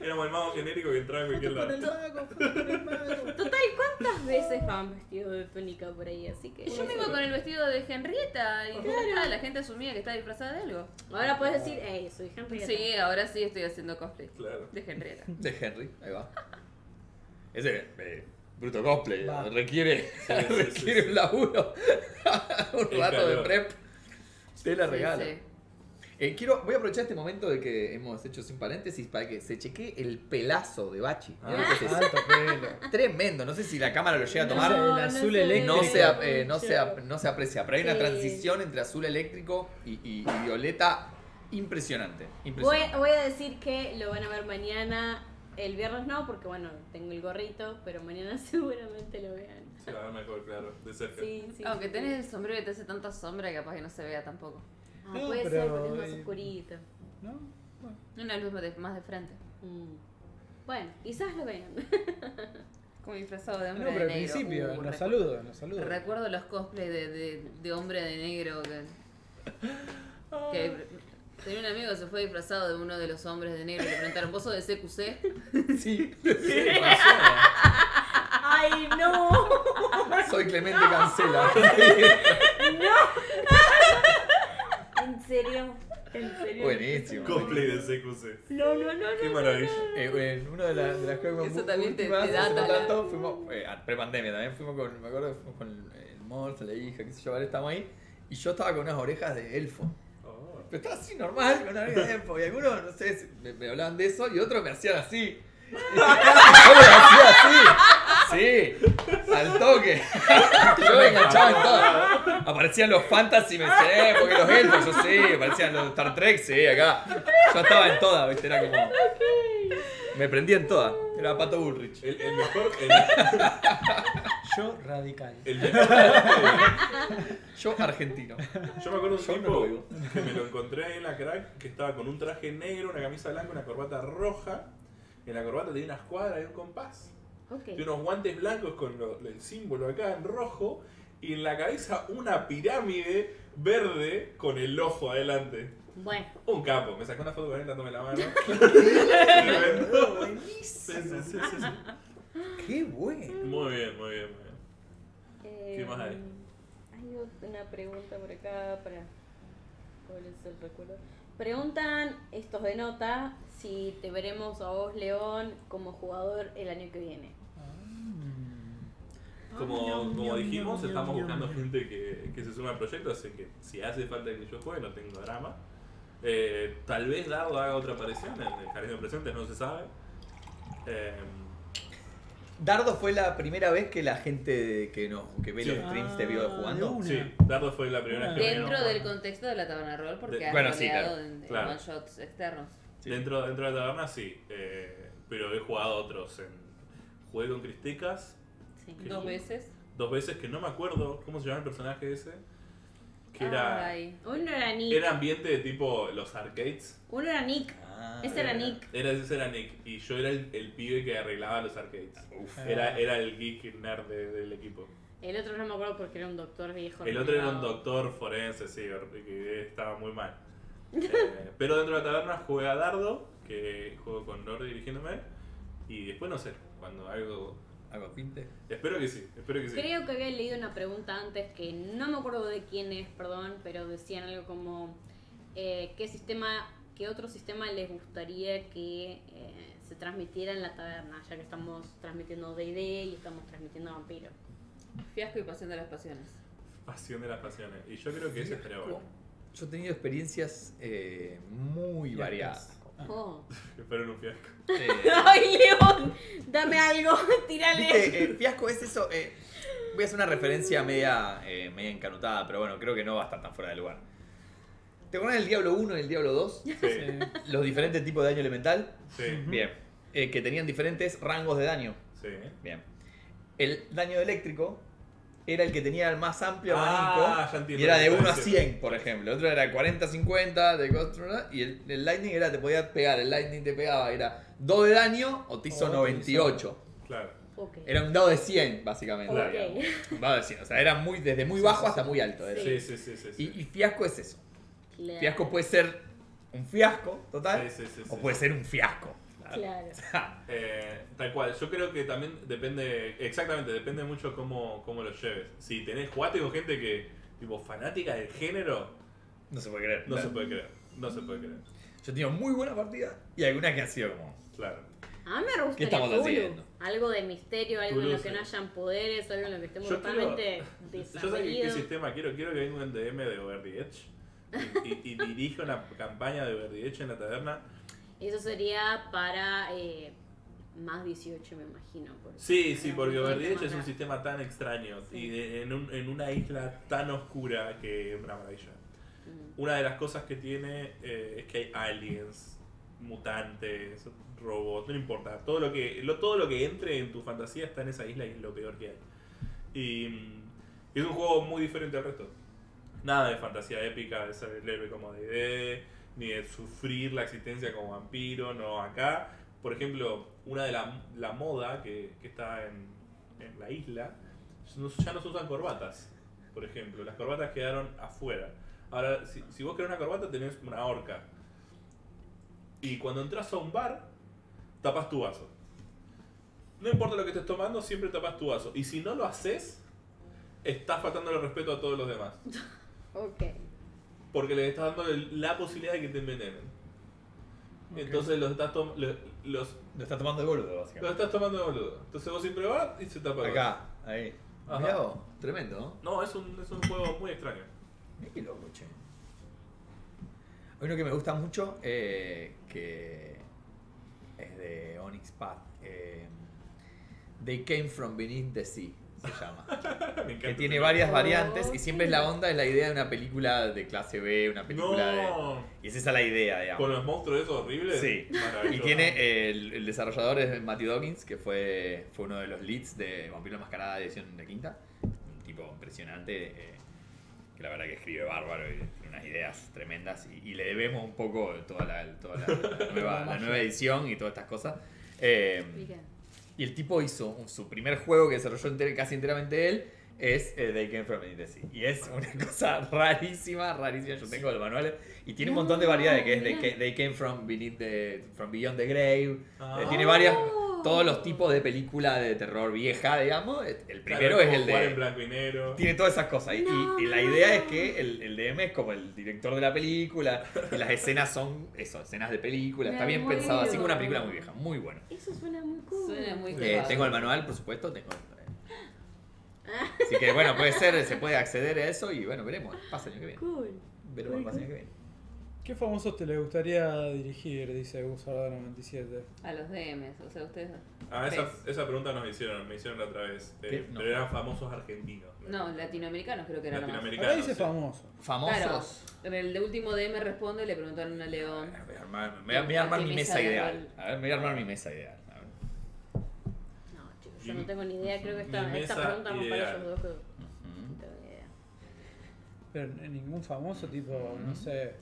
Éramos el mago genérico que entraba en cualquier lado. Total, ¿cuántas veces van vestidos de túnica por ahí? Así que yo me iba con el vestido de Henrietta y claro, la gente asumía que estaba disfrazada de algo. Ahora puedes decir, hey, soy Henrietta. Sí, ahora sí estoy haciendo cosplay. Claro. De Henrietta. De Henry, ahí va. Ese bruto cosplay requiere un laburo, un rato de prep. Te la regalo. Sí. Voy a aprovechar este momento de que hemos hecho sin paréntesis para que se chequee el pelazo de Bachi. Tremendo. No sé si la cámara lo llega a tomar. No, el azul eléctrico. No se aprecia, pero hay una transición entre azul eléctrico y violeta impresionante. Voy a decir que lo van a ver mañana. El viernes no, porque bueno, tengo el gorrito, pero mañana seguramente lo vean. Se va a ver mejor, claro, de cerca. Sí, aunque tenés el sombrero que te hace tanta sombra, capaz que no se vea tampoco. Ah, no, puede ser porque es más oscurito. No, bueno. Una luz más de frente. Bueno, quizás lo vean. Como disfrazado de hombre de negro. No, pero al principio, nos saludo. Recuerdo los cosplays de hombre de negro que tenía un amigo que se fue disfrazado de uno de los hombres de negro y le preguntaron, ¿vos sos de CQC? Sí. ¡Ay, no! Soy Clemente Cancela. ¡No! ¿En serio? Buenísimo. Cosplay de CQC. No. Qué maravilla. En una de las cosas más... Eso también te da tanto. Fuimos, pre-pandemia también, fuimos con, me acuerdo, fuimos con el Morse, la hija, qué sé yo, estábamos ahí. Y yo estaba con unas orejas de elfo. Pero estaba así normal con la vida de tiempo. Y algunos, no sé, me hablaban de eso y otros me hacían así. Yo me hacía así. Sí, al toque. Yo me enganchaba en todo. Aparecían los fantasy, me decían, porque los elfos, yo sí. Aparecían los Star Trek, sí, acá. Yo estaba en toda, viste, era como... Me prendí en toda. Era Pato Bullrich. El mejor... Yo radical. Yo argentino. Yo me acuerdo un tipo que me lo encontré ahí en la Crack, que estaba con un traje negro, una camisa blanca, una corbata roja. En la corbata tenía una escuadra y un compás. Okay. Y unos guantes blancos con el símbolo acá en rojo. Y en la cabeza una pirámide verde con el ojo adelante. Bueno. Un capo. Me sacó una foto con él dándome la mano. Buenísimo. Sí. ¡Qué bueno! Muy bien. ¿Qué más hay? Hay una pregunta por acá para... ¿Cuál es el recuerdo? Preguntan estos de nota si te veremos a vos, León, como jugador el año que viene. Como dijimos, estamos buscando gente que se sume al proyecto, así que si hace falta que yo juegue, no tengo drama. Tal vez Dardo haga otra aparición en el Jardín de Presentes, no se sabe. Dardo fue la primera vez que la gente que ve los streams te vio jugando. Sí, Dardo fue la primera vez que dentro del contexto de la taberna rol, porque ha jugado en one shots externos. Sí. Dentro de la taberna sí, pero he jugado otros. Jugué con Cristecas. Sí. ¿Dos veces? Dos veces que no me acuerdo cómo se llama el personaje ese. Que uno era Nick. Era ambiente de tipo los arcades. Uno era Nick. Ese era Nick. Y yo era el pibe que arreglaba los arcades. Era el geek nerd del equipo. El otro no me acuerdo porque era un doctor viejo. El otro era un doctor forense, sí, que estaba muy mal. Pero dentro de la taberna jugué a dardo, que juego con Lord dirigiéndome. Y después no sé, cuando algo... ¿Algo pinte? Espero que sí, espero que sí. Creo que había leído una pregunta antes que no me acuerdo de quién es, perdón, pero decían algo como ¿qué sistema, qué otro sistema les gustaría que se transmitiera en la taberna? Ya que estamos transmitiendo D&D y estamos transmitiendo Vampiro. Fiasco y Pasión de las Pasiones. Pasión de las Pasiones, y yo creo que eso estaría bueno. Yo he tenido experiencias muy variadas. Oh. Espero en un fiasco. ¡Ay, León! Dame algo, tírale. El fiasco es eso. Voy a hacer una referencia media encanutada, pero bueno, creo que no va a estar tan fuera de lugar. ¿Te acuerdas del Diablo 1 y el Diablo 2? Sí. Los diferentes tipos de daño elemental. Sí. Bien. Que tenían diferentes rangos de daño. Sí. Bien. El daño eléctrico era el que tenía el más amplio abanico, y era de 1 a 100, por ejemplo. El otro era 40 a 50, de Constantine, y el Lightning era, te podía pegar, el Lightning te pegaba, era 2 de daño o te hizo 98. Claro. Okay. Era un dado de 100, básicamente. Okay. Un dado de 100, o sea, era muy, desde muy bajo hasta muy alto. Sí. Y fiasco es eso. Claro. Fiasco puede ser un fiasco, total, o puede ser un fiasco. Claro. Tal cual, yo creo que también depende, exactamente, depende mucho cómo lo lleves. Si tenés juguete con gente que, tipo, fanática del género, no se puede creer. No, ¿verdad? Se puede creer, no se puede creer. Yo he tenido muy buena partida y algunas que han sido como, claro. Ah, me gustaría. ¿Qué estamos haciendo? Algo de misterio, algo en lo que no hayan poderes, algo en lo que estemos totalmente desafíos. Yo sé qué sistema quiero que venga un DM de Over the Edge y dirija una campaña de Over the Edge en la taberna. Eso sería para más 18, me imagino. Sí, porque Over the Edge es un sistema tan extraño, sí. Y en una isla tan oscura que es una maravilla. Uh-huh. Una de las cosas que tiene es que hay aliens, mutantes, robots, no importa. Todo lo que entre en tu fantasía está en esa isla y es lo peor que hay. Y es un juego muy diferente al resto. Nada de fantasía épica, de ser leve como D&D, ni de sufrir la existencia como vampiro, no, acá. Por ejemplo, una de la moda que está en la isla, ya no se usan corbatas, por ejemplo. Las corbatas quedaron afuera. Ahora, si vos querés una corbata, tenés una horca. Y cuando entras a un bar, tapas tu vaso. No importa lo que estés tomando, siempre tapas tu vaso. Y si no lo haces, estás faltando el respeto a todos los demás. Ok. Porque les estás dando la posibilidad de que te envenenen. Okay. Entonces lo estás tomando de boludo, básicamente. Lo estás tomando de boludo. Entonces vos siempre vas y se tapa. Acá, ahí. Mirá, tremendo, ¿no? No, es un juego muy extraño. Mirá qué loco, che. Hay uno que me gusta mucho, que es de Onyx Path. They Came From Beneath the Sea. Se llama. Que tiene varias variantes y siempre es la idea de una película de clase B, una película de... Y es esa la idea, digamos. Con los monstruos esos horribles. Sí. Y tiene el desarrollador es Matty Dawkins, que fue uno de los leads de Vampiro la Mascarada de edición de quinta. Un tipo impresionante, que la verdad que escribe bárbaro y tiene unas ideas tremendas. Y le debemos un poco toda la nueva edición y todas estas cosas. Y el tipo hizo su primer juego que desarrolló casi enteramente él, es They Came From Beneath the Sea. Y es una cosa rarísima, rarísima. Yo tengo los manuales y tiene un montón de variedades, que es They Came From Beyond the Grave. Tiene varias, todos los tipos de película de terror vieja, digamos. El primero es el de... Jugar en blanco y negro. Tiene todas esas cosas. Y la idea es que el DM es como el director de la película. Y las escenas son eso, escenas de película. Está bien pensado, así como una película muy vieja. Muy buena. Eso suena muy cool. Suena muy cool. Tengo el manual, por supuesto. Así que bueno, puede ser, se puede acceder a eso y bueno, veremos. Pasa el año que viene. Cool. Veremos el año que viene. ¿Qué famosos te le gustaría dirigir? Dice Gusardano97. A los DMs, o sea, ustedes. Esa pregunta nos hicieron, me hicieron la otra vez. No. Pero eran famosos argentinos. No, latinoamericanos creo que eran. Latinoamericanos. Ahora dice famosos. Famosos. Claro, en el de último DM responde, le preguntaron a León. Me voy a armar mi mesa ideal. A ver, me voy a armar mi mesa ideal. No, chicos, yo no tengo ni idea. Creo que esta pregunta no para esos dos. No tengo ni idea. Pero ningún famoso tipo, no sé.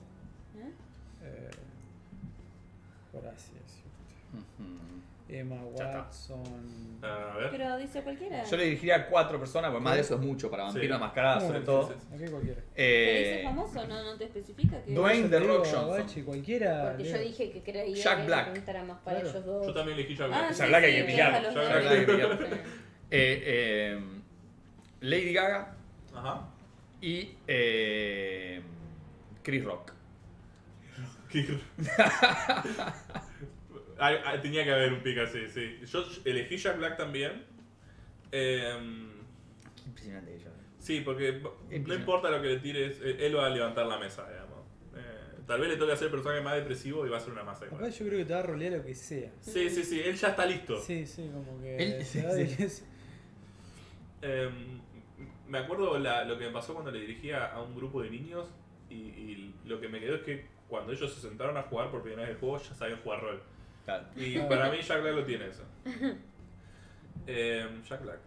Por así decirlo. Emma Watson. A ver. Pero dice cualquiera. Yo le dirigiría a 4 personas, porque más de eso es mucho para Vampiro la Mascarada, sobre todo. Aquí cualquiera. ¿Te dice famoso? No, no te especifica. Que Dwayne The Rock Johnson. Cualquiera. Porque yo dije que creía Jack Black. Que más para ellos dos. Yo también elegí Jack Black. Ah, Jack Black hay que pillar. Jack Black hay que pillar. Lady Gaga. Ajá. Y Chris Rock. Tenía que haber un pick así, sí. Yo elegí Jack Black también. Impresionante que yo. Sí, porque no importa lo que le tires, él va a levantar la mesa, digamos. Tal vez le toque hacer el personaje más depresivo y va a ser una masa igual. Acá yo creo que te va a rolear lo que sea. Sí, sí, sí, él ya está listo. Sí, sí, como que... Él, sí, sí. Me acuerdo lo que me pasó cuando le dirigía a un grupo de niños y lo que me quedó es que cuando ellos se sentaron a jugar por primera vez el juego ya sabían jugar rol. Claro. Y para mí Jack Black lo tiene eso. Jack Black.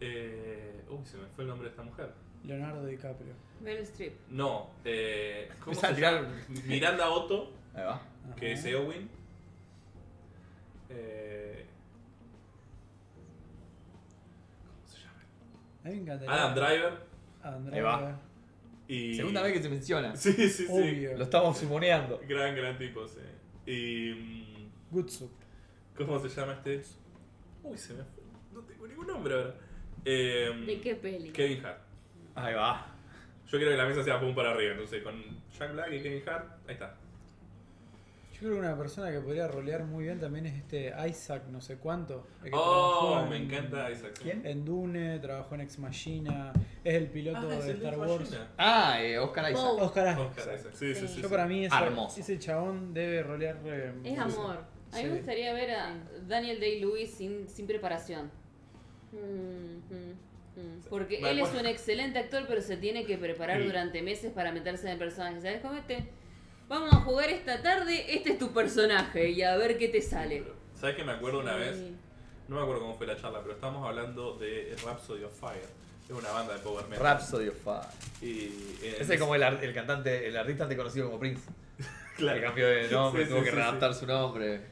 Uy, se me fue el nombre de esta mujer. Leonardo DiCaprio. Meryl Streep. No. ¿Cómo se llama? Miranda Otto. Ahí va. Que es Eowyn. ¿Cómo se llama? A mí me encantaría. Adam Driver. Adam Driver. Ahí va. Y... Segunda vez que se menciona. Sí, sí, sí. Obvio. Lo estamos suponeando. Gran, gran tipo, sí. Y... Gutsu. ¿Cómo se llama este? Uy, se me fue. No tengo ningún nombre ahora. ¿De qué peli? Kevin Hart. Ahí va. Yo quiero que la mesa sea pum para arriba, entonces con Jack Black y Kevin Hart, ahí está. Yo creo que una persona que podría rolear muy bien también es este Isaac, no sé cuánto. Oh, me encanta Isaac. ¿Quién? En Dune, trabajó en Ex Machina, es el piloto de Star Wars. Ah, Oscar Isaac. Oscar Isaac. Sí, sí, sí. Yo para mí ese chabón debe rolear. Es amor. A mí me gustaría ver a Daniel Day-Lewis sin preparación. Porque él es un excelente actor, pero se tiene que preparar durante meses para meterse en el personaje. ¿Sabes cómo este? Vamos a jugar esta tarde, este es tu personaje y a ver qué te sale. ¿Sabes que me acuerdo una vez? No me acuerdo cómo fue la charla, pero estábamos hablando de Rhapsody of Fire. Es una banda de power metal. Rhapsody of Fire. Ese es como el cantante, el artista antes conocido como Prince. Claro. Que cambió de nombre, tuvo que readaptar su nombre.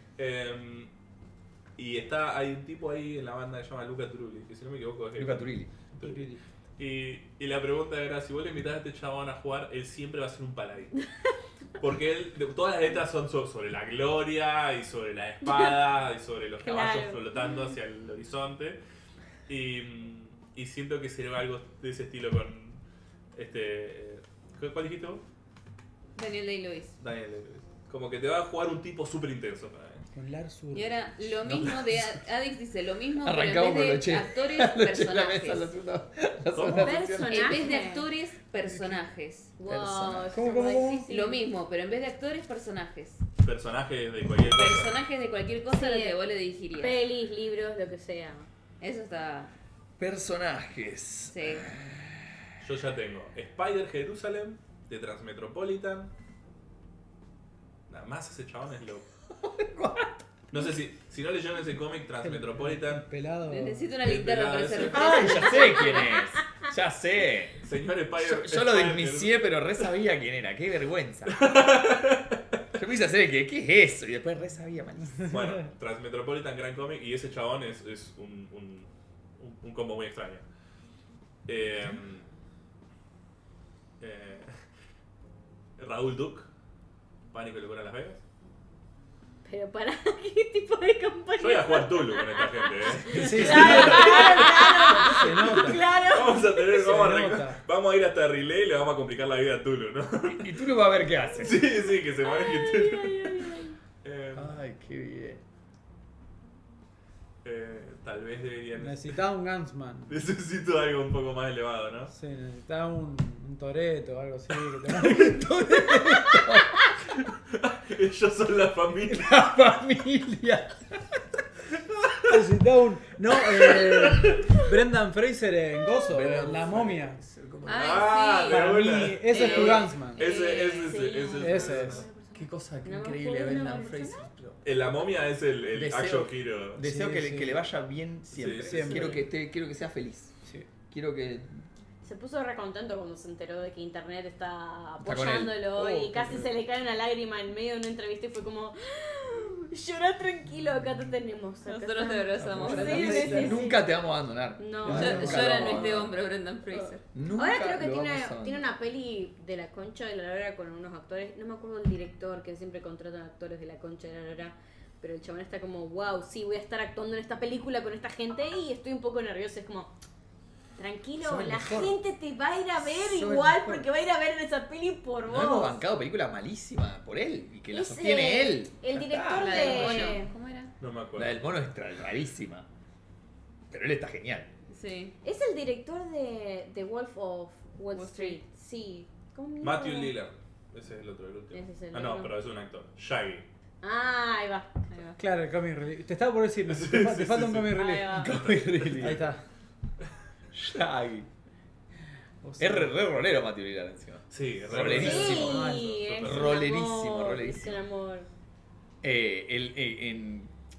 Y hay un tipo ahí en la banda que se llama Luca Turilli, que si no me equivoco es Luca Turilli. Y la pregunta era, si vos le invitás a este chabón a jugar, él siempre va a ser un paladín. Porque todas las letras son sobre la gloria, y sobre la espada, y sobre los caballos flotando hacia el horizonte. Y siento que se va algo de ese estilo con... ¿Cuál dijiste vos? Daniel Day-Lewis. Daniel Day-Lewis. Como que te va a jugar un tipo súper intenso para él. Con Larsur. Y ahora, lo mismo de... Adix dice lo mismo, arrancamos, pero en vez de actores, personajes. En vez de actores, personajes. Wow, ¿Cómo? Lo mismo, pero en vez de actores, personajes. Personajes de cualquier cosa. Personajes de cualquier cosa, lo que vos le dirigirías. Pelis, libros, lo que sea. Eso está... Personajes. Sí. Yo ya tengo Spider Jerusalem, de Transmetropolitan. Nada más ese chabón es loco. No sé si no leyeron ese cómic Transmetropolitan. Pelado. Necesito una linterna para hacer. ¡Ay, ya sé quién es! ¡Ya sé! Señor Spider. Yo lo desmicié, pero re sabía quién era. ¡Qué vergüenza! Yo me hice hacer ¿qué es eso? Y después re sabía, malísimo. Bueno, Transmetropolitan, gran cómic. Y ese chabón es un combo muy extraño. Raúl Duke, Pánico y Locura en Las Vegas. Pero para qué tipo de campaña. Yo voy a jugar Tulu con esta gente, ¿eh? Sí, claro. Vamos a tener, vamos a ir hasta Relay y le vamos a complicar la vida a Tulu, ¿no? Y Tulu va a ver qué hace. Sí, sí, que se maneje Tulu. Ay, qué bien. Tal vez deberían... Necesitaba un Gunsman. Necesito algo un poco más elevado, ¿no? Sí, necesitaba un Toretto o algo así. ¡Un Toretto! Ellos son la familia. La familia. Necesitaba un... No, Brendan Fraser en Gozo, La Momia. Ah, sí. Para mí, ese es tu Gunsman. Ese es. Qué cosa increíble, Brendan Fraser. La Momia es el action hero. Deseo que le vaya bien siempre. Quiero que sea feliz. Sí. Quiero que... Se puso re contento cuando se enteró de que internet está apoyándolo y casi se le cae una lágrima en medio de una entrevista y fue como... Llorá tranquilo, acá te tenemos. Acá nosotros te abrazamos, Brendan Fraser. Sí. Nunca te vamos a abandonar. No, llora en este hombro, Brendan Fraser. Ahora creo que tiene una peli de la concha de la lora con unos actores. No me acuerdo del director, que siempre contratan actores de la concha de la lora. Pero el chabón está como, wow, sí, voy a estar actuando en esta película con esta gente y estoy un poco nervioso. Es como, tranquilo, la gente te va a ir a ver igual porque va a ir a ver esa peli por vos. No hemos bancado películas malísimas por él y que la sostiene él. El director de... ¿Cómo era? No me acuerdo. La del mono es rarísima, pero él está genial. Sí. Es el director de The Wolf of Wall Street. Sí. Matthew Lillard. Ese es el otro, el último. Ah, no, pero es un actor. Shaggy. Ah, ahí va, ahí va. Claro, el comic relief. Te estaba por decir, sí, te falta un comic relief. Ahí está. Shaggy. O sea, es re rolero Madrilila encima. Sí, es rolerísimo. Sí, es rolerísimo, rolerísimo. Es un amor.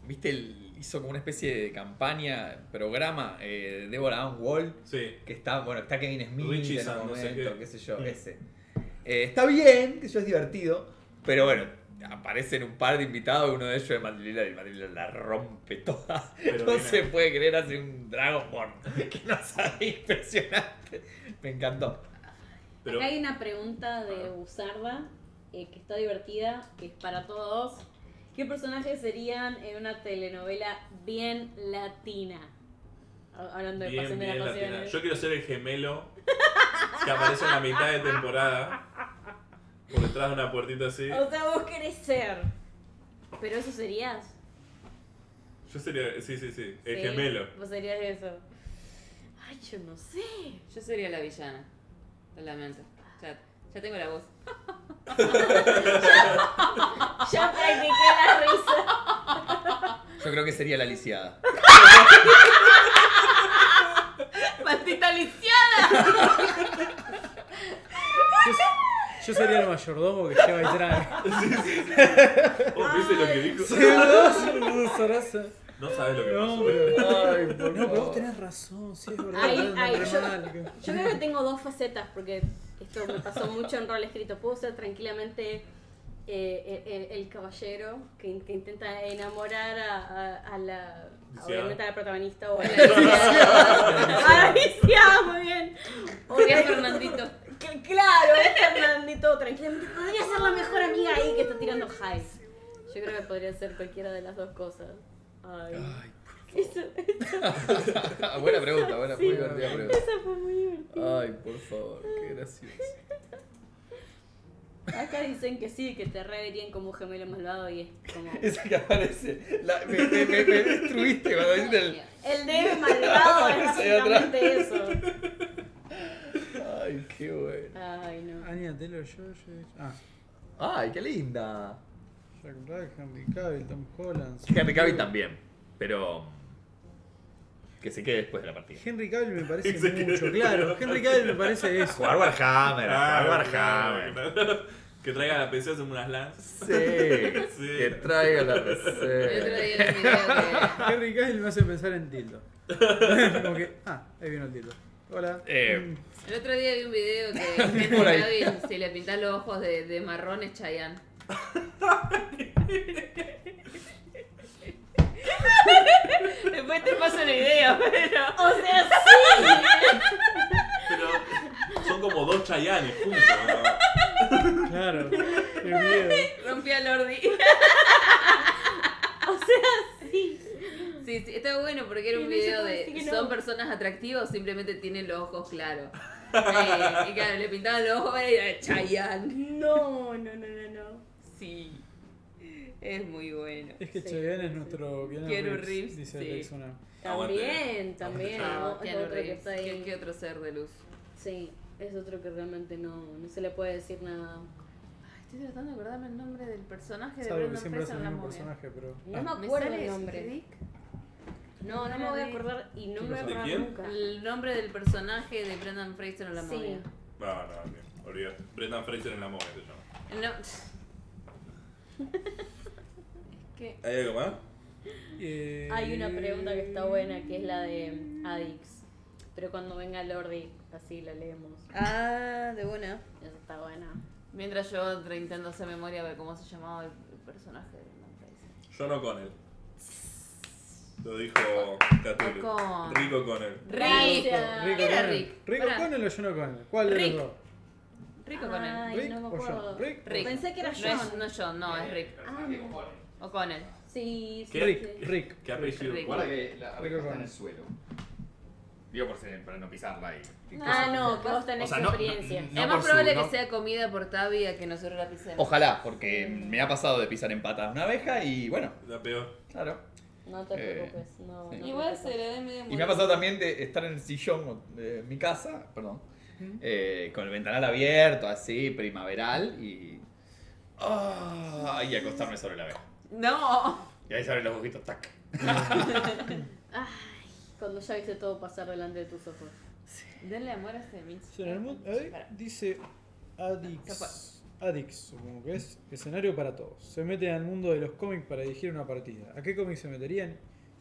¿Viste? Hizo como una especie de campaña, programa, Deborah Ann Wall. Sí. Que está, bueno, está Kevin Smith Richie en el momento, no sé qué sé yo, ese. Está bien, que yo es divertido, pero bueno. Aparecen un par de invitados, uno de ellos es Madrilila y Madrilila la rompe toda. Pero no se puede creer, hace un Dragonborn que no sabe, impresionante. Me encantó. Pero... Acá hay una pregunta de Buzarda que está divertida, que es para todos. ¿Qué personajes serían en una telenovela bien latina? Hablando de pasión de las pasiones. Yo quiero ser el gemelo que aparece en la mitad de temporada. Por detrás de una puertita así. O sea, vos querés ser. Pero eso serías. Yo sería, sí. El gemelo. Vos serías eso. Ay, yo no sé. Yo sería la villana. Lo lamento. Ya tengo la voz. ya practiqué la risa. Yo creo que sería la lisiada. ¡Maldita lisiada! Yo sería el mayordomo que lleva y trae. Sí. Oh, ¿viste lo que dijo? Sí, no sabes lo que pasó. Ay, no, pero vos tenés razón, sí, es verdad. Yo creo que tengo dos facetas, porque esto me pasó mucho en rol escrito. Puedo ser tranquilamente el caballero que intenta enamorar a la protagonista o a la viciada, muy bien. O que es Fernandito. Claro, es Fernandito, tranquilamente. Podría ser la mejor amiga ahí que está tirando highs. Yo creo que podría ser cualquiera de las dos cosas. Ay, por favor. Eso. Buena pregunta, muy divertida pregunta. Esa fue muy divertida. Ay, por favor, qué gracioso. Acá dicen que sí, que te reverían como gemelo malvado y es como... Esa que aparece, me destruiste cuando dijiste el debe malvado es básicamente eso. Ay, qué bueno. Ay, no. Anya Taylor-Joy. Ay, qué linda. Jack Black, Henry Cavill, Tom Holland. Henry Cavill también, pero... Que se quede después de la partida. Henry Cavill me parece mucho, claro. Henry Cavill me parece eso. Jugar Warhammer, Warhammer. Que traiga la PC, hacemos unas lanzas. Sí, que traiga la PC. El otro día les miré que... Henry Cavill me hace pensar en Tildo. Como que, ahí vino el Tildo. Hola. El otro día vi un video que Henry Cavill, si le pintas los ojos de marrón, es Chayanne. Después te paso la idea, pero... O sea, sí. Pero son como dos Chayannes juntos, ¿no? Claro. Qué miedo. Rompí al Lordi. O sea, sí. Sí, está bueno porque era un video de... Son personas atractivas, simplemente tienen los ojos claros. Y claro, le pintaban los ojos y era Chayanne. No. Sí. Es muy bueno. Es que sí, Chayanne es nuestro Keanu Reeves, dice Alex una. También. Keanu Reeves. ¿Qué otro ser de luz? Sí, es otro que realmente no se le puede decir nada. Estoy tratando de acordarme el nombre del personaje de Brendan Fraser en La Momia. Pero... No me acuerdo el nombre. ¿Rick? No me voy a acordar y no me voy a acordar nunca. El nombre del personaje de Brendan Fraser en La Momia. No, olvídate. Brendan Fraser en La Momia se llama. No. ¿Hay algo más? Hay una pregunta que está buena, que es la de Adix. Pero cuando venga Lordi, así la leemos. De buena. Eso está buena. Mientras yo intentando hacer memoria a ver cómo se llamaba el personaje de Brendan Fraser. John O'Connell. Lo dijo Catulo. Rick O'Connell. Rick O'Connell o John O'Connell. ¿Cuál de los dos? Rick O'Connell. Rick o John. Rick. Pensé que era John. No es John, no, es Rick. O'Connell. Sí, sí. Rick. ¿Qué apellido? Recuerda que la Rick está en el suelo. Digo para no pisarla ahí. Ah, no, que vos tenés experiencia. Es más probable que sea comida por Tavi a que nosotros la pisemos. Ojalá, porque me ha pasado de pisar en patas una abeja y bueno. La peor. Claro. No te preocupes, no. Sí. No igual se le da medio. Y me ha pasado también de estar en el sillón de mi casa, perdón, con el ventanal abierto, así, primaveral, y. Oh, y acostarme sobre la abeja. No. Y ahí se abren los ojitos, tac. Cuando ya viste todo pasar delante de tus ojos. Sí. Denle amor a ese mismo. Dice Adix, supongo que es. Escenario para todos. Se meten al mundo de los cómics para dirigir una partida. ¿A qué cómics se meterían?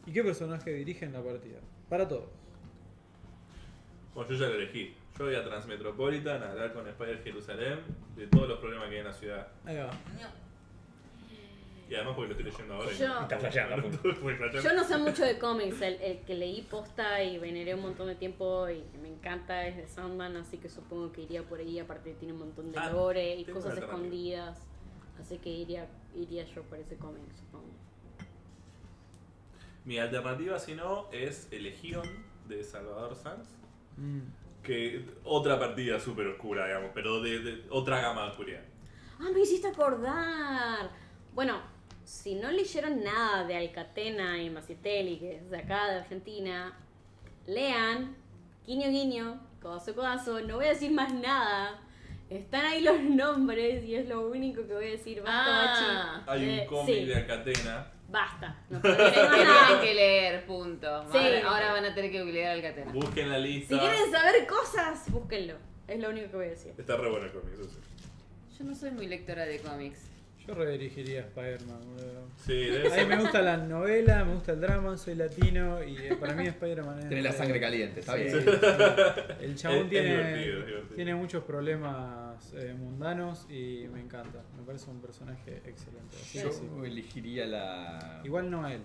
¿Y qué personaje dirigen la partida? Para todos. Bueno, yo ya lo elegí. Yo voy a Transmetropolitan a hablar con Spider Jerusalem de todos los problemas que hay en la ciudad. Ahí va. No. Y además porque lo estoy leyendo ahora. Yo no sé mucho de cómics. El que leí posta y veneré un montón de tiempo y me encanta es de Sandman, así que supongo que iría por ahí. Aparte tiene un montón de lore y cosas escondidas, así que iría yo por ese cómic, supongo. Mi alternativa, si no, es Legión de Salvador Sanz, que otra partida súper oscura, digamos, pero de otra gama de oscuridad. Ah, me hiciste acordar. Bueno, si no leyeron nada de Alcatena y Macitelli, que es de acá, de Argentina, lean, guiño guiño, codazo codazo, no voy a decir más nada. Están ahí los nombres y es lo único que voy a decir. Basta, hay un cómic de Alcatena. Basta. No tienen que leer, punto. Sí. Madre, ahora van a tener que googlear Alcatena. Busquen la lista. Si quieren saber cosas, búsquenlo. Es lo único que voy a decir. Está re bueno el cómic, eso sí. Yo no soy muy lectora de cómics. Yo redirigiría a Spider-Man, boludo. Sí, a mí me gusta la novela, me gusta el drama, soy latino y para mí Spider-Man es... Tiene la sangre caliente, está bien. Sí, el chabón tiene muchos problemas mundanos y me encanta. Me parece un personaje excelente. Así yo elegiría la... Igual no a él.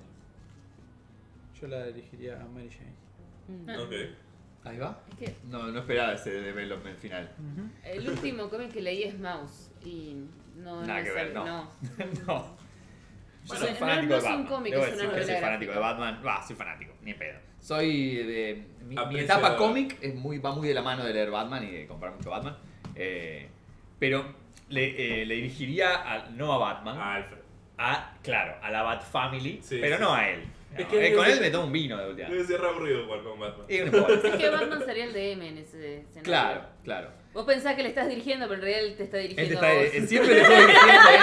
Yo la dirigiría a Mary Jane. Ok. Ahí va. Es que... No esperaba ese development final. El último cómic que leí es Mouse y... No, nada que ver, no. No. Yo soy fanático de Batman. Debo decir que soy fanático de Batman. Bah, soy fanático, ni pedo. Soy de... Mi etapa cómic va muy de la mano de leer Batman y de comprar mucho Batman. Pero le dirigiría no a Batman. A Alfred. Claro, a la Bat Family, sí, pero no a él. No, es que con él me tomo un vino de última. Debe ser aburrido jugar con Batman. Es que Batman sería el DM en ese escenario. Claro, claro. Vos pensás que le estás dirigiendo, pero en realidad él te está dirigiendo a vos. Siempre le estoy dirigiendo a él.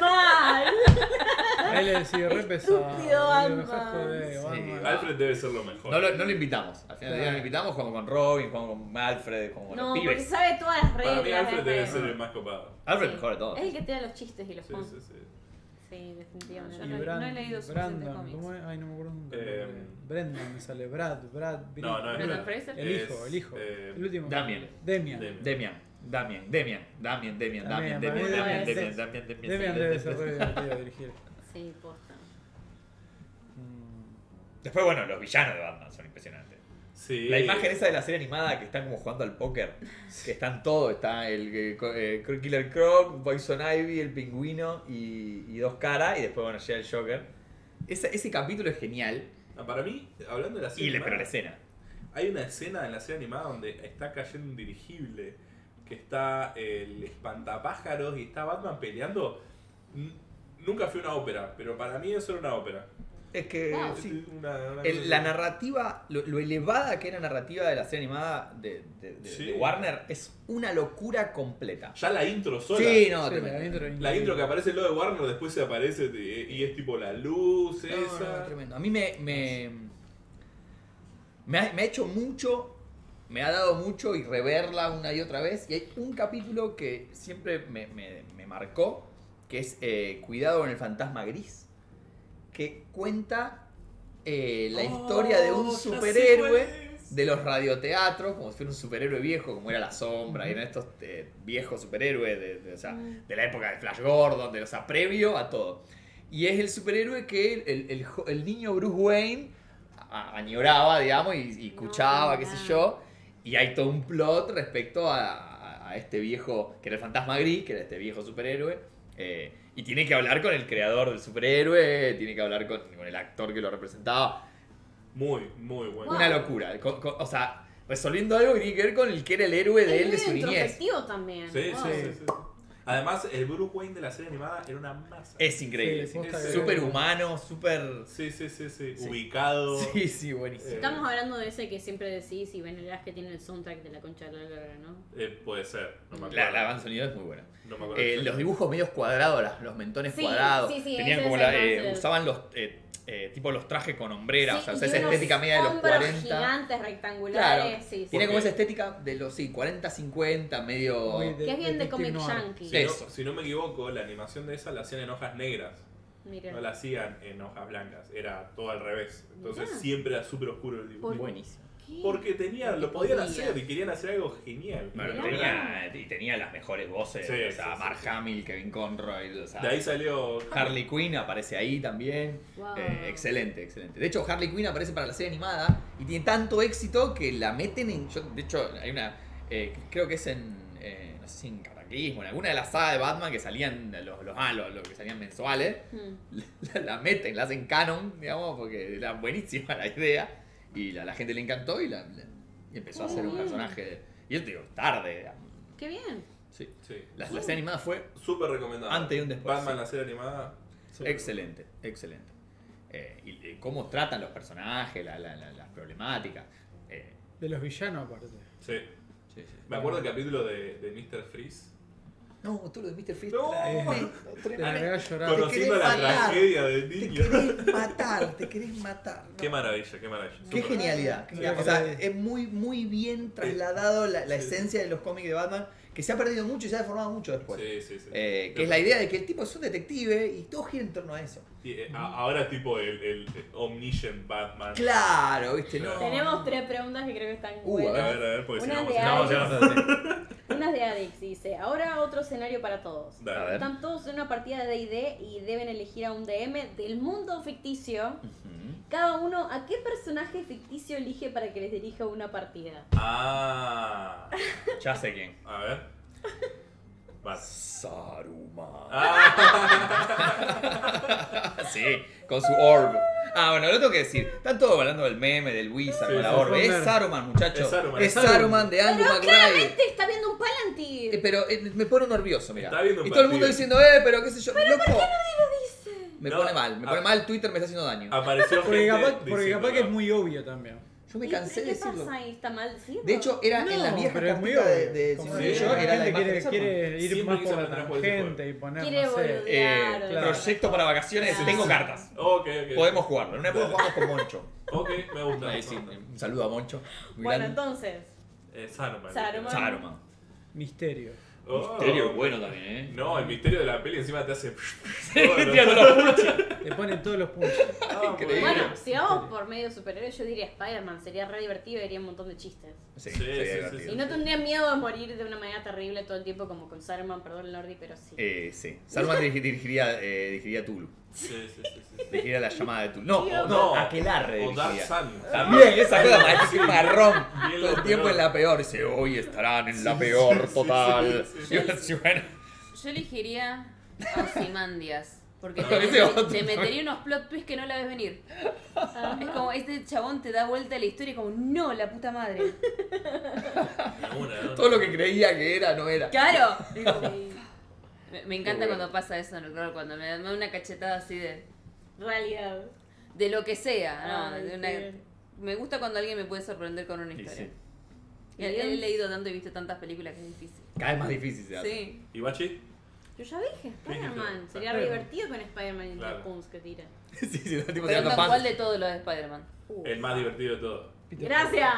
¡Mal! A él le decía, re pesado. Batman. Alfred debe ser lo mejor. No lo invitamos. Al final del día lo invitamos, jugamos con Robin, jugamos con Alfred, jugamos con los pibes. No, porque sabe todas las reglas. Para mí Alfred debe ser el más copado. Alfred es el mejor de todos. Es el que te da los chistes y los puntos. Sí, definitivamente. No he leído suficiente cómics. Ay, no me acuerdo nunca. Brendan me sale. Brad. No, Brendan Fraser. El hijo. El último. Damian debe ser re divertido dirigir. Sí, posta. Después, bueno, los villanos de Batman son impresionantes. Sí. La imagen esa de la serie animada que están como jugando al póker. Que están todos. Está el Killer Croc, Poison Ivy, el pingüino y dos caras. Y después, bueno, llega el Joker. Ese capítulo es genial. No, para mí, hablando de la serie animada. Pero la escena. Hay una escena en la serie animada donde está cayendo un dirigible. Que está el espantapájaros y está Batman peleando. Nunca fue una ópera, pero para mí eso era una ópera. Es que sí. La narrativa, lo elevada que era la narrativa de la serie animada de Warner es una locura completa. Ya la intro sola. Sí, no, la intro que aparece lo de Warner, después se aparece y es tipo la luz, esa. Tremendo. A mí me ha hecho mucho, me ha dado mucho y reverla una y otra vez. Y hay un capítulo que siempre me marcó, que es Cuidado con el fantasma gris. Que cuenta la historia de un superhéroe de los radioteatros, como si fuera un superhéroe viejo, como era La Sombra, y eran estos viejos superhéroes de la época de Flash Gordon, de los aprevio a todo. Y es el superhéroe que el niño Bruce Wayne añoraba, digamos, y escuchaba, qué sé yo. Y hay todo un plot respecto a este viejo, que era el Fantasma Gris, que era este viejo superhéroe. Y tiene que hablar con el creador del superhéroe, tiene que hablar con el actor que lo representaba. Muy bueno. Una locura. O sea, resolviendo algo que tiene que ver con el que era el héroe de él, de su niñez. También. Sí, wow. Sí. Además, el Bruce Wayne de la serie animada era una masa. Es increíble. Sí, súper humano, súper... Sí. Ubicado. Sí, buenísimo. Estamos hablando de ese que siempre decís y venerás, que tiene el soundtrack de la concha de la lora, ¿no? Puede ser. No me acuerdo. La banda sonido es muy buena. No me acuerdo. Los dibujos medios cuadrados, los mentones cuadrados. Sí. Tenían como usaban los... tipo los trajes con hombrera, sí, o sea, esa estética media de los 40. Gigantes, rectangulares. Claro. Sí. Tiene como esa estética de los 40, 50, medio... que es bien de comic yankee. Si no me equivoco, la animación de esa la hacían en hojas negras. Mirá. No la hacían en hojas blancas, era todo al revés. Entonces siempre era súper oscuro el dibujo. Buenísimo. Porque lo podían hacer y querían hacer algo genial. Pero tenía las mejores voces. Sí, o sea, Mark Hamill, Kevin Conroy. O sea, de ahí salió Harley Quinn, aparece ahí también. Wow. Excelente. De hecho, Harley Quinn aparece para la serie animada y tiene tanto éxito que la meten en... de hecho, hay una... creo que es en... no sé si en Cataclismo, en alguna de las sagas de Batman que salían los que salían mensuales. La meten, la hacen canon, digamos, porque era buenísima la idea. Y la gente le encantó y empezó a hacer un personaje. Y yo te digo, tarde. ¡Qué bien! Sí. La serie animada fue súper recomendada. Antes y un después. Batman, la serie animada. Excelente. Y cómo tratan los personajes, las problemáticas. De los villanos, aparte. Sí. Me acuerdo del capítulo de Mr. Freeze. No, tú lo de Mr. Freeze. No, conociendo la tragedia del niño. Te querés matar. No. Qué maravilla. Qué genialidad. O sea, es muy bien trasladado la esencia de los cómics de Batman, que se ha perdido mucho y se ha deformado mucho después. Sí. Que es la idea de que el tipo es un detective y todo gira en torno a eso. Sí, ahora es tipo el omniscient Batman. Claro, viste. No. Tenemos tres preguntas que creo que están buenas. A ver, porque una de Alex dice: ahora otro escenario para todos. Dale. Están todos en una partida de D&D y deben elegir a un DM del mundo ficticio. Cada uno, ¿a qué personaje ficticio elige para que les dirija una partida? Ya sé quién. A ver. Saruman. Sí, con su orb. Bueno, lo tengo que decir. Están todos hablando del meme, del wizard, con la orbe. Es Saruman, muchachos. Es Saruman de Andrew McBride. Claramente está viendo un Palantir. Pero me pone nervioso, mira. Y todo el mundo diciendo, pero qué sé yo. ¿Pero loco, por qué no lo dice? Me pone mal. Twitter me está haciendo daño. Apareció porque capaz que es muy obvio también. Yo me cansé de decirlo. Pasa ahí, ¿está mal? ¿Sí? De hecho, era en las viejas cartitas de quiere ir más por la gente y poner, no sé, proyecto para vacaciones. Tengo cartas. Okay. Podemos jugarlo. En una época jugamos con Moncho. Ok, me gusta. Un saludo a Moncho. Bueno, entonces. Saruman. Misterio bueno también, ¿eh? No, el misterio de la peli encima te hace... Te ponen todos los puntos. Increíble. Bueno, si vamos por medio superhéroe, yo diría Spider-Man. Sería re divertido y haría un montón de chistes. Sí. Y no tendría miedo de morir de una manera terrible todo el tiempo como con Saruman, perdón, Lordi, pero sí. Saruman dirigiría Tulu. Sí. Dirigiría la llamada de Tulu. No, Aquelarre dirigiría. También, esa cosa más, es marrón. Todo el tiempo en la peor. Dice, hoy estarán en la peor total. Yo elegiría a Ozymandias. Porque te metería unos plot twists que no la ves venir. Es como, este chabón te da vuelta a la historia y como, no, la puta madre. Todo lo que creía que era, no era. ¡Claro! Me encanta cuando pasa eso, cuando me dan una cachetada así de... realidad. De lo que sea. Me gusta cuando alguien me puede sorprender con una historia. Y he leído tanto y visto tantas películas que es difícil. Cada vez más difícil se hace. Sí. ¿Y Bachi? Yo ya dije Spider-Man. Sería divertido con Spider-Man y los puns que tira. Tipo tirando puns. ¿Cuál de todos los de Spider-Man? El más divertido de todos. ¡Gracias!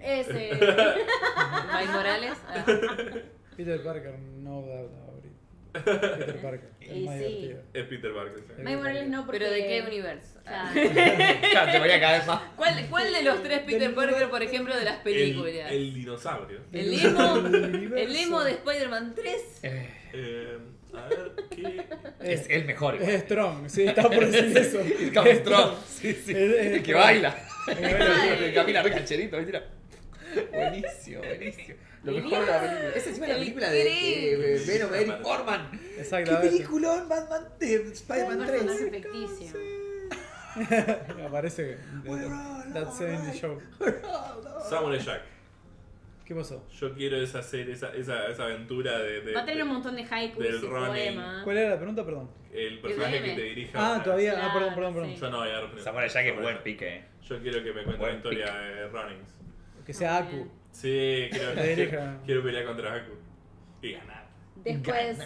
Ese. Mike Morales. Peter Parker, no da. Peter Parker. Es Peter Parker. Mike Morales no, porque... ¿Pero de qué universo? Te voy a caer más. ¿Cuál de los tres Peter Parker, por ejemplo, de las películas? El dinosaurio. El emo de Spider-Man 3. A ver, ¿qué? Es el mejor. Igual. Es Strong, sí, está por decir eso. Es Strong, sí, sí. El que baila. Camina re cancherito, mentira. Buenísimo, buenísimo. Lo mejor de la película. Esa encima es la película de Venom, Eric Forman. Exactamente. Qué peliculón, Batman de Spider-Man 3. Es ficticio. Aparece That 70 Show. Samuel Jack. ¿Qué pasó? Yo quiero hacer esa aventura de... Va a tener un montón de haikus y poemas. ¿Cuál era la pregunta? Perdón. El personaje que te dirija... Ah, todavía... Ah, perdón. Yo no voy a dar... Samuel Jack es buen pique, eh. Yo quiero que me cuente la historia de Runnings. Que sea Aku. Sí, quiero pelear contra Aku. Y ganar. Después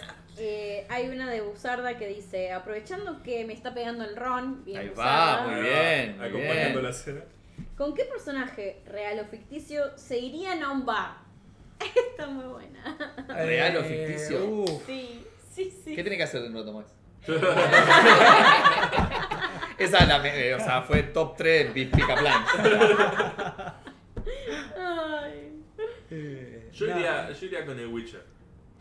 hay una de Buzarda que dice... Aprovechando que me está pegando el Ron... Bien ahí Buzarda, va, muy bien. Acompañando la cena. ¿Con qué personaje, real o ficticio, se irían a un bar? Está muy buena. ¿Real o ficticio? Sí, sí, sí. ¿Qué tiene que hacer el Roto Max? Esa la, o sea, fue top 3 de Pica Plank. Yo iría con el Witcher.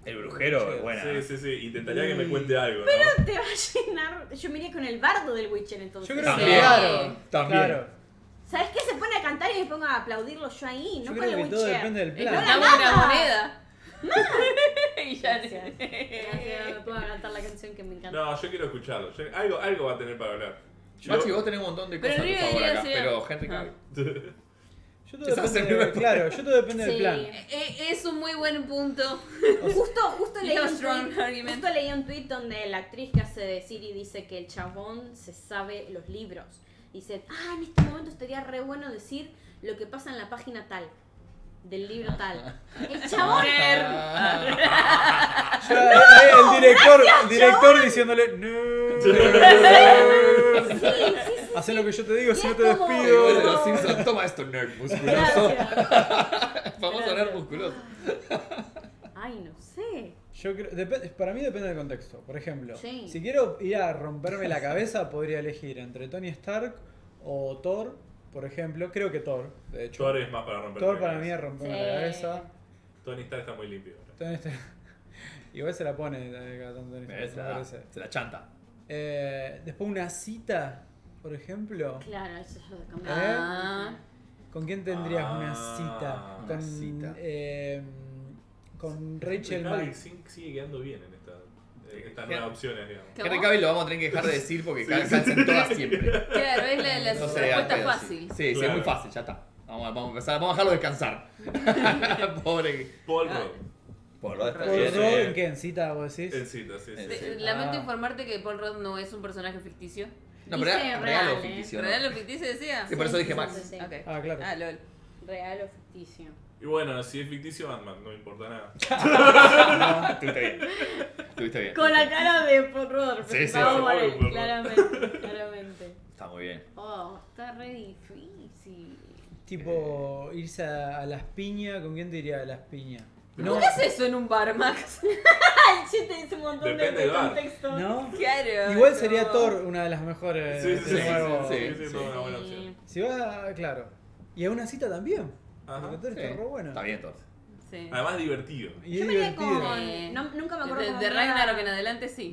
El brujero, bueno. Sí, sí, sí. Intentaría que me cuente algo. Pero ¿no? Te va a llenar. Yo me iría con el bardo del Witcher entonces. Yo creo que claro. También. Claro. ¿Sabes qué? Se pone a cantar y me pongo a aplaudirlo yo ahí, no con el Witcher. Todo depende del plan. No una moneda. No. Y ya no puedo cantar la canción que me encanta. No, yo quiero escucharlo. Algo va a tener para hablar. Machi, vos tenés un montón de cosas a tu favor acá, pero Henry Cavill. Yo todo depende del plan. Claro, yo todo depende del plan. Es un muy buen punto. Justo leí un tweet donde la actriz que hace de Siri dice que el chabón se sabe los libros. Dice, en este momento estaría re bueno decir lo que pasa en la página tal, del libro tal. ¡El chabón! No, el director diciéndole, no. Sí. Hacen lo que yo te digo, si no te despido. Simpson, toma esto, nerd musculoso. Famoso nerd musculoso. Ay, no sé. Yo creo, para mí depende del contexto. Por ejemplo, si quiero ir a romperme la cabeza, podría elegir entre Tony Stark o Thor, por ejemplo. Creo que Thor, de hecho. Thor es más para romperme la cabeza. Thor para mí es romperme la cabeza. Tony Stark está muy limpio. Tony Stark. Igual se la pone. Tony Stark, se la chanta. Después una cita, por ejemplo. Claro, eso es lo de cambiar. ¿Con quién tendrías una cita? Con cita. Con Rachel Maddow sigue quedando bien en estas nuevas opciones, digamos. Henry Cavill lo vamos a tener que dejar de decir porque cansan todas siempre. Claro, es la respuesta fácil. Sí, claro. Sí, es muy fácil, ya está. Vamos a empezar, vamos a dejarlo descansar. Pobre. Paul Rudd. Paul Rudd está bien. ¿Paul Rudd en qué? ¿En cita vos decís? En cita, sí. Lamento informarte que Paul Rudd no es un personaje ficticio. No, pero era real o ficticio. ¿Real o ficticio decía? Sí, por eso dije Max. Ah, claro. Ah, lol. Real o ficticio. Y bueno, si es ficticio, Batman, no importa nada. Estuviste bien. Con la cara de Porror, sí, claramente. Está muy bien. Oh, está re difícil. Tipo, irse a las piñas, ¿con quién te iría a las piñas? ¿No? ¿Qué es eso en un bar, Max? El chiste dice un montón de contexto. ¿No? Claro. Igual sería Thor una de las mejores. Sí, una buena opción. Si vas, claro. Y a una cita también. Ajá, está bien, Thor. Sí. Además divertido. Yo me iría con... nunca me acuerdo de Ragnarok en adelante, sí.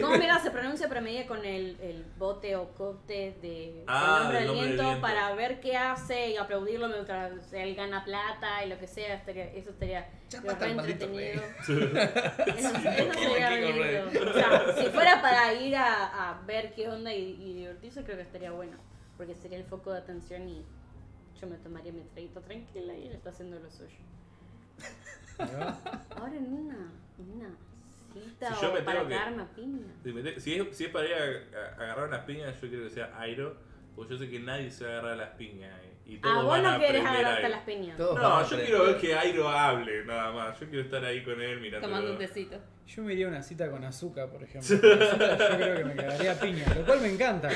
¿Cómo mira se pronuncia? Pero me iría con el bote o cote de el nombre del viento para ver qué hace y aplaudirlo mientras él gana plata y lo que sea. Eso estaría re entretenido. Si fuera para ir a ver qué onda y divertirse, creo que estaría bueno. Porque sería el foco de atención y... Yo me tomaría mi traguito tranquila y él está haciendo lo suyo. Ahora en una cita si o para agarrar una piña. Si es para ir a agarrar unas piñas, yo quiero que sea Airo, porque yo sé que nadie se va a agarrar las piñas. Y vos no querés agarrarte las piñas. No, yo quiero ver que Airo hable, nada más. Yo quiero estar ahí con él mirando. Tomando un tecito. Yo me iría a una cita con Azúcar, por ejemplo. Yo creo que me quedaría piña, lo cual me encanta.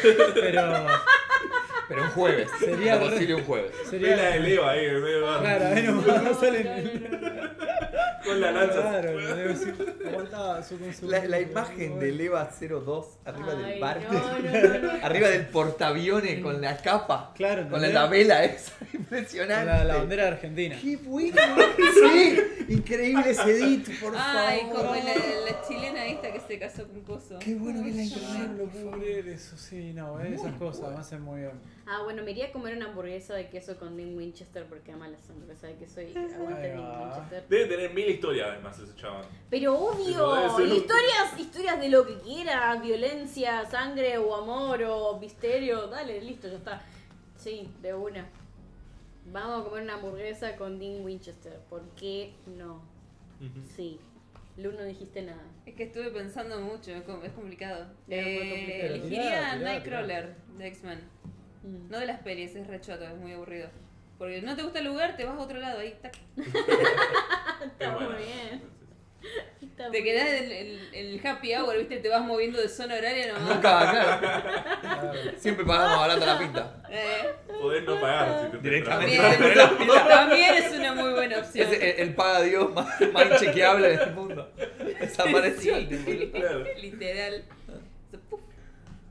Pero un jueves. Sería posible un jueves. Sería la de Eva ahí en el medio de barro. Claro, ahí no salen. Con la lanza. Claro, debo decir. Aguantaba su consumo. La imagen de Eva 02 arriba del barco. Arriba del portaaviones con la capa. Claro, con la vela esa. Impresionante. La bandera de Argentina. ¡Qué bueno! Sí, increíble ese edit, por favor. Ay, como la chilena esta que que se casó con Coso. Qué bueno que la encontraron, por eso, sí, no, esas cosas me hacen muy bien. Ah, bueno, me iría a comer una hamburguesa de queso con Dean Winchester porque ama las hamburguesas de queso y aguanta Dean Winchester. Debe tener mil historias además ese chaval. Pero obvio, historias de lo que quiera, violencia, sangre o amor o misterio, dale, listo, ya está. Sí, de una. Vamos a comer una hamburguesa con Dean Winchester, ¿por qué no? Sí. Lu, no dijiste nada. Es que estuve pensando mucho, es complicado. Elegiría Nightcrawler de X-Men. No de las pelis, es rechoto, es muy aburrido. Porque no te gusta el lugar, te vas a otro lado, ahí tac. Está muy bien. Está te quedás en el happy hour, viste, te vas moviendo de zona horaria nomás. Nunca, claro. Siempre pagamos hablando la pinta. Poder no pagar si te directamente. También es una muy buena opción. Es el paga Dios más inchequeable del mundo. Desapareció el tipo. Claro. Literal.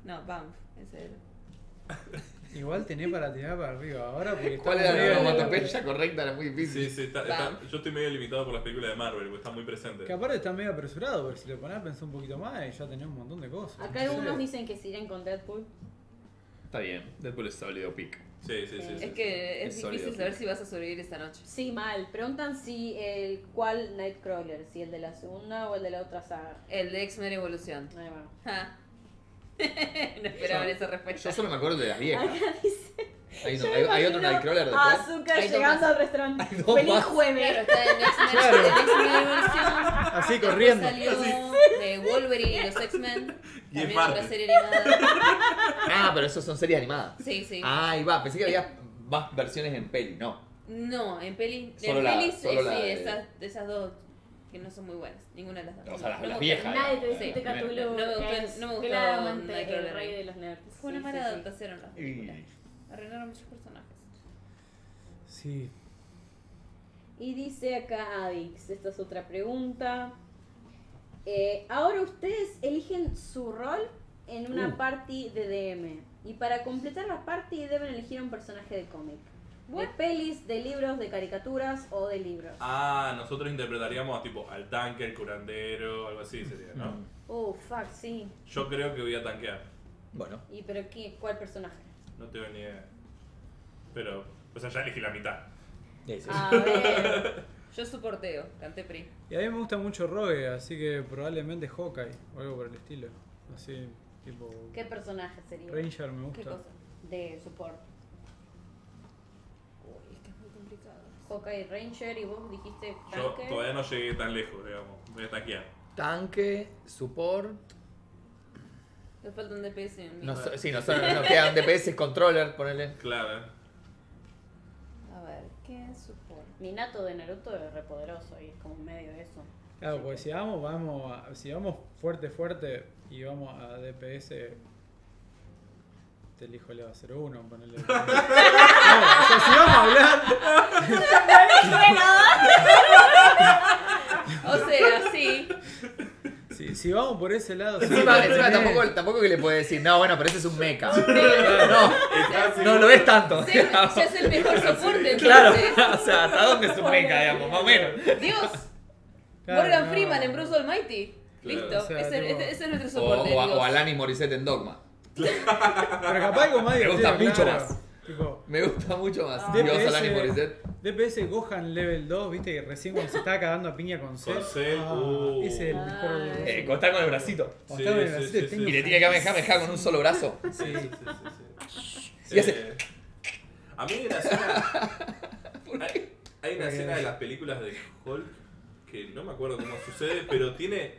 No, vamos, ese era. Igual tenés para tirar para arriba ahora porque... ¿Cuál era la onomatopeya correcta? Era muy difícil. Sí, sí, yo estoy medio limitado por las películas de Marvel, porque está muy presente. Que aparte está medio apresurado, porque si lo ponés pensá un poquito más y ya tenés un montón de cosas. Acá algunos dicen que se irían con Deadpool. Está bien, Deadpool es sólido pick. Sí, sí, sí. Es que es difícil saber si vas a sobrevivir esta noche. Sí, mal. Preguntan si el cuál Nightcrawler, si el de la segunda o el de la otra saga. El de X-Men Evolución. Ahí va. No esperaban esa respuesta. Yo solo me acuerdo de las viejas. Acá dice, hay otro Nightcrawler después. Azúcar llegando al restaurante. Feliz jueves. Claro, está en X-Men. Así corriendo. Salió de Wolverine y los X-Men. También otra serie animada. Ah, pero esos son series animadas. Sí, sí. Ah, y va. Pensé que había más versiones en peli, no. No, en peli. Solo en peli, sí, esas dos. Que no son muy buenas, ninguna de las dos. O sea, las viejas. Nadie te dice que Cthulhu. No me gustaba el rey de los nerds. Fue una mala adaptación. Arruinaron muchos personajes. Sí. Y dice acá Adix, esta es otra pregunta. Ahora ustedes eligen su rol en una party de DM. Y para completar la party deben elegir un personaje de cómic. De pelis, de libros, de caricaturas o de libros. Ah, nosotros interpretaríamos tipo al tanque, el curandero, algo así sería, ¿no? Fuck, sí. Yo creo que voy a tanquear. Bueno. ¿Y pero cuál personaje? No tengo ni idea. Pero, o sea, ya elegí la mitad. Sí. A ver. Yo soporteo, canté PRI. Y a mí me gusta mucho Rogue, así que probablemente Hawkeye o algo por el estilo. Así, tipo... ¿Qué personaje sería? Ranger me gusta. ¿Qué cosa? De support. Hawkeye Ranger, y vos dijiste tanque. Yo todavía no llegué tan lejos, digamos. Voy a tanquear. Tanque, support. Nos faltan DPS en mí. Sí, nos quedan DPS, controller, ponele. Claro. A ver, ¿qué es support? Minato de Naruto es repoderoso y es como medio de eso. Claro, porque si vamos fuerte, fuerte y vamos a DPS. Te elijo el A01, ponele. No, o sea, si vamos a hablar. O sea, sí. Si vamos por ese lado. Sí, encima tampoco que le puede decir, no, bueno, pero ese es un mecha. No lo es tanto. Se es el mejor soporte. Claro, o sea, ¿hasta dónde es un mecha, digamos? Más o menos. Dios. Morgan Freeman en Bruce Almighty. Listo, ese es nuestro soporte. O Alanis Morissette en Dogma. Pero capaz algo más divertido. Me gusta mucho más. Tipo, me gusta mucho más. DPS Gohan level 2, viste que recién cuando se estaba cagando a piña con Cell. Ese es el mejor. Está con el bracito. Sí, con el bracito y le tiene que manejar con un solo brazo. Sí. Y hace... A mí hay una escena. Hay una escena de las películas de Hulk que no me acuerdo cómo sucede, pero tiene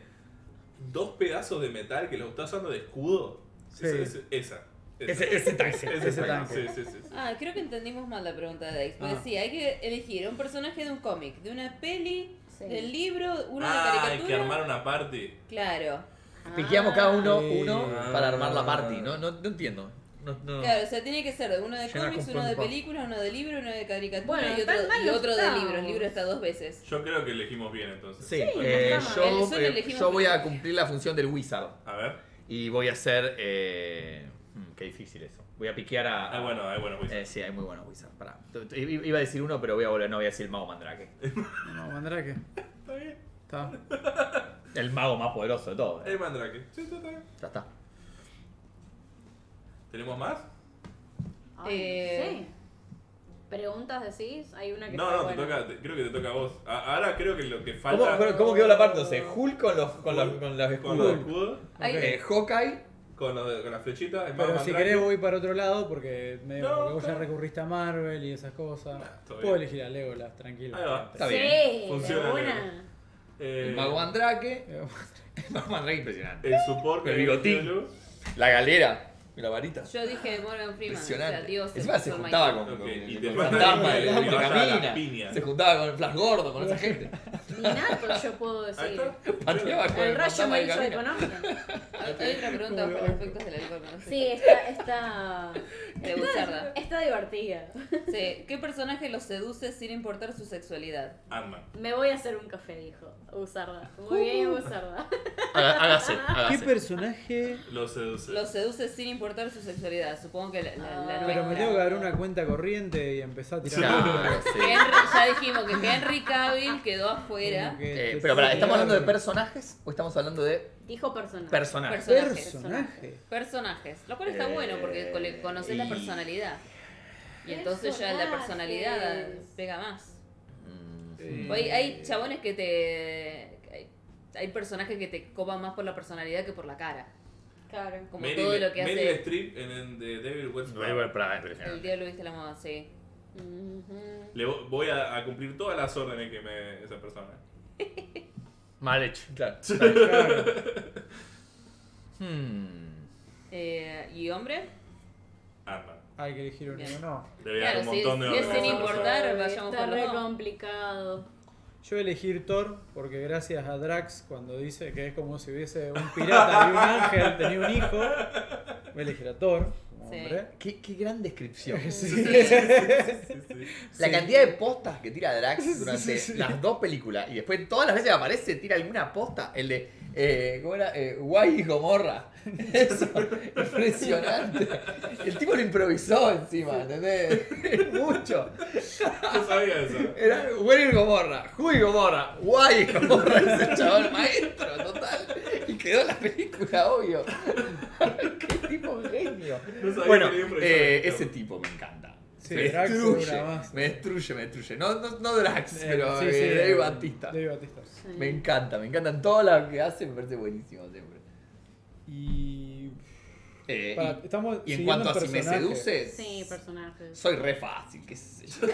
dos pedazos de metal que los está usando de escudo. Sí. Ese tanque. Sí. Ah, creo que entendimos mal la pregunta de Dex. Pues sí, hay que elegir un personaje de un cómic, de una peli, del libro, una de caricatura. Hay que armar una party. Claro. Piqueamos cada uno para armar la party, ¿no? No entiendo. No. Claro, o sea, tiene que ser uno de cómics, uno de películas, uno de libro, uno de caricatura y otro de libros. El libro está dos veces. Yo creo que elegimos bien entonces. Yo voy a cumplir la función del wizard. A ver. Y voy a hacer... qué difícil eso. Voy a piquear a... Hay buenos Wizards. Sí, hay muy buenos Wizards. Pará. Iba a decir uno, pero no voy a decir Mago Mandrake. Mago Mandrake. Está bien. Está. El mago más poderoso de todo. El Mandrake. Sí, está. Ya está. ¿Tenemos más? Sí. ¿Preguntas decís? Hay una que... No, te toca, creo que te toca a vos. Ahora creo que lo que falta... ¿Cómo quedó la parte? Entonces, Hulk con los escudos. Hawkeye. Con la flechita. Pero si querés voy para otro lado porque vos ya recurriste a Marvel y esas cosas. Puedo elegir a Legolas, tranquilo. Está bien. Funciona buena. El Mago Mandrake. El Mago Mandrake impresionante. El support. El bigotín. La galera. La varita. Yo dije Morgan Freeman. Impresionante. Encima se juntaba con fantasma de camina. Se juntaba con el Flash Gordo, con esa gente. Ni nada, pero yo puedo decir. El rayo amarillo de económico. Hay otra pregunta por los efectos del alcohol. Sí, está divertida. Sí. ¿Qué personaje los seduce sin importar su sexualidad? Ant-Man. Me voy a hacer un café, dijo Usarda. Muy bien, Usarda. Hágase. ¿Qué personaje los seduce? Los seduce sin importar su sexualidad, supongo que la pero me tengo que dar una cuenta corriente y empezar a tirar. Ya dijimos que Henry Cavill quedó afuera. Pero pará, ¿estamos hablando de personajes o estamos hablando de...? Dijo personajes, lo cual está bueno porque conoces la personalidad y entonces ya la personalidad pega más. Hay chabones que hay personajes que te copan más por la personalidad que por la cara. Claro, como Meryl, todo lo que hace. Meryl Streep en The Devil Wears Prada. El diablo viste la moda, sí. Le voy a cumplir todas las órdenes que me esa persona. Mal hecho, claro. ¿Y hombre? Arma. Hay que elegir uno, ¿no? Debe haber un montón de órdenes. Sin importar, vayamos por lo complicado. Yo voy a elegir Thor porque gracias a Drax cuando dice que es como si hubiese un pirata y un ángel tenía un hijo, voy a elegir a Thor. Hombre. Qué gran descripción. La cantidad de postas que tira Drax durante las dos películas y después todas las veces que aparece tira alguna posta. El de ¿cómo era? Guay y Gomorra. Eso, impresionante. El tipo lo improvisó encima, ¿entendés? Mucho. No sabía eso. Era Guay y Gomorra, Juy Gomorra, Guay y Gomorra. Es el chaval maestro, total. Y quedó en la película, obvio. Qué tipo genio. No bueno, ese tipo me encanta. Sí, me destruye. No Drax, pero Dave Batista. Dave Batista. Sí. Me encantan todo lo que hace, me parece buenísimo siempre. Y... y en cuanto a si me seduces, soy re fácil, qué sé yo.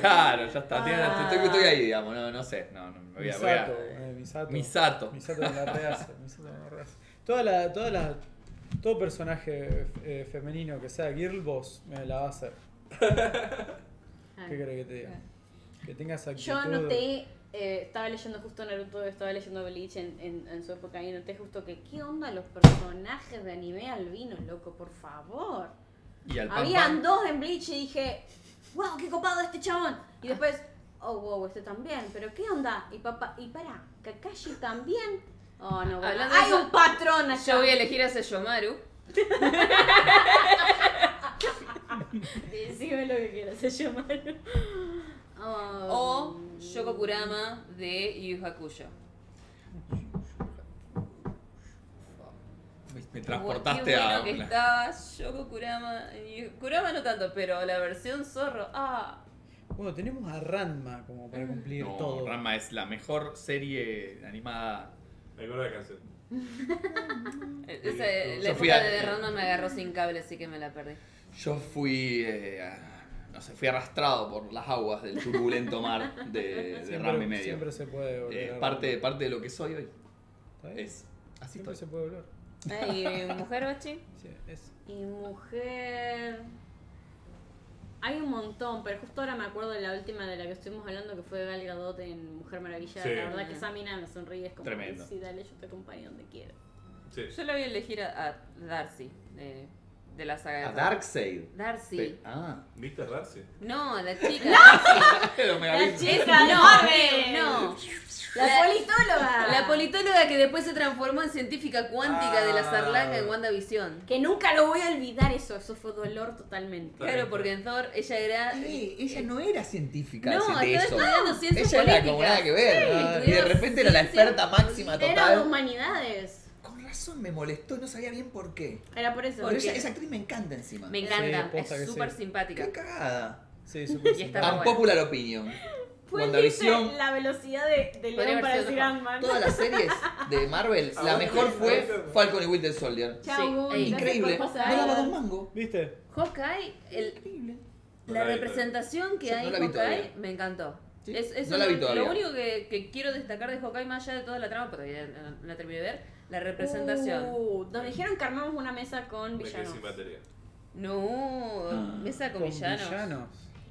Claro, ya está. Estoy ahí, digamos, no sé. No, me voy a ver. Misato me la rehace. Todo personaje femenino que sea Girl Boss me la va a hacer. ¿Qué crees que te diga? Que tengas actitud. Yo noté, estaba leyendo justo Naruto, estaba leyendo Bleach en su época y noté justo que ¿qué onda los personajes de anime albinos, loco? Por favor. Habían dos en Bleach y dije, wow, qué copado este chabón. Y después, oh, wow, este también, pero ¿qué onda? Y pará, Kakashi también. Oh, no, bueno. Hay un patrón allá. Yo voy a elegir a Seyomaru. Decime lo que quieras, Seyomaru. O Yoko Kurama de Yu Yu Hakusho. Me transportaste a... que está Yoko Kurama. Kurama no tanto, pero la versión zorro. Bueno, tenemos a Ranma como para cumplir todo. Ranma es la mejor serie animada. Me acuerdo de la canción. La época de Ranma me agarró sin cable, así que me la perdí. Yo fui, no sé, fui arrastrado por las aguas del turbulento mar de Ranma y medio. Siempre se puede volver. Parte de lo que soy hoy. Es así. Siempre se puede volver. ¿Y mujer, Bachi? Sí, es. Y mujer... Hay un montón, pero justo ahora me acuerdo de la última de la que estuvimos hablando, que fue Gal Gadot en Mujer Maravilla. Sí. La verdad que esa mina me sonríe, es como tremendo. Sí, dale, yo te acompaño donde quiero. Sí. Yo la voy a elegir a Darcy, de la saga. A Darkseid. Darcy. Ah, ¿viste a Darcy? No, la chica. ¡No! La chica, no. No. La politóloga. La politóloga que después se transformó en científica cuántica de la Sarlacc en WandaVision. Que nunca lo voy a olvidar eso, eso fue dolor totalmente. Claro, porque en Thor ella era... Sí, ella no era científica. No, estaba estudiando ciencias políticas. Ella era como nada que ver. Sí, y de repente era la experta máxima total. Era de humanidades. Me molestó, no sabía bien por qué. Era por eso. Porque esa actriz me encanta encima. Me encanta, sí, es súper simpática. Qué cagada. Sí, súper simpática. Tan popular opinión. WandaVision, la velocidad de León para decir Ant-Man. Todas las series de Marvel, la mejor fue Falcon y Winter Soldier. Chau, sí. Increíble. No daba dos mangos. ¿Viste? Hawkeye, la representación que hay en Hawkeye me encantó. Sí. Es no la vi todavía. Lo único que quiero destacar de Hawkeye, más allá de toda la trama, porque ya no la terminé de ver, la representación. Nos dijeron que armamos una mesa con villanos. No, mesa con villanos.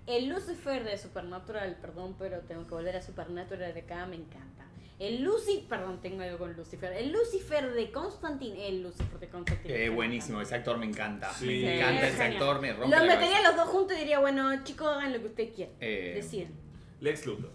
El Lucifer de Supernatural, perdón, pero tengo que volver a Supernatural de acá, me encanta. El Lucifer, perdón, tengo algo con Lucifer. El Lucifer de Constantine. El Lucifer de Constantine. Buenísimo, ese actor me encanta. Sí. Me encanta ese actor, me rompe. Los metería los dos juntos y diría, bueno, chicos, hagan lo que ustedes quieran. Deciden. Lex Luthor.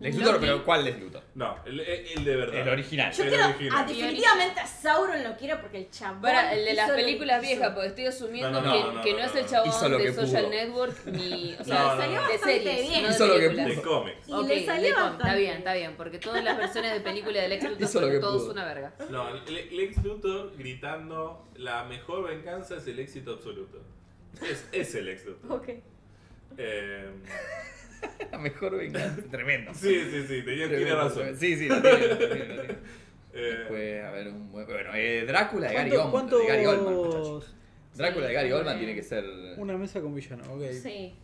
Lex Luthor, pero ¿cuál Lex Luthor? No, el de verdad. El original. Yo quiero, definitivamente a Sauron lo quiero porque el chabón. Para, el de las películas viejas, porque estoy asumiendo que no es el chabón de Social Network ni. O sea, salió de series. Bien. Hizo lo que pudo. Y le salió bastante. Está bien, porque todas las versiones de películas de Lex Luthor son todos una verga. No, Lex Luthor gritando: la mejor venganza es el éxito absoluto. Es el Lex Luthor. Ok. La mejor venganza, tremendo. Sí, tiene razón. Sí, lo tiene. Después, a ver, Drácula de Gary Oldman. Drácula de Gary Oldman tiene que ser. Una mesa con villano, ok. Sí,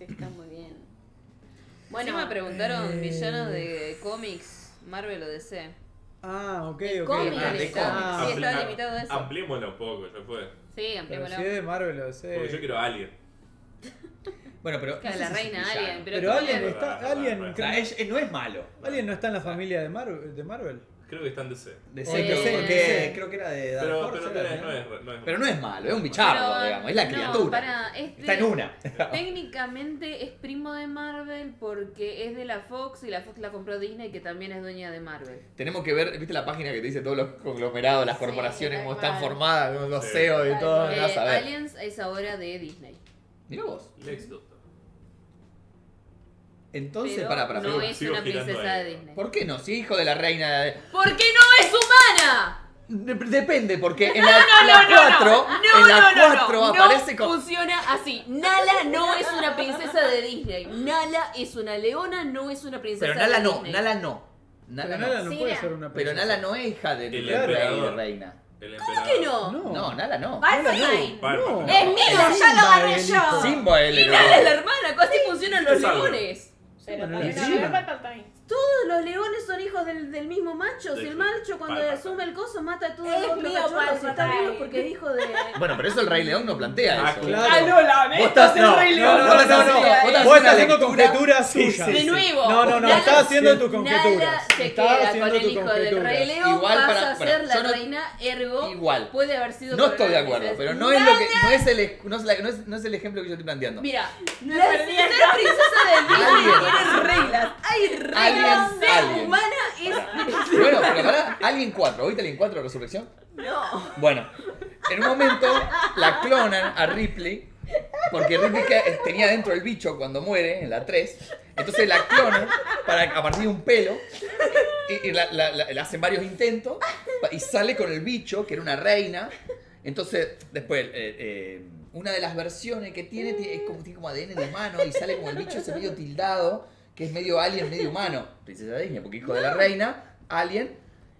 está muy bien. Bueno, me preguntaron villanos de cómics, Marvel o DC. Ah, ok, ok. Sí, estaba limitado a eso. Ampliémoslo un poco, ya fue. Sí, ampliémoslo. Si es de Marvel o DC. Porque yo quiero Alien. Bueno, pero. Claro, no sé la reina Alien. Pero Alien está. Alien no es malo. Alien no está en la familia de Marvel. Creo que está en DC. Creo que era de Dark Horse. Pero no es malo, es un bichardo, digamos. Es la criatura. Está en una. Técnicamente es primo de Marvel porque es de la Fox y la Fox la compró Disney, que también es dueña de Marvel. Tenemos que ver, ¿viste la página que te dice todos los conglomerados, las corporaciones, cómo están formadas, los CEOs y todo? Aliens es ahora de Disney. Mirá vos. Lex Luthor. Entonces, pero para no es una princesa de Disney. ¿Por qué no? Si es hijo de la reina de... ¡Porque no es humana! Depende, porque en la 4 aparece como... No funciona así. Nala no es una princesa de Disney. Nala es una leona, no es una princesa de Disney. Pero Nala no. Nala no puede ser una princesa. Pero Nala no es hija de la reina. ¿Cómo que no? No, Nala no. Valentine. No. Es mío, ya lo gané yo. Simba es el hermano. Nala es la hermana, casi funcionan los leones. Pero todos los leones son hijos del mismo macho. Si el macho cuando asume el coso mata a todos los otros cachorros, está vivo porque es hijo de... Bueno, pero eso el Rey León no plantea eso. Ah, no, la estás el Rey León. No, vos estás haciendo conjeturas suyas. De nuevo. No, estás haciendo tus conjeturas. Se queda con el hijo del Rey León, pasa a ser la reina, ergo puede haber sido... No estoy de acuerdo, pero no es el ejemplo que yo estoy planteando. Mira, la princesa del Disney. Hay reglas, ser humana es... Bueno, pero pará, Alien 4, ¿oíste Alien 4 de Resurrección? No. Bueno, en un momento la clonan a Ripley, porque Ripley tenía dentro el bicho cuando muere, en la 3. Entonces la clonan a partir de un pelo, y la hacen varios intentos, y sale con el bicho, que era una reina. Entonces, después... una de las versiones que tiene como ADN de humano y sale como el bicho ese medio tildado, que es medio alien, medio humano. Princesa Disney, porque hijo de la reina, alien,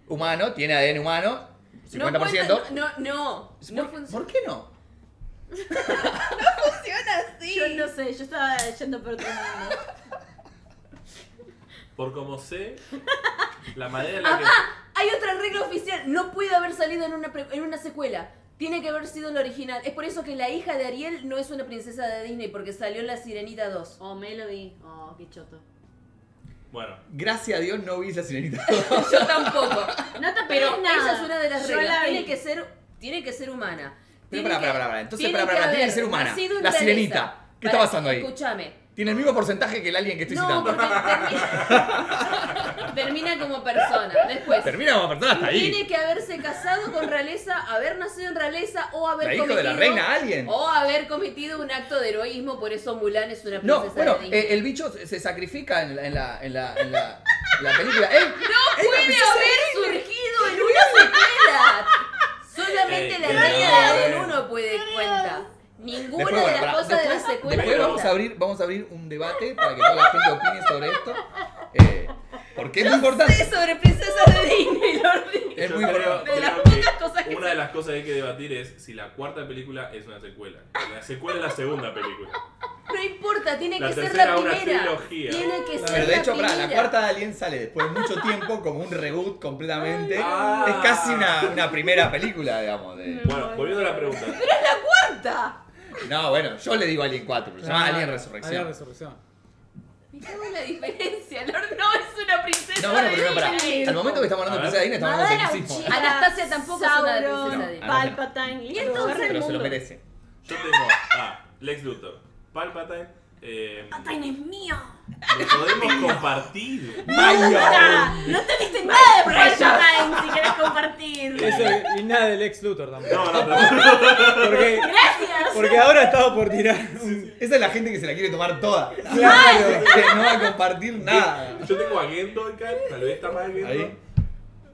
humano, tiene ADN humano, 50%. No funciona. ¿Por qué no? No funciona así. Yo no sé, yo estaba yendo por otro mundo. Por como sé, la madera en la que... Hay otra regla oficial, no puede haber salido en una secuela. Tiene que haber sido el original. Es por eso que la hija de Ariel no es una princesa de Disney, porque salió en La Sirenita 2. Oh, Melody. Oh, qué choto. Bueno. Gracias a Dios no vi La Sirenita 2. Yo tampoco. No te pero nada. Esa es una de las reglas. Tiene que ser... tiene que ser humana. Pero pará. Entonces, tiene que ser humana. La Sirenita. ¿Qué está pasando ahí? Escúchame. Tiene el mismo porcentaje que el alien que estoy citando. Termina como persona. Después. Termina como persona hasta ahí. Tiene que haberse casado con realeza, haber nacido en realeza o haber cometido... hijo de la reina alien. O haber cometido un acto de heroísmo, por eso Mulan es una princesa. No, bueno, el bicho se sacrifica en la película. No puede haber surgido en una secuela. Solamente la reina de Alien 1 puede cuenta. Ninguna después, de las cosas de la secuela. Después vamos a abrir un debate para que toda la gente opine sobre esto. Porque es muy importante. Sobre princesas de Disney, Lordi. Es muy importante. Una de las cosas que hay que debatir es si la cuarta película es una secuela. La secuela es la segunda película. No importa, tiene que ser la primera. Tiene que ser la primera. Pero de hecho, la cuarta de Alien sale después de mucho tiempo, como un reboot completamente. Ah. Es casi una primera película, digamos. Bueno, volviendo a la pregunta. ¡Pero es la cuarta! No, bueno, yo le digo Alien 4, pero se llama Alien Resurrección. Alien Resurrección. Mirá la diferencia, Lord, no es una princesa. No, bueno, pero no, pará. Al momento que estamos hablando de princesa de Disney, estamos hablando de tecnicismo. Anastasia tampoco es una princesa de Disney. Palpatine. Y entonces pero se lo merece. Yo tengo Lex Luthor, Palpatine. Palpatine es mío. Lo podemos compartir. No teniste nada de Palpatine si querés compartir. Eso, y nada de Lex Luthor tampoco. No. Gracias. Porque ahora estaba por tirar. Esa es la gente que se la quiere tomar toda. Claro, que no va a compartir nada. Yo tengo a Gendo acá, tal vez está mal Gendo. Ahí.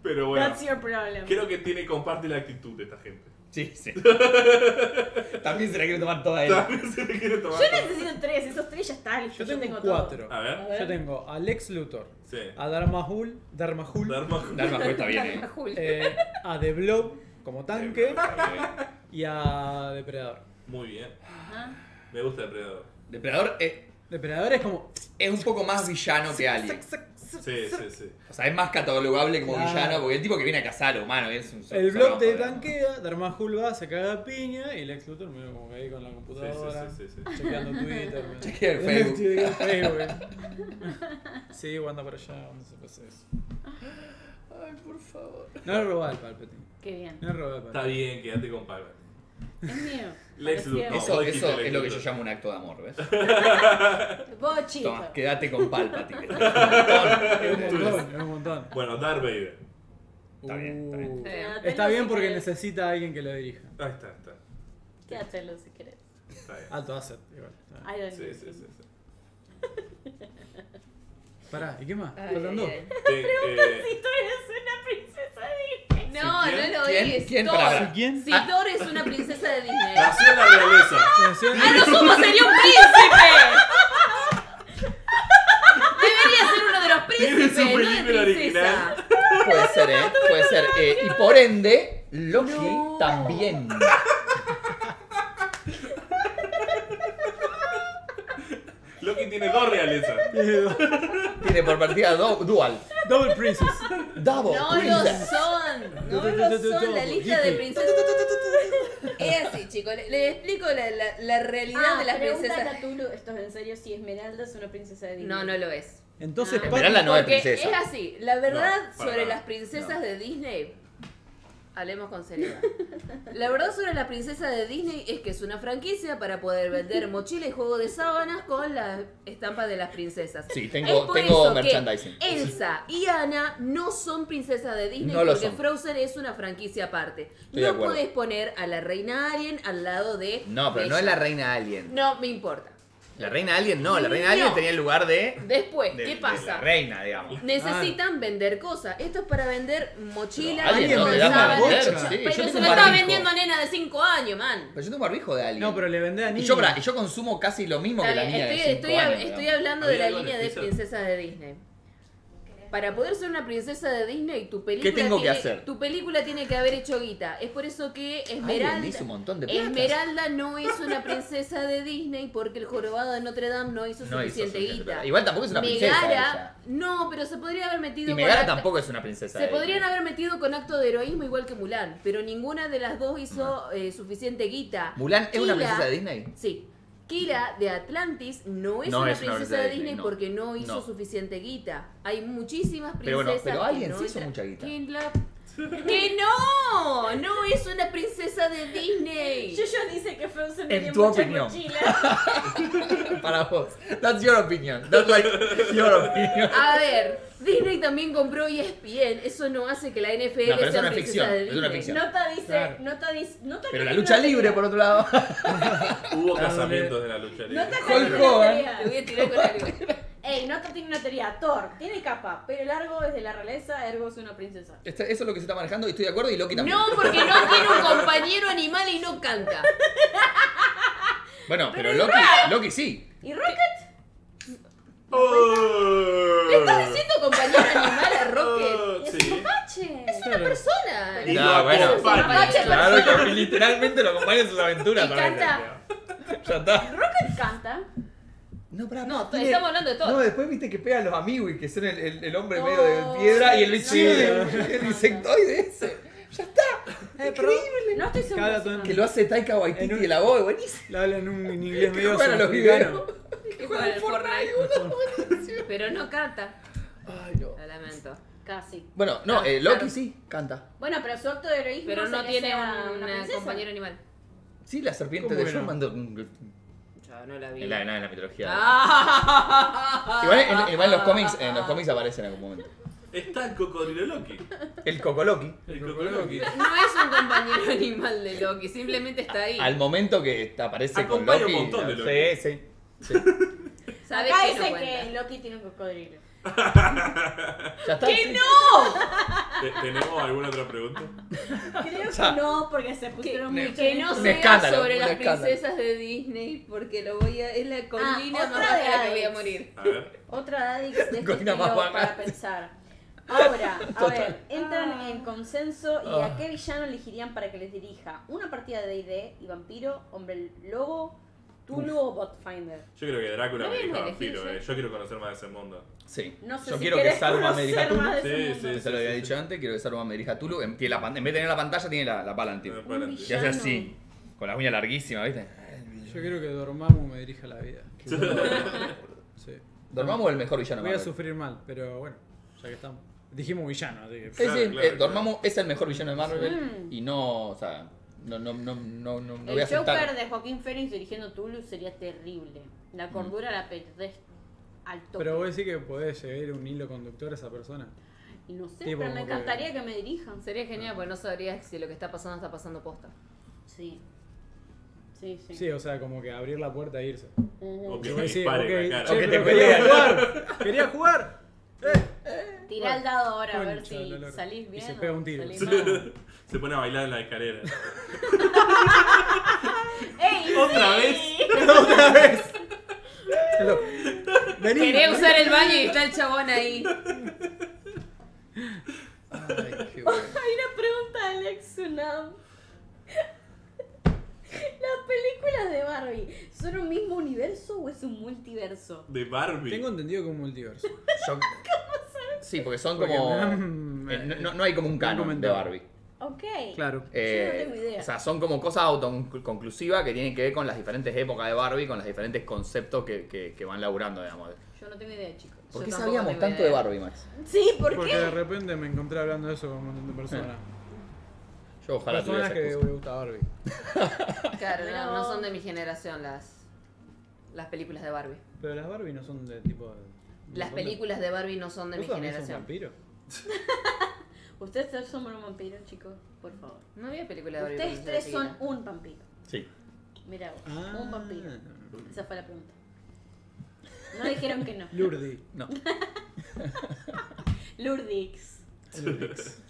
Pero bueno. That's your problem. Creo que comparte la actitud de esta gente. Sí. También se la quiere tomar toda ella. Yo necesito 3, esos 3 ya están. Yo tengo 4. A ver. Yo tengo a Lex Luthor, a Darmahul está bien. A The Blob como tanque y a Depredador. Muy bien. Me gusta Depredador. Depredador es como... Es un poco más villano que Alien. Sí. O sea, es más catalogable como villano, porque el tipo que viene a cazar a humano es un... El blog te tanquea, Darmahul va, se caga a piña y Lex Luthor me como que ahí con la computadora, chequeando Twitter. Chequea el Facebook. Sí, anda para allá, no se pasa eso. Ay, por favor. No robé al Palpatine. Qué bien. No robé al Palpatine. Está bien, quédate con Palpatine. Es mío. Lex Luthor. Eso es lo que yo llamo un acto de amor, ¿ves? Vos, chico. Toma, quédate con Palpatine. Es un montón. Bueno, Darth Vader. Está bien. Está bien porque necesita a alguien que lo dirija. Ahí está. Quédatelo si querés. Está bien. Alto asset, igual. Sí. Pará, ¿y qué más? Faltan dos. Preguntan si tú eres una princesa de Disney. No lo digas. ¿Quién? Si Thor es una princesa de Disney. Nació en la realeza. ¡Ah, no somos! ¡Sería un príncipe! Debería ser uno de los príncipes. ¿Tiene su película original? Puede ser. Y por ende, Loki también. Loki tiene 2 realezas. Tiene por partida dual. Double princess. No lo son. La lista de princesas. Es así, chicos. Les explico la realidad de las princesas. Esto es en serio, si Esmeralda es una princesa de Disney. No lo es. Entonces, Esmeralda no es princesa. Es así. La verdad sobre las princesas de Disney... Hablemos con seriedad. La verdad sobre la princesa de Disney es que es una franquicia para poder vender mochila y juego de sábanas con las estampas de las princesas. Sí, tengo merchandising. Elsa y Anna no son princesas de Disney porque Frozen es una franquicia aparte. No puedes poner a la reina Alien al lado de... No, pero no es la reina Alien. No, me importa. La reina Alien no, la reina Alien tenía el lugar de... Después, ¿qué pasa? De la reina, digamos. Necesitan vender cosas. Esto es para vender mochilas. Alien no le da para vender. Pero se lo estaba vendiendo a nena de 5 años, man. Pero yo tengo barbijo de Alien. No, pero le vendé a niños. Y yo consumo casi lo mismo que la niña de 5 años. Estoy hablando de la línea de princesas de Disney. Para poder ser una princesa de Disney, tu película tiene que haber hecho guita. Es por eso que Esmeralda no es una princesa de Disney porque el jorobado de Notre Dame no hizo suficiente guita. Igual tampoco es una princesa. Megara, pero se podría haber metido. Y Megara tampoco es una princesa. Se podrían haber metido con acto de heroísmo igual que Mulan, pero ninguna de las dos hizo suficiente guita. ¿Mulan es una princesa de Disney? Sí. Kira de Atlantis no es una princesa de Disney porque no hizo suficiente guita. Hay muchísimas princesas. Pero alguien sí hizo mucha guita. ¡Que no! ¡No es una princesa de Disney! Yo dice que Frozen tenía muchas mochilas. Para vos. That's your opinion. That's like your opinion. A ver, Disney también compró ESPN. Eso no hace que la NFL sea una ficción, de Disney. Es una ficción. Nota dice... Claro. Nota pero la lucha libre, por otro lado. Hubo casamientos de la lucha libre. Nota te voy a tirar con algo. Ey, no tiene una teoría, Thor tiene capa, pero largo es de la realeza, ergo es una princesa. Eso es lo que se está manejando y estoy de acuerdo, y Loki también. No, porque no tiene un compañero animal y no canta. Bueno, pero Loki sí. ¿Y Rocket? ¿Le estás diciendo compañero animal a Rocket? Es un mapache. Es una persona. No, bueno, es un mapache. Claro, que literalmente lo acompaña en sus aventuras. Y canta. Ya está. Rocket canta. No, no tiene, estamos hablando de todo. No, después viste que pega a los amigos y que son el hombre medio de piedra y el bichillo, el insectoide ese. Ya está. Increíble. No estoy seguro. Que lo hace Taika Waititi de la voz, buenísimo. La hablan en un inglés medio africano. Que juega el Fortnite. Pero no canta. Ay, no. Lo lamento. Casi. Bueno, no, Loki sí canta. Bueno, pero su acto de heroísmo. Pero no tiene una compañera animal. Sí, la serpiente de Schumann. No la vi. En la mitología. Igual en los cómics aparecen en algún momento. Está el cocodrilo Loki. El cocoloki. No es un compañero animal de Loki, simplemente está ahí. Al momento que aparece acompaña con Loki. Un montón de Loki. Sí. ¿Sabes qué? Dice que Loki tiene un cocodrilo. ¿Ya está? ¡Que no! ¿Tenemos alguna otra pregunta? Creo que no, porque se pusieron mucho. Que no sea sobre las princesas de Disney, porque lo voy a... Es la colina más baja de la que voy a morir. A ver. Otra Adix de este estilo para pensar. Ahora, a ver, entran en consenso y a qué villano elegirían para que les dirija. Una partida de D&D y vampiro, hombre lobo, Tulu o Botfinder. Yo creo que Drácula me dirija vampiro, yo quiero conocer más de ese mundo. Sí, no sé, yo si quiero que Saruman me dirija Tulu. Sí, se lo había dicho antes, quiero que Saruman me dirija Tulu. En vez de tener la pantalla, tiene la Palantir. Y hace así, con la uña larguísima, ¿viste? Yo quiero que Dormammu me dirija la vida. Sí. Dormammu es el mejor villano. Voy a sufrir mal, pero bueno, ya que estamos. Dijimos villano, así que... Sí, Dormammu es el mejor villano de Marvel y no, o sea... No, el Joker de Joaquín Phoenix dirigiendo Tulu sería terrible. La cordura la perdés al toque. Pero vos decís que podés llevar un hilo conductor a esa persona. Y no sé, pero me encantaría que me dirijan. Sería genial, porque no sabrías si lo que está pasando posta. Sí. Sí. Sí, o sea, como que abrir la puerta e irse. O que te disparen la cara. O que te pelean. Quería jugar. Tirá el dado ahora a ver si salís bien. Y se pega un tiro. Se pone a bailar en la escalera. ¡Ey! ¡Otra vez! Quería usar el baño y está el chabón ahí. Ay, qué bueno. Hay una pregunta de Lex Luthor. ¿Las películas de Barbie son un mismo universo o es un multiverso? De Barbie. Tengo entendido que es un multiverso. ¿Cómo sabes? Sí, porque son como... No hay como un canon de Barbie. Ok. Claro. Yo no tengo idea. O sea, son como cosas autoconclusivas que tienen que ver con las diferentes épocas de Barbie, con los diferentes conceptos que van laburando, digamos. Yo no tengo idea, chicos. ¿Por qué sabíamos tanto de Barbie, Max? Sí, porque de repente me encontré hablando de eso con un montón de personas. Yo ojalá tuviera que me gusta Barbie. Claro, pero... no son de mi generación las películas de Barbie. Pero las Barbie no son de tipo... Las películas de Barbie no son de mi generación. Ustedes tres son un vampiro, chicos, por favor. No había película de Barbie. Ustedes tres son un vampiro. Sí. Mirá vos, un vampiro. Esa fue la pregunta. No dijeron que no. Lurdi. No. Lurdix. Lurdix.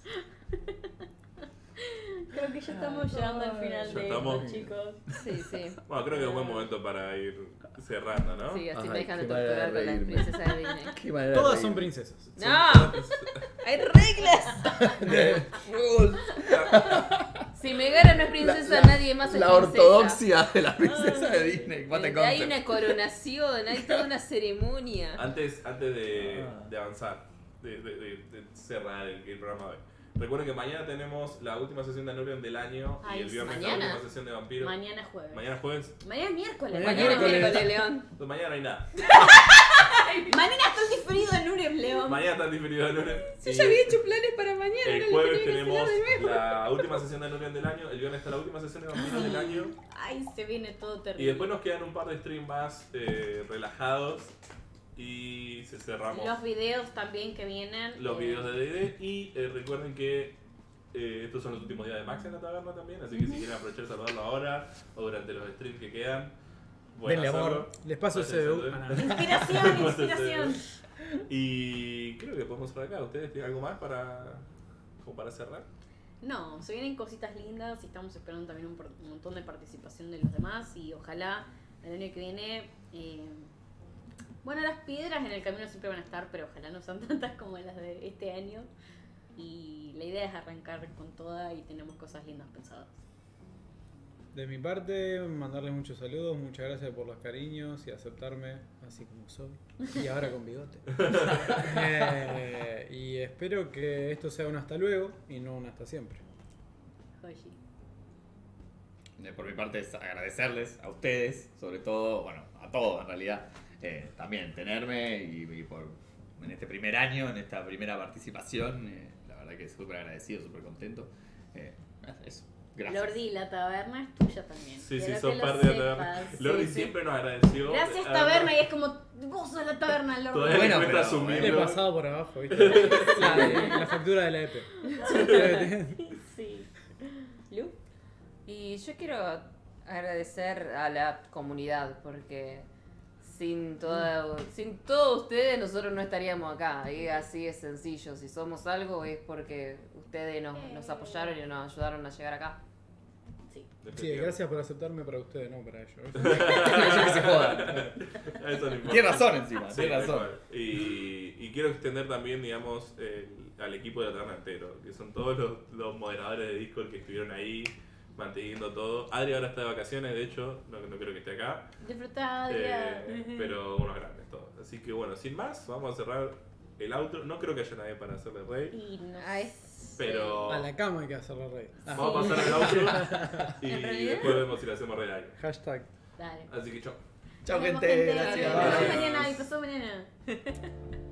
Creo que ya estamos llegando al final de esto, chicos. Sí. Bueno, creo que es un buen momento para ir cerrando, ¿no? Sí, así te dejan de torturar con las princesas de Disney. Todas son princesas. ¡No! ¡Hay reglas! Si Megara no es princesa, nadie más es princesa. La ortodoxia de las princesas de Disney. Hay una coronación, hay toda una ceremonia. Antes de avanzar, de cerrar el programa de hoy. Recuerden que mañana tenemos la última sesión de Anurion del año y el viernes la última sesión de Vampiro. Mañana es jueves. Mañana es miércoles. Mañana es miércoles, León. Mañana no hay nada. Mañana estás diferido de lunes, Leo. Mañana estás diferido de lunes. Yo ya había hecho planes para mañana. El jueves tenemos la última sesión de lunes del año. El viernes está la última sesión de lunes del año. Ay, se viene todo terrible. Y después nos quedan un par de streams más relajados. Y se cerramos. Los videos también que vienen. Los videos de D&D. Y recuerden que estos son los últimos días de Max en la taberna también. Así que si quieren aprovechar, saludarlo ahora o durante los streams que quedan. Denle amor, les paso el CBU. Inspiración, inspiración. Y creo que podemos cerrar acá. ¿Ustedes tienen algo más para cerrar? No, se vienen cositas lindas y estamos esperando también un montón de participación de los demás. Y ojalá el año que viene. Bueno, las piedras en el camino siempre van a estar, pero ojalá no sean tantas como las de este año. Y la idea es arrancar con toda y tenemos cosas lindas pensadas. De mi parte, mandarles muchos saludos, muchas gracias por los cariños y aceptarme así como soy. Y ahora con bigote. Y espero que esto sea un hasta luego y no un hasta siempre. Joshi. Por mi parte es agradecerles a ustedes, sobre todo, bueno, a todos en realidad, también tenerme y por en este primer año, en esta primera participación, la verdad que súper agradecido, súper contento. Eso. Gracias. Lordi, la taberna es tuya también. Sí, sí, sos parte de la taberna. Lordi siempre nos agradeció. Gracias, taberna, y es como, vos sos la taberna, Lordi. Todavía bueno, pero asumirlo. He pasado por abajo, ¿viste? La factura de la EP. Sí. ¿Lu? Y yo quiero agradecer a la comunidad, porque sin todos ustedes nosotros no estaríamos acá. Y así es sencillo, si somos algo es porque ustedes nos apoyaron y nos ayudaron a llegar acá. Sí, gracias por aceptarme para ustedes, no para ellos. Que se jodan. Tiene razón encima, sí, tiene razón. Y quiero extender también, digamos, al equipo de la taberna entero, que son todos los moderadores de Discord que estuvieron ahí manteniendo todo. Adri ahora está de vacaciones, de hecho, no creo que esté acá. Disfrutá, Adri. Pero unos grandes todos. Así que bueno, sin más, vamos a cerrar el outro. No creo que haya nadie para hacerle rey. Y no pero a la cama hay que hacerle rey. Vamos a pasar el outro y después vemos si le hacemos rey. Hashtag. Dale. Así que chao. Chao, gente. Gracias. Nos vemos mañana.